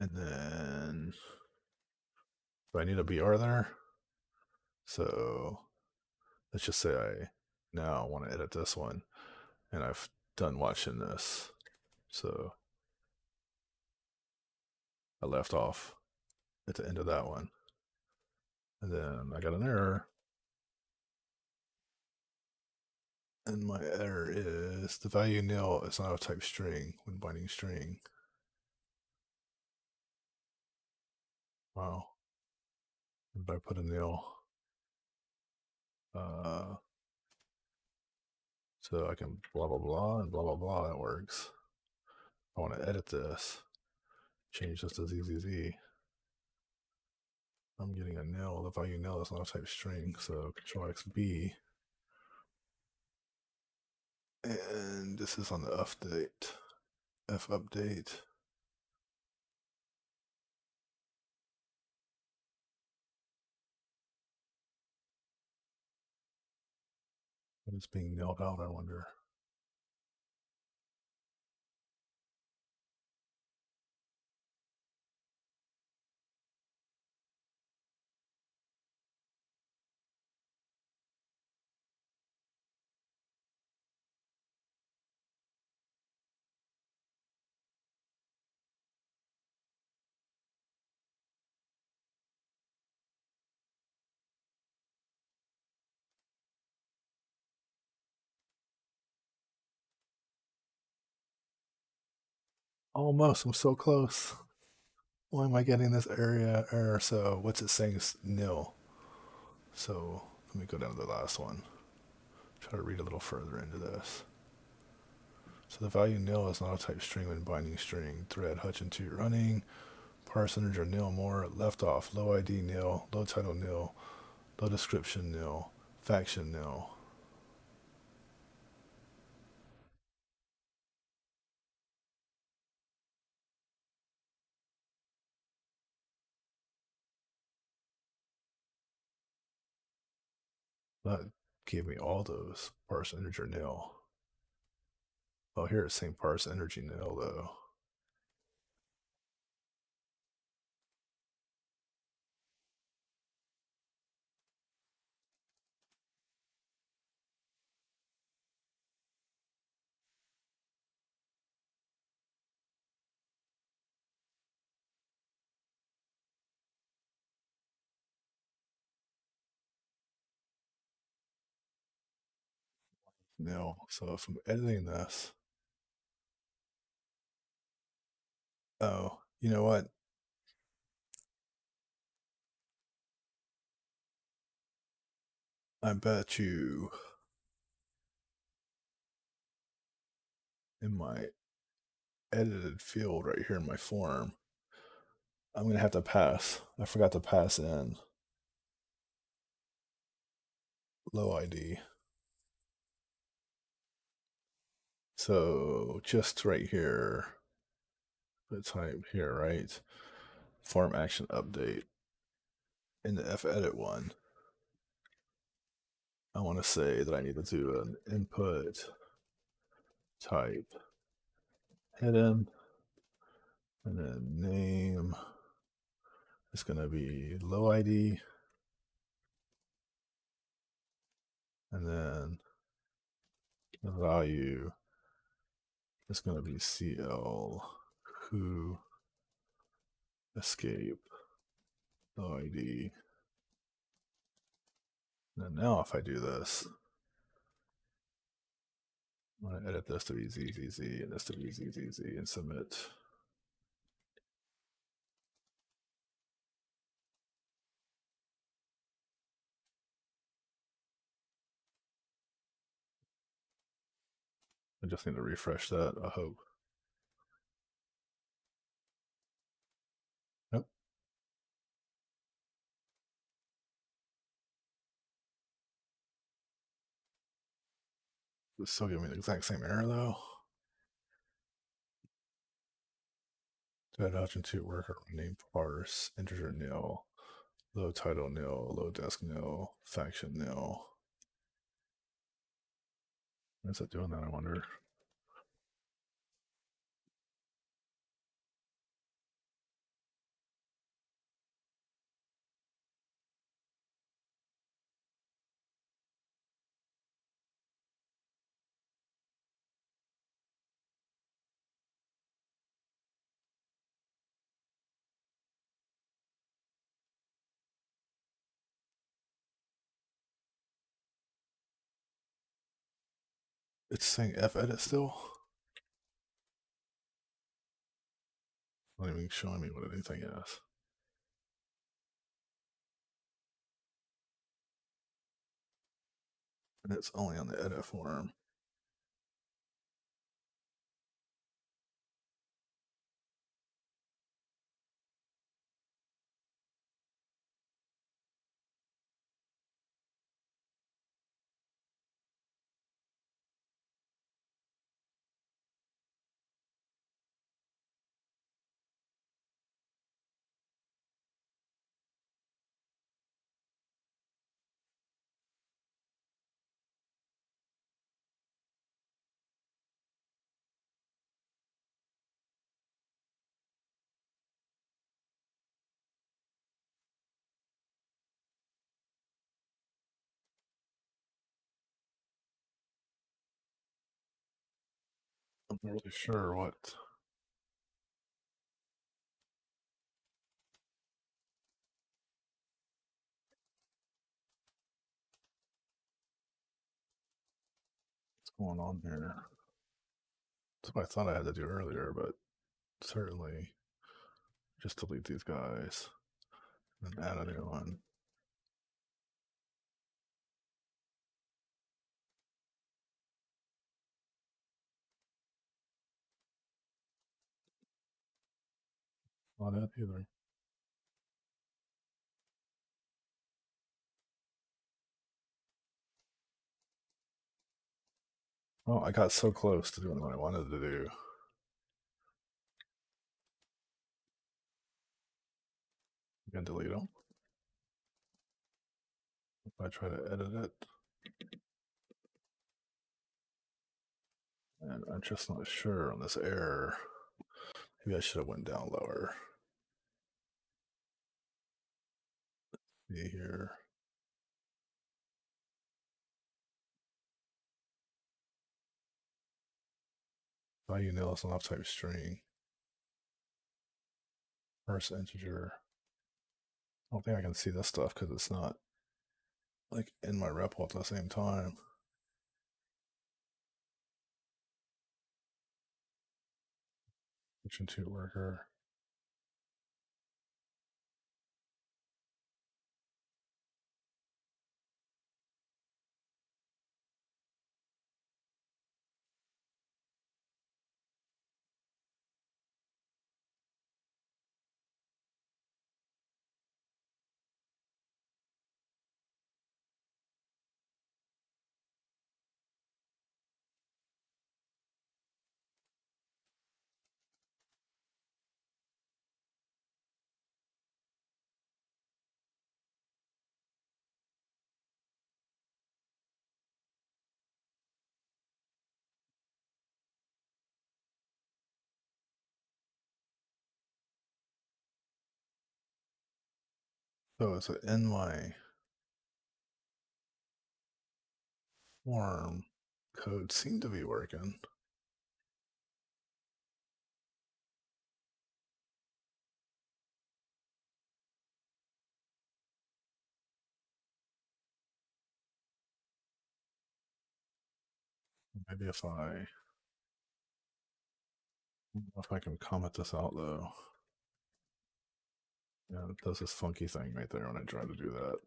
And then do I need a B R there? So let's just say I now want to edit this one, and I've done watching this. So I left off at the end of that one, and then I got an error, and my error is the value nil is not a type string when binding string. Wow, did I put a nil? Uh, so I can blah blah blah and blah blah blah. That works. I want to edit this. Change this to Z Z Z. I'm getting a nil. The value nil is not a type string, so control X B. And this is on the update. F update. What is being nilled out, I wonder. Almost, I'm so close. Why am I getting this area error? So what's it saying is nil. So let me go down to the last one. Try to read a little further into this. So the value nil is not a type string when binding string. Thread Hunchentoot running. Parse integer nil more. Left off. Low I D nil. Low title nil. Low description nil. Faction nil. That gave me all those parse integer nil. Oh, here it's saying parse integer nil though. No, so if I'm editing this, oh, you know what? I bet you in my edited field right here in my form, I'm going to have to pass. I forgot to pass in low I D. So just right here, the type here, right? Form action update in the fedit one. I want to say that I need to do an input type heading, and then name is going to be low I D, and then the value is going to be C L who escape low I D. And now if I do this, I'm going to edit this to be Z Z Z and this to be Z Z Z and submit. I just need to refresh that, I hope. Nope. It's still giving me the exact same error though. Did Hunchentoot work around name parse, integer nil, low title nil, low desk nil, faction nil. Why is it doing that, I wonder? It's saying F edit still. Not even showing me what anything is. And it's only on the edit form. I'm not really sure what. What's going on here? That's what I thought I had to do earlier, but certainly just delete these guys and then add a new one. Not that either. Oh, I got so close to doing what I wanted to do. I'm gonna delete them. If I try to edit it, and I'm just not sure on this error. Maybe I should have went down lower. Let's see here. Value nil is an off type string. First integer. I don't think I can see this stuff because it's not like in my REPL at the same time. Hunchentoot worker. So it's an in my form code seemed to be working. Maybe if I, I don't know if I can comment this out though. Yeah, it does this funky thing right there when I try to do that.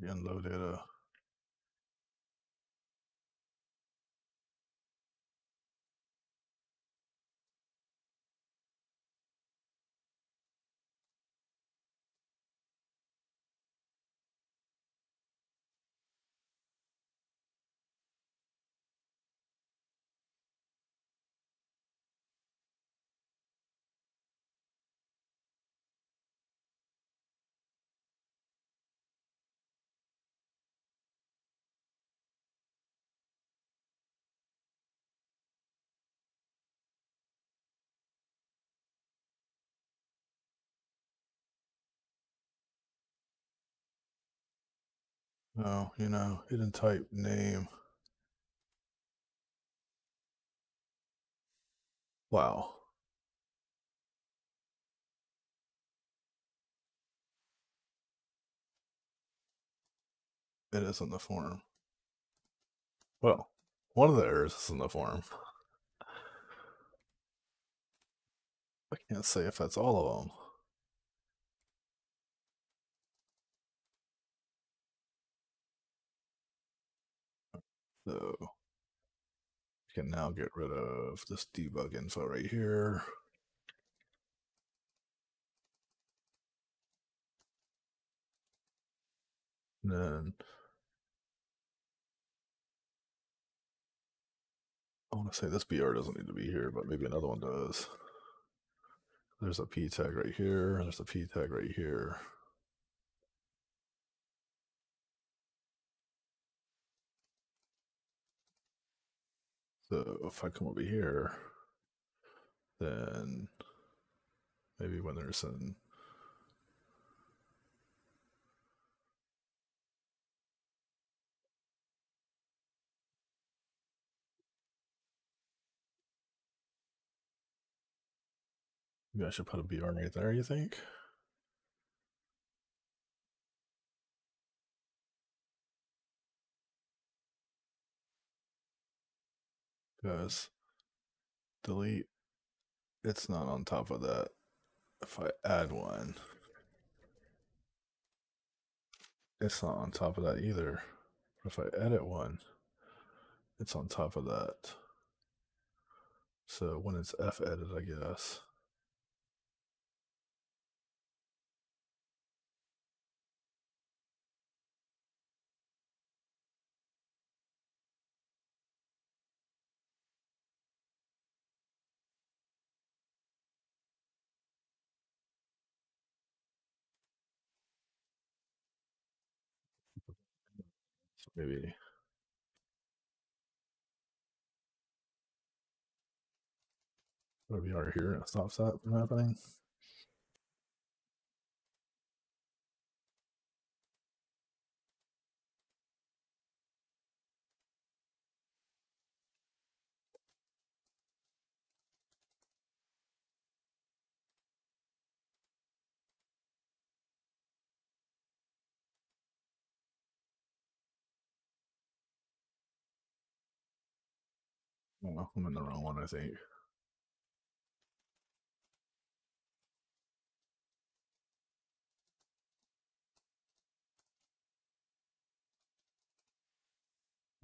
Again, low data. No, you know, hidden type name. Wow. It is in the form. Well, one of the errors is in the form. I can't say if that's all of them. So you can now get rid of this debug info right here. And then I want to say this B R doesn't need to be here, but maybe another one does. There's a P tag right here. There's a P tag right here. So if I come over here, then maybe when there's an maybe I should put a B R right there, you think? Because delete, it's not on top of that. If I add one, it's not on top of that either. If I edit one, it's on top of that. So when it's F edit, I guess. Maybe. Maybe are here and it stops that from happening. Oh, I'm in the wrong one, I think.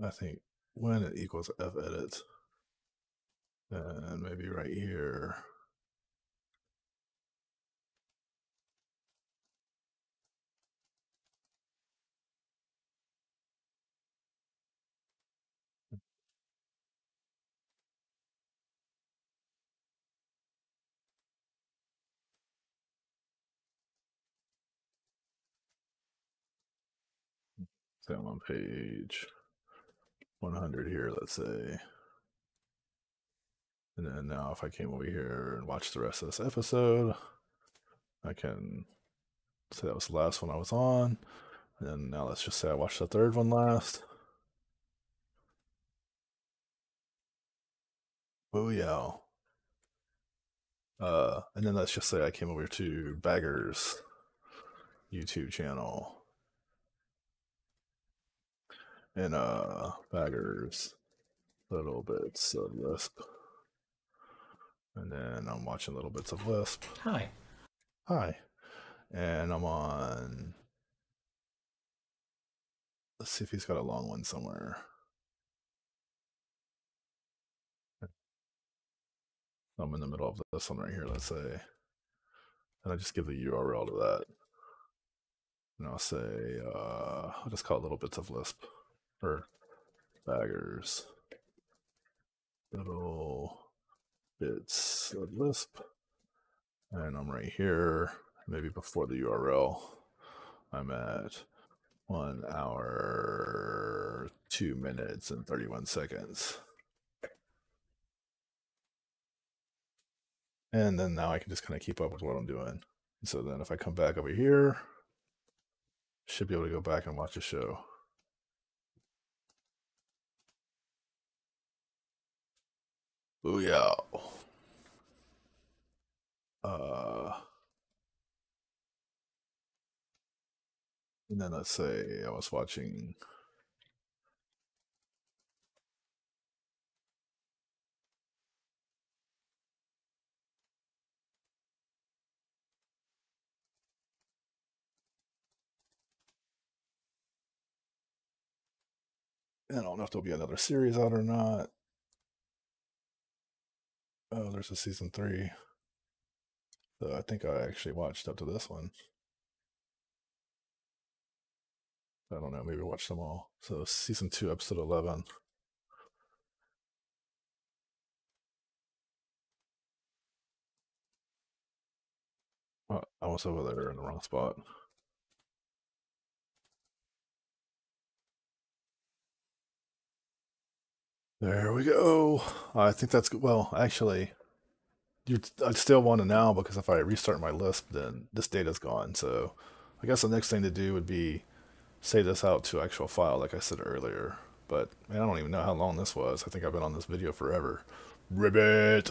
I think when it equals F edit, and maybe right here. I'm on page one hundred here, let's say. And then now if I came over here and watched the rest of this episode, I can say that was the last one I was on. And then now let's just say I watched the third one last. Booyah. Uh, and then let's just say I came over to Bagger's YouTube channel. And uh, Bagger's little bits of Lisp. And then I'm watching little bits of Lisp. Hi. Hi. And I'm on... Let's see if he's got a long one somewhere. I'm in the middle of this one right here, let's say. And I just give the U R L to that. And I'll say, uh, I'll just call it little bits of Lisp. Or Bagger's little bits of Lisp. And I'm right here, maybe before the U R L. I'm at one hour, two minutes, and thirty-one seconds. And then now I can just kind of keep up with what I'm doing. So then if I come back over here, should be able to go back and watch a show. Booyah. Uh, and then let's say I was watching... I don't know if there'll be another series out or not. Oh, there's a season three. So I think I actually watched up to this one. I don't know, maybe watch them all. So season two, episode eleven. Well, I was over there in the wrong spot. There we go. I think that's good. Well, actually, you'd, I'd still want to now, because if I restart my Lisp, then this data's gone. So I guess the next thing to do would be save this out to actual file, like I said earlier. But man, I don't even know how long this was. I think I've been on this video forever. Ribbit!